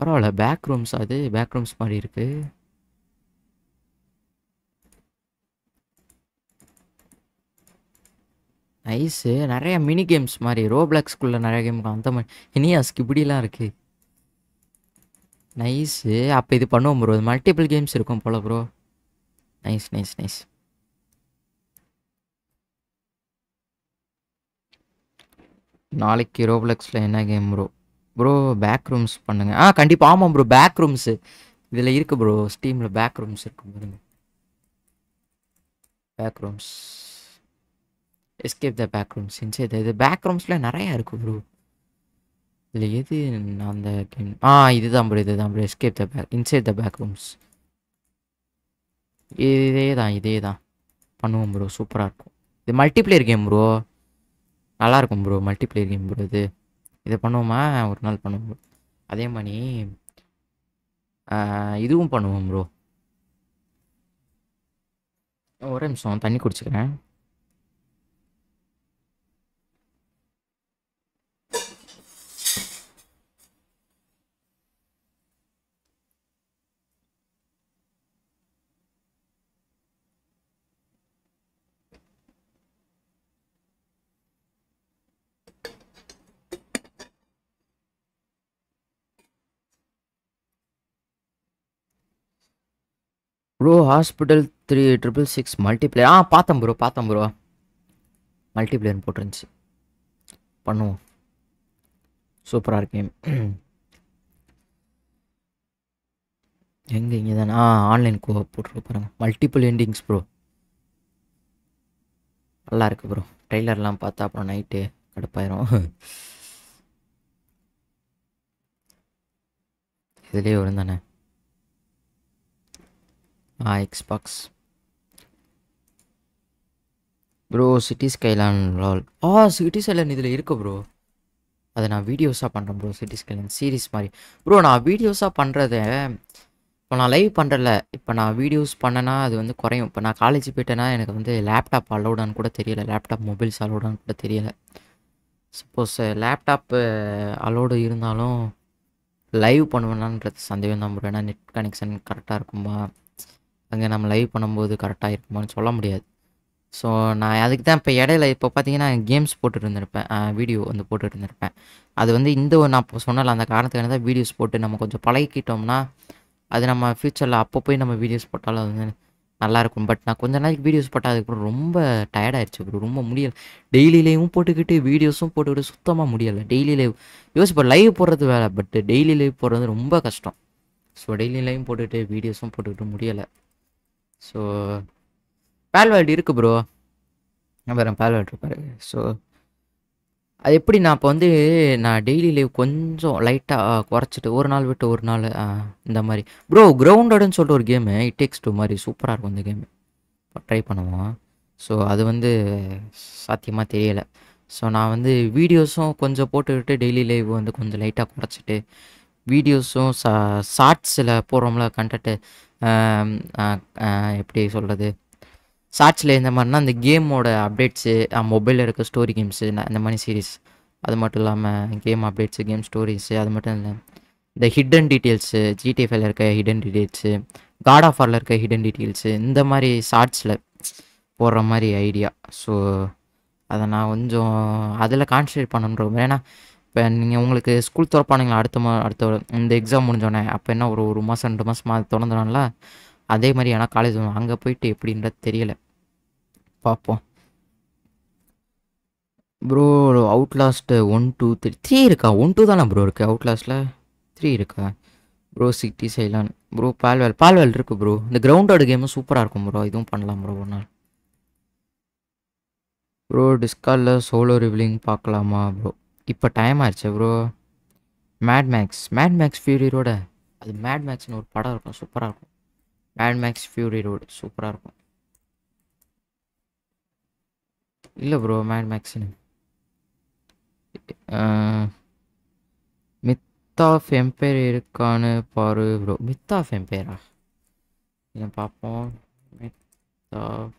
பரவாயில்லை பேக் ரூம்ஸ் அது பேக் ரூம்ஸ் மாதிரி இருக்கு. நைஸ் நிறைய மினி கேம்ஸ் மாதிரி Roblox குள்ள நிறைய கேம் அந்த மாதிரி இனியா ஸ்கிப்டிலாம் இருக்கு. நைஸ் அப்ப இது பண்ணுவோம் bro, மல்டிபிள் கேம்ஸ் இருக்கும் போல bro. Nice. நாளைக்கு Robloxல என்ன game bro? Bro back rooms பண்ணுங்க. கண்டிப்பா ஆமா bro back rooms. இதுல இருக்கு bro Steamல back rooms இருக்கு பாருங்க. Back rooms. Escape the back rooms. இந்த back roomsல நிறைய இருக்கு bro. இதுல எது அந்த கேம்? இதுதான் bro escape the back inside the back rooms. இதே தான் பண்ணுவோம் ப்ரோ, சூப்பராக இருக்கும். இது மல்டிப்ளேயர் கேம் ப்ரோ, நல்லா இருக்கும் ப்ரோ மல்டிப்ளேயர் கேம் ப்ரோ. இதை பண்ணுவோமா? ஒரு நாள் பண்ணுவோம் ப்ரோ. அதே மாதிரி இதுவும் பண்ணுவோம் ப்ரோ. ஒரே நிமிஷம் தண்ணி குடிச்சுக்கிறேன். Bro Hospital 366 multiplayer பார்த்தேன் bro மல்டிப்ளேயர் போட்டுருந்துச்சு, பண்ணுவோம். சூப்பராக இருக்கேன். எங்கே இங்கே தானே ஆன்லைன் கோ போட்டுருக்கு பாருங்க. மல்டிபிள் எண்டிங்ஸ் ப்ரோ, நல்லா இருக்குது ப்ரோ. ட்ரெய்லர்லாம் பார்த்தா அப்புறம் நைட்டு கடுப்பாயிரும். இதுலேயே வரும் தானே Xbox. Bro City Skyline lol. City Skyline இதுல இருக்கு bro. அதை நான் வீடியோஸாக பண்ணுறேன் ப்ரோ. சிட்டிஸ்கேலிங் சீரிஸ் மாதிரி ப்ரோ. நான் வீடியோஸாக பண்ணுறதை இப்போ நான் லைவ் பண்ணுறல, இப்போ நான் வீடியோஸ் பண்ணேன்னா அது வந்து குறையும். இப்போ நான் காலேஜ் போயிட்டேன்னா எனக்கு வந்து லேப்டாப் அலோடான்னு கூட தெரியலை, லேப்டாப் மொபைல்ஸ் அலோடான்னு கூட தெரியலை. சப்போஸ் லேப்டாப்பு அலோடு இருந்தாலும் லைவ் பண்ணுவேனான்றது சந்தேகம் தான் ப்ரோ. ஏன்னா நெட் கனெக்ஷன் கரெக்டாக இருக்குமா, அங்கே நம்ம லைவ் பண்ணும்போது கரெக்டாக இருக்குமான்னு சொல்ல முடியாது. ஸோ நான் அதுக்கு தான் இப்போ இடையில இப்போ பார்த்தீங்கன்னா கேம்ஸ் போட்டுட்டு இருந்திருப்பேன், வீடியோ வந்து போட்டுட்டு இருந்திருப்பேன். அது வந்து இந்த நான் இப்போ சொன்னல அந்த காரணத்துக்கான தான் வீடியோஸ் போட்டு நம்ம கொஞ்சம் பழகிக்கிட்டோம்னா அது நம்ம ஃப்யூச்சரில் அப்போ போய் நம்ம வீடியோஸ் போட்டாலும் அது வந்து நல்லாயிருக்கும். பட் நான் கொஞ்ச நாளைக்கு வீடியோஸ் போட்டால் அதுக்கப்புறம் ரொம்ப டயர்டாகிடுச்சு ப்ரோ, ரொம்ப முடியலை. டெய்லி லைவும் போட்டுக்கிட்டு வீடியோஸும் போட்டுக்கிட்டு சுத்தமாக முடியலை. டெய்லி லைவ் யோசி, இப்போ லைவ் போடுறது வேலை, பட் டெய்லி லைவ் போடுறது ரொம்ப கஷ்டம். ஸோ டெய்லி லைவும் போட்டுக்கிட்டு வீடியோஸும் போட்டுக்கிட்டு முடியலை. ஸோ பேல்வேல்டு இருக்குது ப்ரோ, வேறு பேல்வேல்டு இருப்பாரு. ஸோ அது எப்படி நான் இப்போ வந்து நான் டெய்லி லைவ் கொஞ்சம் லைட்டாக குறைச்சிட்டு ஒரு நாள் விட்டு ஒரு நாள் இந்த மாதிரி ப்ரோ. கிரவுண்டடுன்னு சொல்லிட்டு ஒரு கேமு, இட் டேக்ஸ் டூ மாதிரி சூப்பராக இருக்கும் அந்த கேமு, ட்ரை பண்ணுவோம். ஸோ அது வந்து சாத்தியமாக தெரியலை. ஸோ நான் வந்து வீடியோஸும் கொஞ்சம் போட்டுக்கிட்டு டெய்லி லைவ் வந்து கொஞ்சம் லைட்டாக குறைச்சிட்டு வீடியோஸும் ஷார்ட்ஸில் போடுறோம்ல கண்டென்ட்டு, எப்படி சொல்கிறது, ஷார்ட்ஸில் இந்த மாதிரினா அந்த கேமோட அப்டேட்ஸு, மொபைலில் இருக்க ஸ்டோரி கேம்ஸு, இந்த மாதிரி சீரீஸ், அது மட்டும் இல்லாமல் கேம் அப்டேட்ஸு, கேம் ஸ்டோரிஸு, அது மட்டும் இல்லை இந்த ஹிடன் டீட்டெயில்ஸு, ஜிடிஏ ஃபைவ்ல இருக்க ஹிடன் டீட்டெயில்ஸு, காட் ஆஃப் வாரில் இருக்க ஹிடன் டீட்டெயில்ஸு, இந்த மாதிரி ஷார்ட்ஸில் போடுற மாதிரி ஐடியா. ஸோ அதை நான் கொஞ்சம் அதில் கான்சன்ட்ரேட் பண்ணணுன்ற மாதிரி. ஏன்னா இப்போ நீங்கள் உங்களுக்கு ஸ்கூல் திறப்பானுங்களா அடுத்த இந்த எக்ஸாம் முடிஞ்சோடனே, அப்போ என்ன ஒரு ஒரு மாதம் 2 மாதம் தொடர்ந்துடனால அதே மாதிரி. ஆனால் காலேஜ் அங்கே போயிட்டு எப்படின்றது தெரியலை, பார்ப்போம் ப்ரோ. அவுட்லாஸ்ட்டு 1 2 3 3 இருக்கா? 1 2 தானே ப்ரோ இருக்குது, அவுட்லாஸ்ட்டில் 3 இருக்கா ப்ரோ? சிட்டி சைலான் ப்ரோ, பால்வேல் இருக்குது ப்ரோ. இந்த கிரவுண்டோட கேமும் சூப்பராக இருக்கும் ப்ரோ, இதுவும் பண்ணலாம் ப்ரோ ஒரு நாள். ப்ரோ டிஸ்காலில் சோலோ ரிவிலிங் பார்க்கலாமா ப்ரோ? இப்போ டைம் ஆயிடுச்சு bro. Mad Max Fury Road, அது மேட் மேக்ஸ்னு ஒரு படம் இருக்கும், சூப்பராக இருக்கும். மேட் மேக்ஸ் ஃபியூரி ரோடு சூப்பராக இருக்கும். இல்லை ப்ரோ மேட் மேக்ஸ்னு மித் ஆஃப் எம்பையர் இருக்கான்னு பாரு ப்ரோ. மித் ஆஃப் எம்பையரா? இல்லை பார்ப்போம். Myth of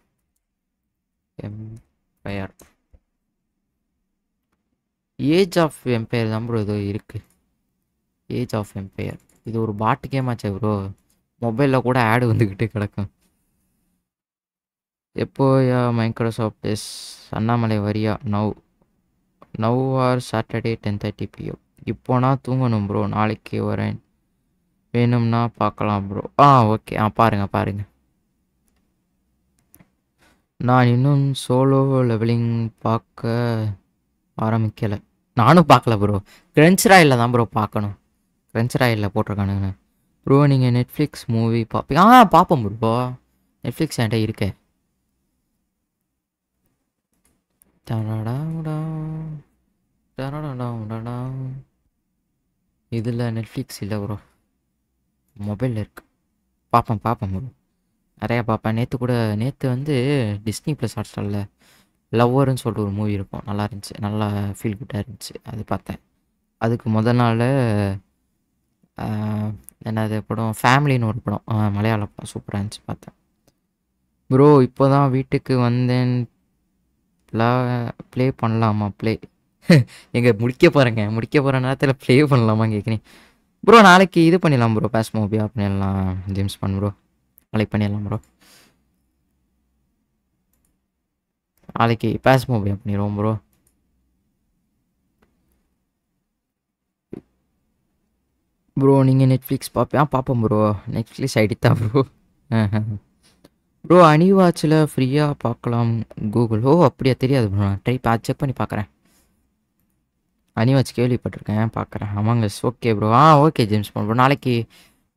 Empire, Age of Empire தான் ப்ரோ. இது இருக்குது ஏஜ் ஆஃப் எம்பையர், இது ஒரு பாட்டு கேமாச்சே ப்ரோ. மொபைலில் கூட ஆடு வந்துக்கிட்டே கிடக்கும். எப்போயா மைக்ரோசாஃப்ட் எஸ் அண்ணாமலை வரியா? Now are Saturday 10:30 PM. இப்போனா தூங்கணும் ப்ரோ, நாளைக்கு வரேன், வேணும்னா பார்க்கலாம் ப்ரோ. ஓகே, பாருங்கள் பாருங்கள். நான் இன்னும் சோலோ லெவலிங் பார்க்க ஆரம்பிக்கலை. நானும் பார்க்கல ப்ரோ. கிரன்ச் ராயில் தான் ப்ரோ பார்க்கணும், கிரன்ச் ராயில் போட்டிருக்கானுங்கண்ணே ப்ரோ. நீங்கள் நெட்ஃப்ளிக்ஸ் மூவி பார்ப்பீங்க? பார்ப்போம் ப்ரோ, நெட்ஃப்ளிக்ஸ் என்கிட்ட இருக்கேன். இதில் நெட்ஃப்ளிக்ஸ் இல்லை ப்ரோ, மொபைலில் இருக்கு. பார்ப்பேன் ப்ரோ, நிறையா பார்ப்பேன். நேற்று வந்து டிஸ்னி ப்ளஸ் ஹாட்ஸ்டாரில் லவ்வர்னு சொல்லிட்டு ஒரு மூவி இருக்கும், நல்லா இருந்துச்சு, நல்லா ஃபீல் குட்டாக இருந்துச்சு, அது பார்த்தேன். அதுக்கு முதல் நாள் என்னது படம், ஃபேமிலின்னு ஒரு படம், மலையாளம் படம், சூப்பராக இருந்துச்சு, பார்த்தேன் ப்ரோ. இப்போ தான் வீட்டுக்கு வந்தேன், ப்ளே பண்ணலாமா? ப்ளே எங்கே முடிக்க போகிற நேரத்தில் ப்ளே பண்ணலாமா கேட்குறேன் ப்ரோ. நாளைக்கு இது பண்ணிடலாம் ப்ரோ, பேஸ் மூவி ஆஃப் பண்ணிடலாம், ஜேம்ஸ் பண்ணு ப்ரோ, நாளைக்கு பண்ணிடலாம் ப்ரோ. நாளைக்கு பேஸ் மூவி ஆஃப் பண்ணிடுவோம் ப்ரோ. ப்ரோ நீங்கள் நெட்ஃப்ளிக்ஸ் பார்ப்பேன்? பார்ப்போம் ப்ரோ, நெட்ஃப்ளிக்ஸ் ஐடி தான் ப்ரோ. ப்ரோ அனிவாட்சில் ஃப்ரீயாக பார்க்கலாம் கூகுள்? அப்படியா, தெரியாது ப்ரோ, நான் செக் பண்ணி பார்க்குறேன். அனிவாட்சி கேள்விப்பட்டிருக்கேன், பார்க்குறேன். ஆமாங்க, ஓகே ப்ரோ. ஓகே ஜேம்ஸ் பண்ண ப்ரோ. நாளைக்கு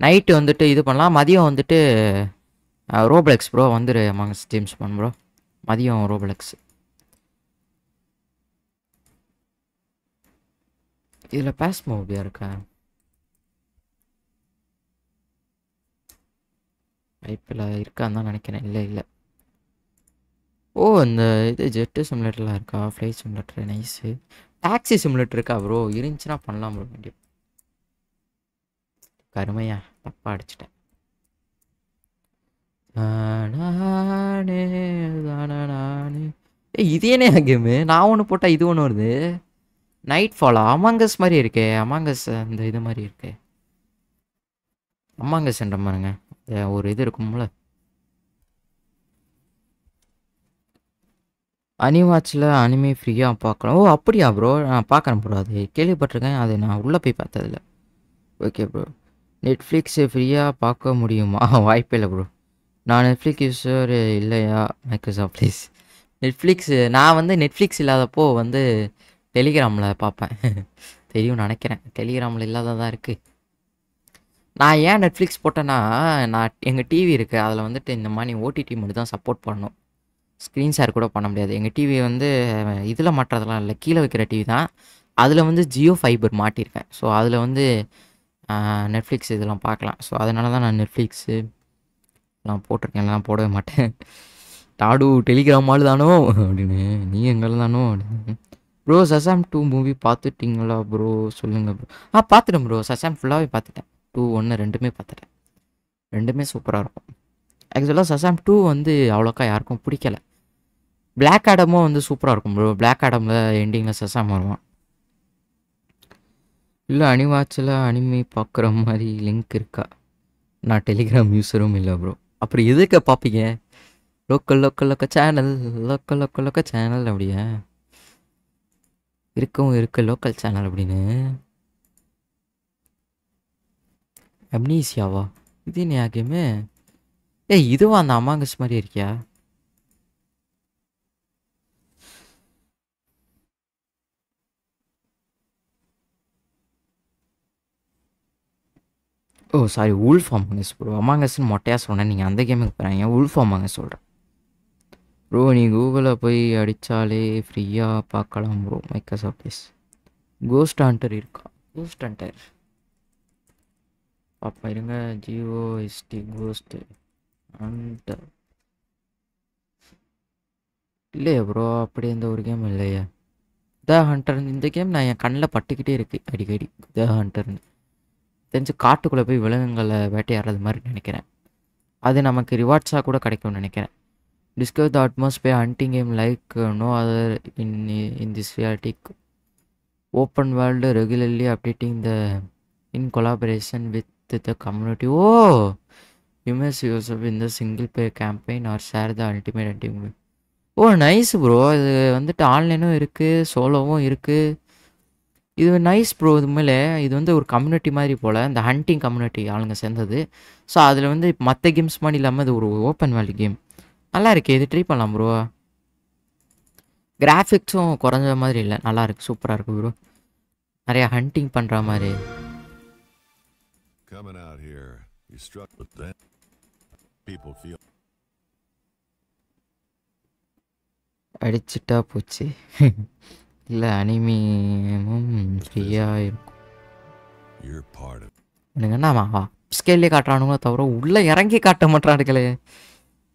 நைட்டு வந்துட்டு இது பண்ணலாம், மதியம் வந்துட்டு ரோப்ளெக்ஸ் ப்ரோ வந்துரு. ஆமாங்க ஜேம்ஸ் பண்ண ப்ரோ, மதியம் ரோப்ளெக்ஸ். இதில் பேஸ் மூவியாக இருக்கா? ஐபிஎல் இருக்கான்னு தான் நினைக்கிறேன். இல்லை இந்த இது ஜெட்டு சிமுலேட்டர்லாம் இருக்கா, flight simulator nice. Taxi simulator இருக்கா bro இருந்துச்சுனா பண்ணலாம் bro கண்டிப்பா கருமையா தப்பா அடிச்சிட்டேன் நானே நானே இது என்ன கேம் நான் ஒன்னு போட்டா இது ஒன்னு வருது நைட் ஃபால் அமங் அஸ் மாதிரி இருக்கே அமங் அஸ் அந்த இது மாதிரி இருக்கே அமங் அஸ் என்ன பாருங்க ஒரு இது இருக்கும்ல அனிவாட்ச்ல அனிமே ஃப்ரீயா பார்க்கலாம் ஓ அப்படியா bro நான் பார்க்கறேன் bro அது கேள்விப்பட்டிருக்கேன் அது நான் உள்ள போய் பார்த்ததில்ல ஓகே bro Netflix ஃப்ரீயா பார்க்க முடியுமா வாய்ப்பே இல்ல bro நான் Netflix யூசர் இல்லையா Microsoft please Netflix நான் வந்து Netflix இல்லாதப்போ வந்து Telegramல பார்ப்பேன் தெரியும் நினைக்கிறேன் Telegramல இல்லாததா இருக்கு நான் ஏன் Netflix போட்டேனா நான் எங்க டிவி இருக்கு அதுல வந்துட்டு இந்த மாதிரி ஓடிடி மட்டும் தான் சப்போர்ட் பண்ணனும் Screen share கூட பண்ண முடியாது எங்க டிவி வந்து இதுல மாட்டறதலாம் இல்ல கீழ வைக்கிற டிவி தான் அதுல வந்து Jio Fiber மாட்டி இருக்கேன் சோ அதுல வந்து Netflix இதெல்லாம் பார்க்கலாம் சோ அதனால தான் நான் Netflix நான் போட்டுர்க்கேன் நான் போடவே மாட்டேன் டாடு Telegram ஆளு தானோ அப்படினே நீ எங்கல தானோ bro Shazam 2 மூவி பார்த்துட்டீங்களா bro சொல்லுங்க bro பார்த்துட்டேன் bro Shazam ஃபுல்லாவே பார்த்துட்டேன் 2 1 ரெண்டுமே பார்த்துட்டேன் ரெண்டுமே சூப்பரா இருக்கும் actually Shazam 2 வந்து அவ்வளவுக்கா யாருக்கும் பிடிக்கல Black Adam வந்து சூப்பரா இருக்கும் bro Black Adamல எண்டிங்ல Shazam வருவான் இல்ல அனிவாட்ச்ல அனிமே பார்க்குற மாதிரி லிங்க் இருக்கா நான் Telegram யூசரும் இல்ல bro அப்புறம் எதுக்கு பாப்பீங்க லோக்கல் சேனல் அப்படியே இருக்கும் இருக்கு லோக்கல் சேனல் அப்படினு அம்னீசியாவா இது என்ன கேமே ஏய் இதுவா அந்த Among Us மாதிரி இருக்கியா ஓ sorry Wolf Among Us bro Among Us மொட்டையா சொன்னா நீங்க அந்த கேமுக்கு போறீங்க Wolf Among Us சொல்றேன் bro நீ கூகுல்ல போய் அடிச்சாலே ஃப்ரீயா பார்க்கலாம் bro Microsoft please Ghost Hunter இருக்கா Ghost Hunter பாப்பா இருங்க Jio ST Ghost Hunter இல்லையா bro அப்படி எந்த ஒரு கேம் இல்லையா The Hunter இந்த கேம் நான் என் கண்ணல பட்டுக்கிட்டே இருக்கு அடிக்கடி The Hunter தெரிஞ்சு காட்டுக்குள்ள போய் விலங்குகளை வேட்டையாடுறது மாதிரி நினைக்கிறேன் அது நமக்கு ரிவார்ட்ஸா கூட கிடைக்கும்னு நினைக்கிறேன் Discover the atmosphere hunting game like no other in this reality open world regularly updating the in collaboration with the community oh immerse yourself in the single player campaign or share the ultimate hunting game oh nice bro இது வந்துட்டு ஆன்லைனும் இருக்கு சோலோவும் இருக்கு இது நைஸ் ப்ரோ இதுமேல இது வந்து ஒரு கம்யூனிட்டி மாதிரி போல அந்த ஹண்டிங் கம்யூனிட்டி ஆளுங்க சேர்ந்தது சோ அதுல வந்து மத்த கேம்ஸ் மாதிரி இல்லாம இது ஒரு ஓபன் வேர்ல்ட் கேம் நல்லா இருக்கு இது ட்ரை பண்ணலாம் bro கிராபிக்ஸும் குறஞ்ச மாதிரி இல்ல நல்லா இருக்கு சூப்பரா இருக்கு bro நிறைய ஹண்டிங் பண்ற மாதிரி coming out here you struck with that people feel அடிச்சிட்டா போச்சு இல்ல அனிமேமும் ஃப்ரீயா இருக்கும் you're part of என்னங்கமா ஸ்கேல்ல காட்டறானுங்க தவிர உள்ள இறங்கி காட்ட மாட்டறானுங்களே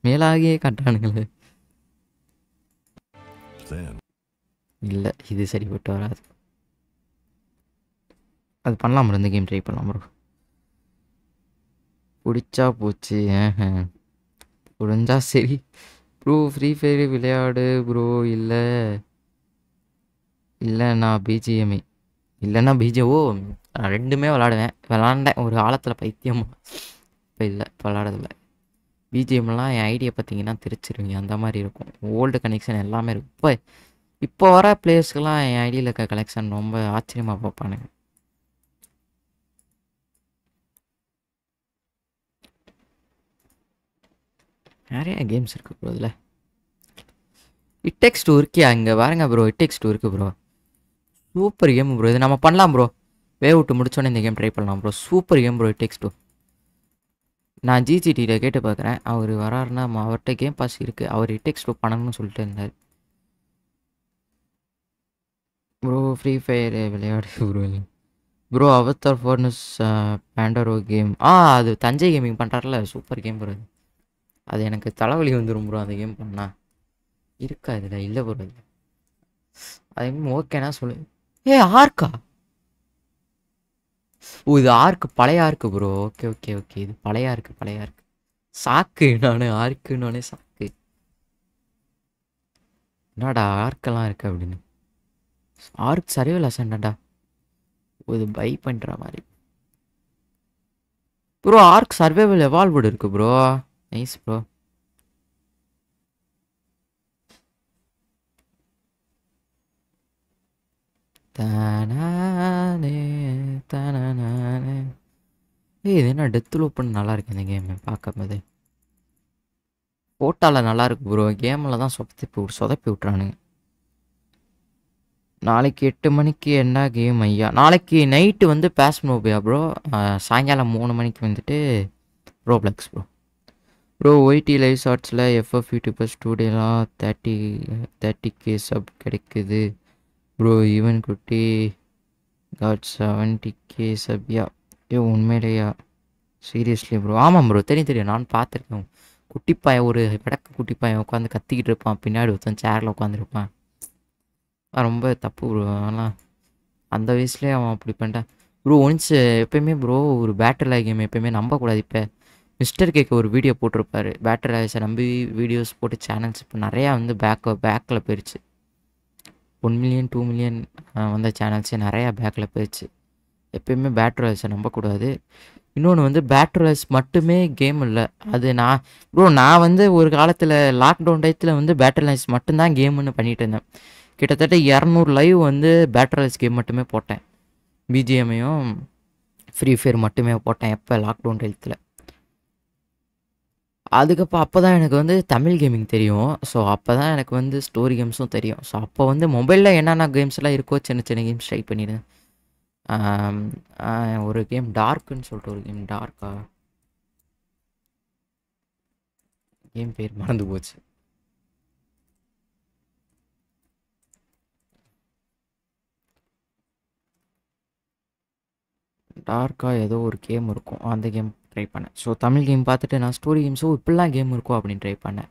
மேலாகே காட்டறானுங்களே இல்ல இது சரிப்பட்டு வராது அது பண்ணலாம் இந்த கேம் ட்ரை பண்ணலாம் bro புடிச்சா போச்சு புடிஞ்சா சரி bro free fire விளையாடு bro இல்ல இல்லனா BGM இல்லனா BGO ரெண்டுமே விளையாடுவேன் விளையாண்டேன் ஒரு ஆளத்துல பைத்தியம் இல்ல விளையாடறது இல்ல BGM எல்லாம் என் ஐடியா பாத்தீங்கன்னா திருச்சிருவீங்க அந்த மாதிரி இருக்கும் ஓல்ட் கனெக்ஷன் எல்லாமே இருக்கு இப்போ வர பிளேயர்ஸ்க்குலாம் என் ஐடியில இருக்க கலெக்ஷன் ரொம்ப ஆச்சரியமா பார்ப்பானுங்க நிறைய கேம்ஸ் இருக்கு bro இதுல இட் டேக்ஸ் 2 இருக்கியா இங்க பாருங்க bro இட் டேக்ஸ் 2 இருக்கு bro சூப்பர் கேம் bro இது நாம பண்ணலாம் bro வேவ் அவுட் முடிச்சோனே இந்த கேம் ட்ரை பண்ணலாம் bro super game bro it takes 2 நான் GGT ல கேட்டு பார்க்கறேன் அவர் வராருனா மாவட்ட கேம் பாஸ் இருக்கு அவர் இட் டேக்ஸ் 2 பண்ணனும்னு சொல்லிட்டு இருந்தார் bro free fire விளையாடு bro bro avatar fornes pandaro game அது தஞ்சை கேமிங் பண்றாருல சூப்பர் கேம் bro அது எனக்கு தலைவலி வந்துரும் bro அந்த கேம் பண்ணா இருக்கா இதுல இல்ல bro அது ஓகேனா சொல்லு Hey, arc. Oh, the arc, palay arc, bro. Okay. The palay arc. Saku, no, arc, no, saku. Nada, arc, arc, abdin. Arc, sariola, sandada. With a pipe and dramatic. Bro, arc survival evolved, bro. Nice, bro. Ta-na-na-na-na-na-na. Hey, this is a death loop in the game. Bro. Game is game. Night is a pass move, bro. Sangala Roblox, bro. Bro, YT live shots, FF YouTubers today 30k sub. Bro, even Kuti got 70k sub. Yeah, you seriously, bro. Amam, bro. Tell me, non pathrikkum. Kuti pay or padakka kuti pay. Okand kathi iruppan pinadu uthan chair la okand iruppan. Romba thappu bro. Ana andha vayasle avan appadi panta. Bro, once eppeyume bro or battle game eppeyume namba koodadhu ippe. Mr K ku or video potrupparu. Battle game nambi videos potu channels ipo nariya vandu back la perichu. 1 million, 2 million on the channels in Araya backla page. A payment batteries and number could other. You know, when the batteries mutume game adena bro now when they were lockdown title on the batteries mutana game on a panitana. Kitata Yarnur live on the batteries game mutume potta BGMAO free fair mutume potta lockdown title. அதுக்கப்புறம் அப்பதான் எனக்கு வந்து தமிழ் கேமிங் தெரியும் சோ அப்பதான் எனக்கு வந்து ஸ்டோரி கேம்ஸும் தெரியும் சோ அப்ப வந்து மொபைல்ல என்னென்ன கேம்ஸ் எல்லாம் இருக்கோ சின்ன கேம்ஸ் ட்ரை பண்ணிடுறேன் ஒரு கேம் டார்க்னு சொல்லிட்டு ஒரு கேம் டார்க்கா கேம் பேர் மறந்து போச்சு டார்க்கா ஏதோ ஒரு கேம் இருக்கும் அந்த game so Tamil game paathutte na story games so ippilla game irukku appadi try panna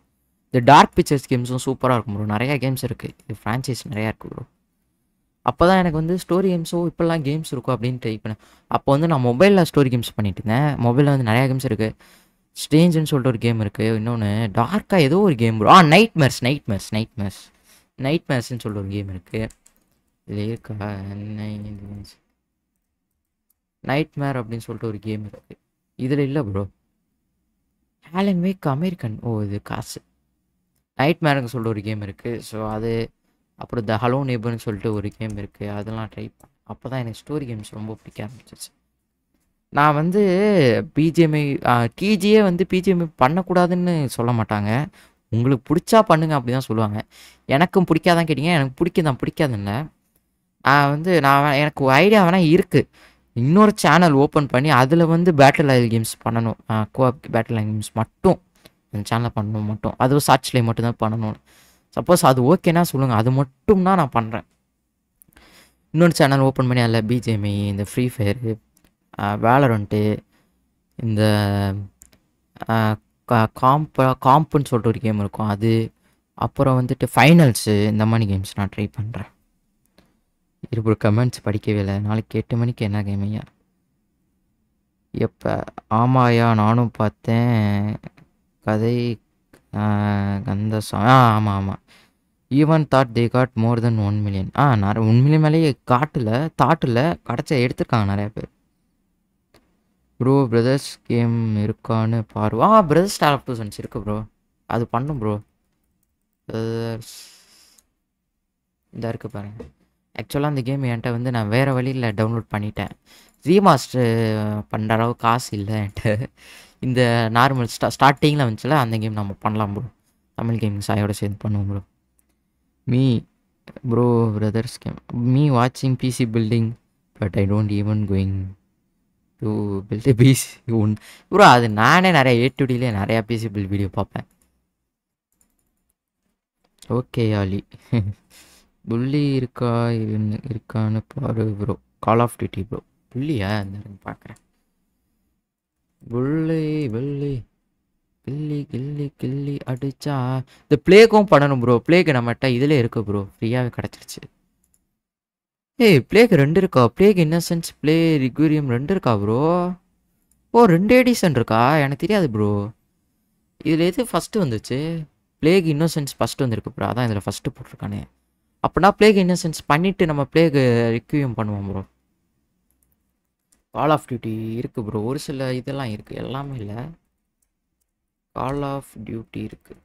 the dark pictures games so super ah irukum bro nariya games irukku the franchise nariya irukku bro appo da enakku vandu story games so ippilla games irukku appadi try panna appo vandu na mobile la story games pannitene mobile la vandu nariya games irukku strange nu solra or game irukku innone dark ah edho or game bro nightmares nu solra or game irukku leka nightmare appadi solra or game irukku either illa bro Alan Wake American oh idu kaase nightmare nu solla or game irukku so adu appo the hello neighbor nu solla or game irukku adala try appoda enak story games romba pidikka aarambichichu na vandu BGMI TGA vandu BGMI panna koodadhu nu solla maataanga ungalku pidicha pannunga appadi dhaan solluvaanga enakkum pidikka dhaan kettinga enakku pidikadhaan pidikadhu illa vandu na enakku idea vena irukku இன்னொரு சேனல் ஓபன் பண்ணி அதுல வந்து பேட்டில் லைல் கேம்ஸ் பண்ணனும் கோஆப் பேட்டில் லைல் கேம்ஸ் மட்டும் அந்த சேனல்ல பண்ணனும் மட்டும் அது சர்ச்ல மட்டும் தான் பண்ணனும் சப்போஸ் அது ஓகேனா சொல்லுங்க அது மட்டும் தான் நான் பண்றேன் இன்னொரு சேனல் ஓபன் பண்ணி அதல BGMI இந்த ஃப்ரீ ஃபயர் வாலரன்ட் இந்த காம்ப்னு சொல்ற ஒரு கேம் இருக்கும் அது அப்புறம் வந்துட்டு ஃபைனல்ஸ் இந்த மாதிரி கேம்ஸ் நான் ட்ரை பண்றேன் irupur comments padikave illa naalik 8 manikku enna game ayya yeppa aamaya naanum paathen kadai ganda aama even thought they got more than 1 million nare 1 million mele kaatla thought la kadacha eduthiranga nare per bro brothers game irukka nu paaru brothers star of 2000 irukku bro adu pannum bro idha irukku parunga actually அந்த கேம் என்கிட்ட வந்து நான் வேற வழியில டவுன்லோட் பண்ணிட்டேன் ரீமாஸ்டர் பண்ற அளவு காசு இல்ல என்கிட்ட இந்த நார்மல் ஸ்டார்டிங்ல வந்துச்சல அந்த கேம் நம்ம பண்ணலாம் bro தமிழ் கேம் சாயோட சேர்ந்து பண்ணுவோம் bro me bro brothers game me watching pc building but I don't even going to build a pc bro அது நானே நிறைய A2D ல நிறைய pc build வீடியோ பாப்பேன் okay ali bully irka irkaanu paaru bro call of duty bro bully ah andha paakren bully gilli adicha the play kum pananum bro play ku namatta idile irukku bro free ah kadachirchu Hey, play renderka, play innocence, play Requiem renderka, bro. Oh, render edition ruka, and theory, bro. This is the first one. Plague Innocence first one. That's the first one. Now, Plague Innocence பண்ணிட்டு நம்ம Plague Requiem பண்ணுவோம் bro. Call of Duty இருக்கு bro. ஒரு சில இதெல்லாம் இருக்கு. எல்லாமே இல்ல. Call of Duty இருக்கு.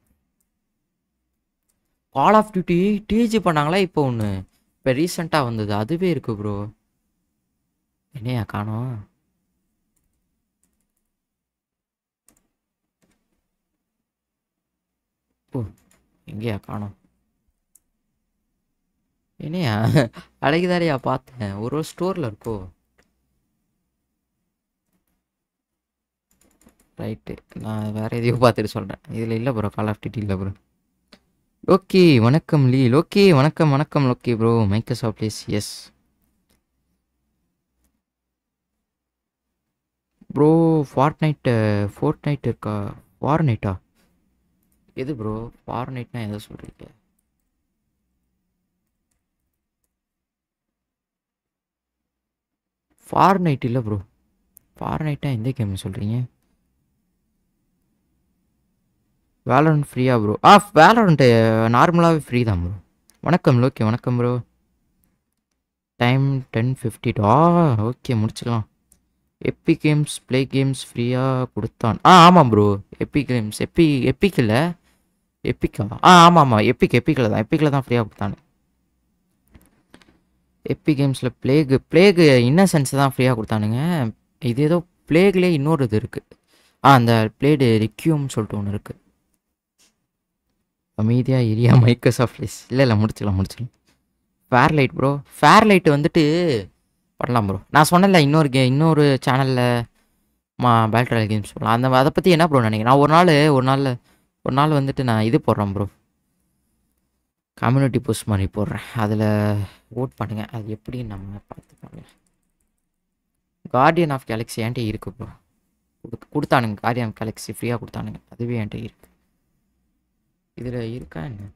Call of Duty TG பண்ணாங்களா இப்போ ஒன்னு. இப்ப ரீசன்ட்டா வந்தது அதுவே இருக்கு bro. என்னையா காணோம்? Oh, எங்கயா காணோம்? என்னையா அடகிதாரியா பார்த்தேன் ஒரு ஸ்டோர்ல இருக்கோ ரைட் நான் வேற ஏதோ பார்த்துட்டு சொல்றேன் இதுல இல்ல bro கால் ஆஃப் டிடி இல்ல bro ஓகே வணக்கம் லீ ஓகே வணக்கம் வணக்கம் okay bro Microsoft please S bro Fortnite இருக்கா Fortnite-ஆ எது bro Fortnite-னா என்ன சொல்றீங்க Fortnite இல்ல bro Fortnite இந்த கேம் சொல்றீங்க Valorant free ah bro ஆ Valorant நார்மலாவே free தான் bro வணக்கம் லோகே வணக்கம் bro டைம் 10:50 ஆ ஓகே முடிச்சிடலாம் Epic Games Play Games free ah கொடுத்தான் ஆ ஆமா bro Epic Games Epic இல்ல Epic ஆ ஆமா Epic-ல தான் free ah கொடுத்தான் Epic Games la plague innocence da free ah kudutanunga idu edo plague la innoru idu irukku ah and played requiem soltu one irukku amedia area microsoft list illa illa mudichila fairlight vanditu pannalam bro na sonnalla innoru channel la ma battle games pola and adha patti enna bro nanikira na ஒரு நாள் vanditu na idu podran bro Community post money போடுறேன் அதுல vote பண்ணுங்க அது எப்படி நம்ம பார்த்துக்கலாம் Guardian of Galaxy ஏன்டே இருக்கு bro கொடுத்தானுங்க Guardian of Galaxy ஃப்ரீயா கொடுத்தானுங்க அதுவே ஏன்டே இருக்கு இதுல இருக்கா என்ன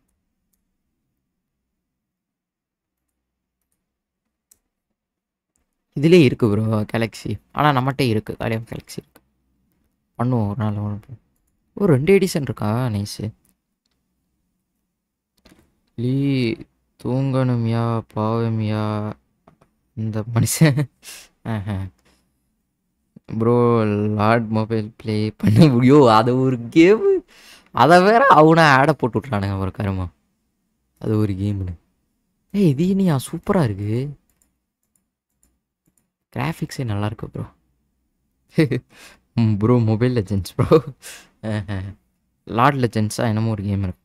இதுலயே இருக்கு bro Galaxy ஆனா நம்மட்டே இருக்கு Guardian of Galaxy இருக்கு பண்ணுவோம் ஒரு நாள் ஒரு ரெண்டு எடிஷன் இருக்கா நைஸ் லீ தூங்கணும்யா பாவம்யா இந்த மனுஷன் bro லார்ட் மொபைல் ப்ளே பண்ண முடியோ அது ஒரு கேம் அத வேற அவன ஆட போட்டு விட்டானுங்க ஒரு கருமா அது ஒரு கேம்னு ஏய் இது நீயா சூப்பரா இருக்கு கிராபிக்ஸே நல்லா இருக்கு bro bro Mobile Legends bro Lord லெஜெண்ட்ஸா என்னமோ ஒரு கேம் இருக்கு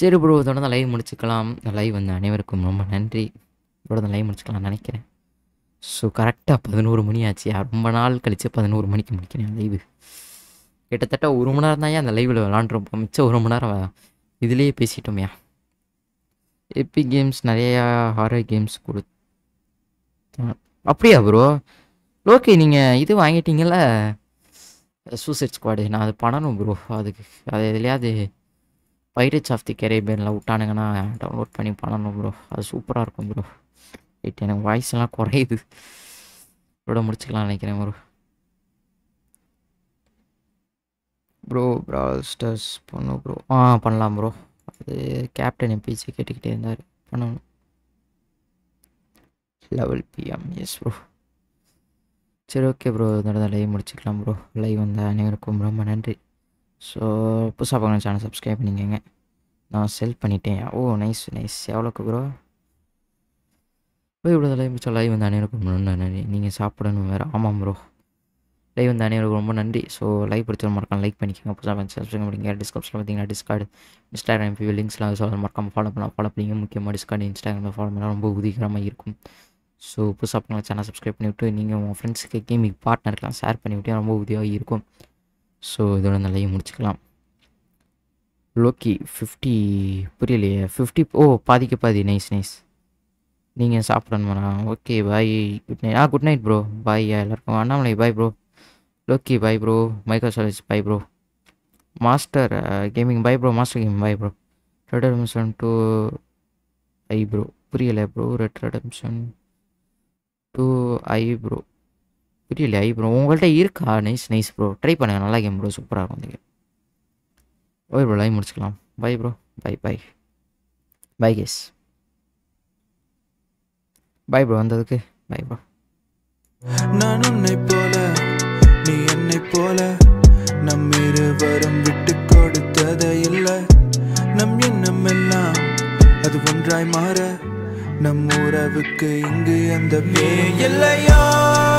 சரி bro தொடர்ந்து லைவ் முடிச்சுக்கலாம் லைவ் வந்து அனைவருக்கும் ரொம்ப நன்றி தொடர்ந்து லைவ் முடிச்சுக்கலாம்னு நினைக்கிறேன் ஸோ கரெக்டாக 11 மணி ஆச்சு ரொம்ப நாள் கழிச்சு 11 மணிக்கு முடிக்கிறேன் லைவ் கிட்டத்தட்ட 1 மணி நேரம் தான் அந்த லைவில் விளாண்டுருப்போம் மிச்சம் 1 மணி நேரம் இதுலேயே பேசிட்டோம்யா எபிக் கேம்ஸ் நிறையா ஹாரர் கேம்ஸ் கொடுத்து அப்படியா bro ஓகே நீங்கள் இது வாங்கிட்டீங்கள சூசைட் ஸ்குவாடு நான் அது பண்ணணும் bro அதுக்கு அது எதுலையாவது Pirates of the Caribbean விட்டானுங்கன்னா டவுன்லோட் பண்ணி பண்ணணும் ப்ரோ அது சூப்பராக இருக்கும் ப்ரோ ரைட் எனக்கு வாய்ஸ்லாம் குறையுது இதோட முடிச்சுக்கலாம் நினைக்கிறேன் ப்ரோ ப்ரோ ப்ரால் ஸ்டார்ஸ் பண்ணும் ப்ரோ ஆ பண்ணலாம் ப்ரோ அது கேப்டன் எம்பிசி கேட்டுக்கிட்டே இருந்தார் பண்ணணும் லெவல் பிஎம் எஸ் ப்ரோ சரி ஓகே ப்ரோ இதோட லைவ் முடிச்சுக்கலாம் ப்ரோ லைவ் வந்த அனைவருக்கும் ரொம்ப நன்றி ஸோ புதுசாக பார்க்குற சேனல் சப்ஸ்கிரைப் பண்ணிக்கங்க நான் செல் பண்ணிட்டேன் ஓ நைஸ் நைஸ் எவ்வளோக்கு ப்ரோ போய் இவ்வளோ லைவ் மிச்சம் லைவ் வந்து அனைவருக்கும் ரொம்ப நன்றி நீங்கள் சாப்பிடணும் வேறு ஆமாம் ப்ரோ லைவ் வந்து அனைவருக்கும் ரொம்ப நன்றி ஸோ லைவ் பிடிச்ச மறக்காம லைக் பண்ணிக்கோங்க புதுசாக பார்த்து சப்ஸ்கிரைப் பண்ணிங்க டிஸ்கிரிப்ஷனில் பார்த்தீங்கன்னா டிஸ்கார்டு இன்ஸ்டாகிராம் இப்போ லிங்க்ஸ்லாம் சொல்ல மறக்காம ஃபாலோ பண்ணிங்க முக்கியமாக டிஸ்கார்டு இன்ஸ்டாகிராமில் ஃபாலோ பண்ணால் ரொம்ப உதவிகரமாக இருக்கும் ஸோ புதுசாக பார்க்குற சேனல் சப்ஸ்கிரைப் பண்ணிவிட்டு நீங்கள் உங்கள் ஃப்ரெண்ட்ஸுக்கு கேமிங் பார்ட்னருக்கெலாம் ஷேர் பண்ணிவிட்டு ரொம்ப உதவியாக இருக்கும் ஸோ இதோட நல்லையை முடிச்சுக்கலாம் லோக்கி 50 புரியலையே 50 ஓ பாதிக்கு பாதி நைஸ் நைஸ் நீங்கள் சாப்பிடணுமாண்ணா ஓகே பாய் குட் நைட் ஆ குட் நைட் ப்ரோ பாய் எல்லாருக்கும் Annamalai bye bro Loki bye bro மைக்ரோசாலிஸ் bye bro master gaming bye bro master gaming bye bro ட்ரெடர் மிஷன் 2 ஐ ப்ரோ புரியல bro red redemption 2 i bro புரியல i bro உங்கள்ட்ட இருக்கா நைஸ் நைஸ் bro ட்ரை பண்ணுங்க நல்ல கேம் bro சூப்பரா இருக்கும் ஓகே bro லைவ் முடிச்சுக்கலாம் bye bro bye bye bye guys bye bro வந்ததுக்கு பை bro நான் உன்னை போல நீ என்னை போல நம் இருவரும் விட்டு கொடுத்ததே இல்ல நம் எண்ணம் எல்லாம் அது ஒன்றாய் மாற நம் உறவுக்கு இங்கு அந்த பேய் இல்லையா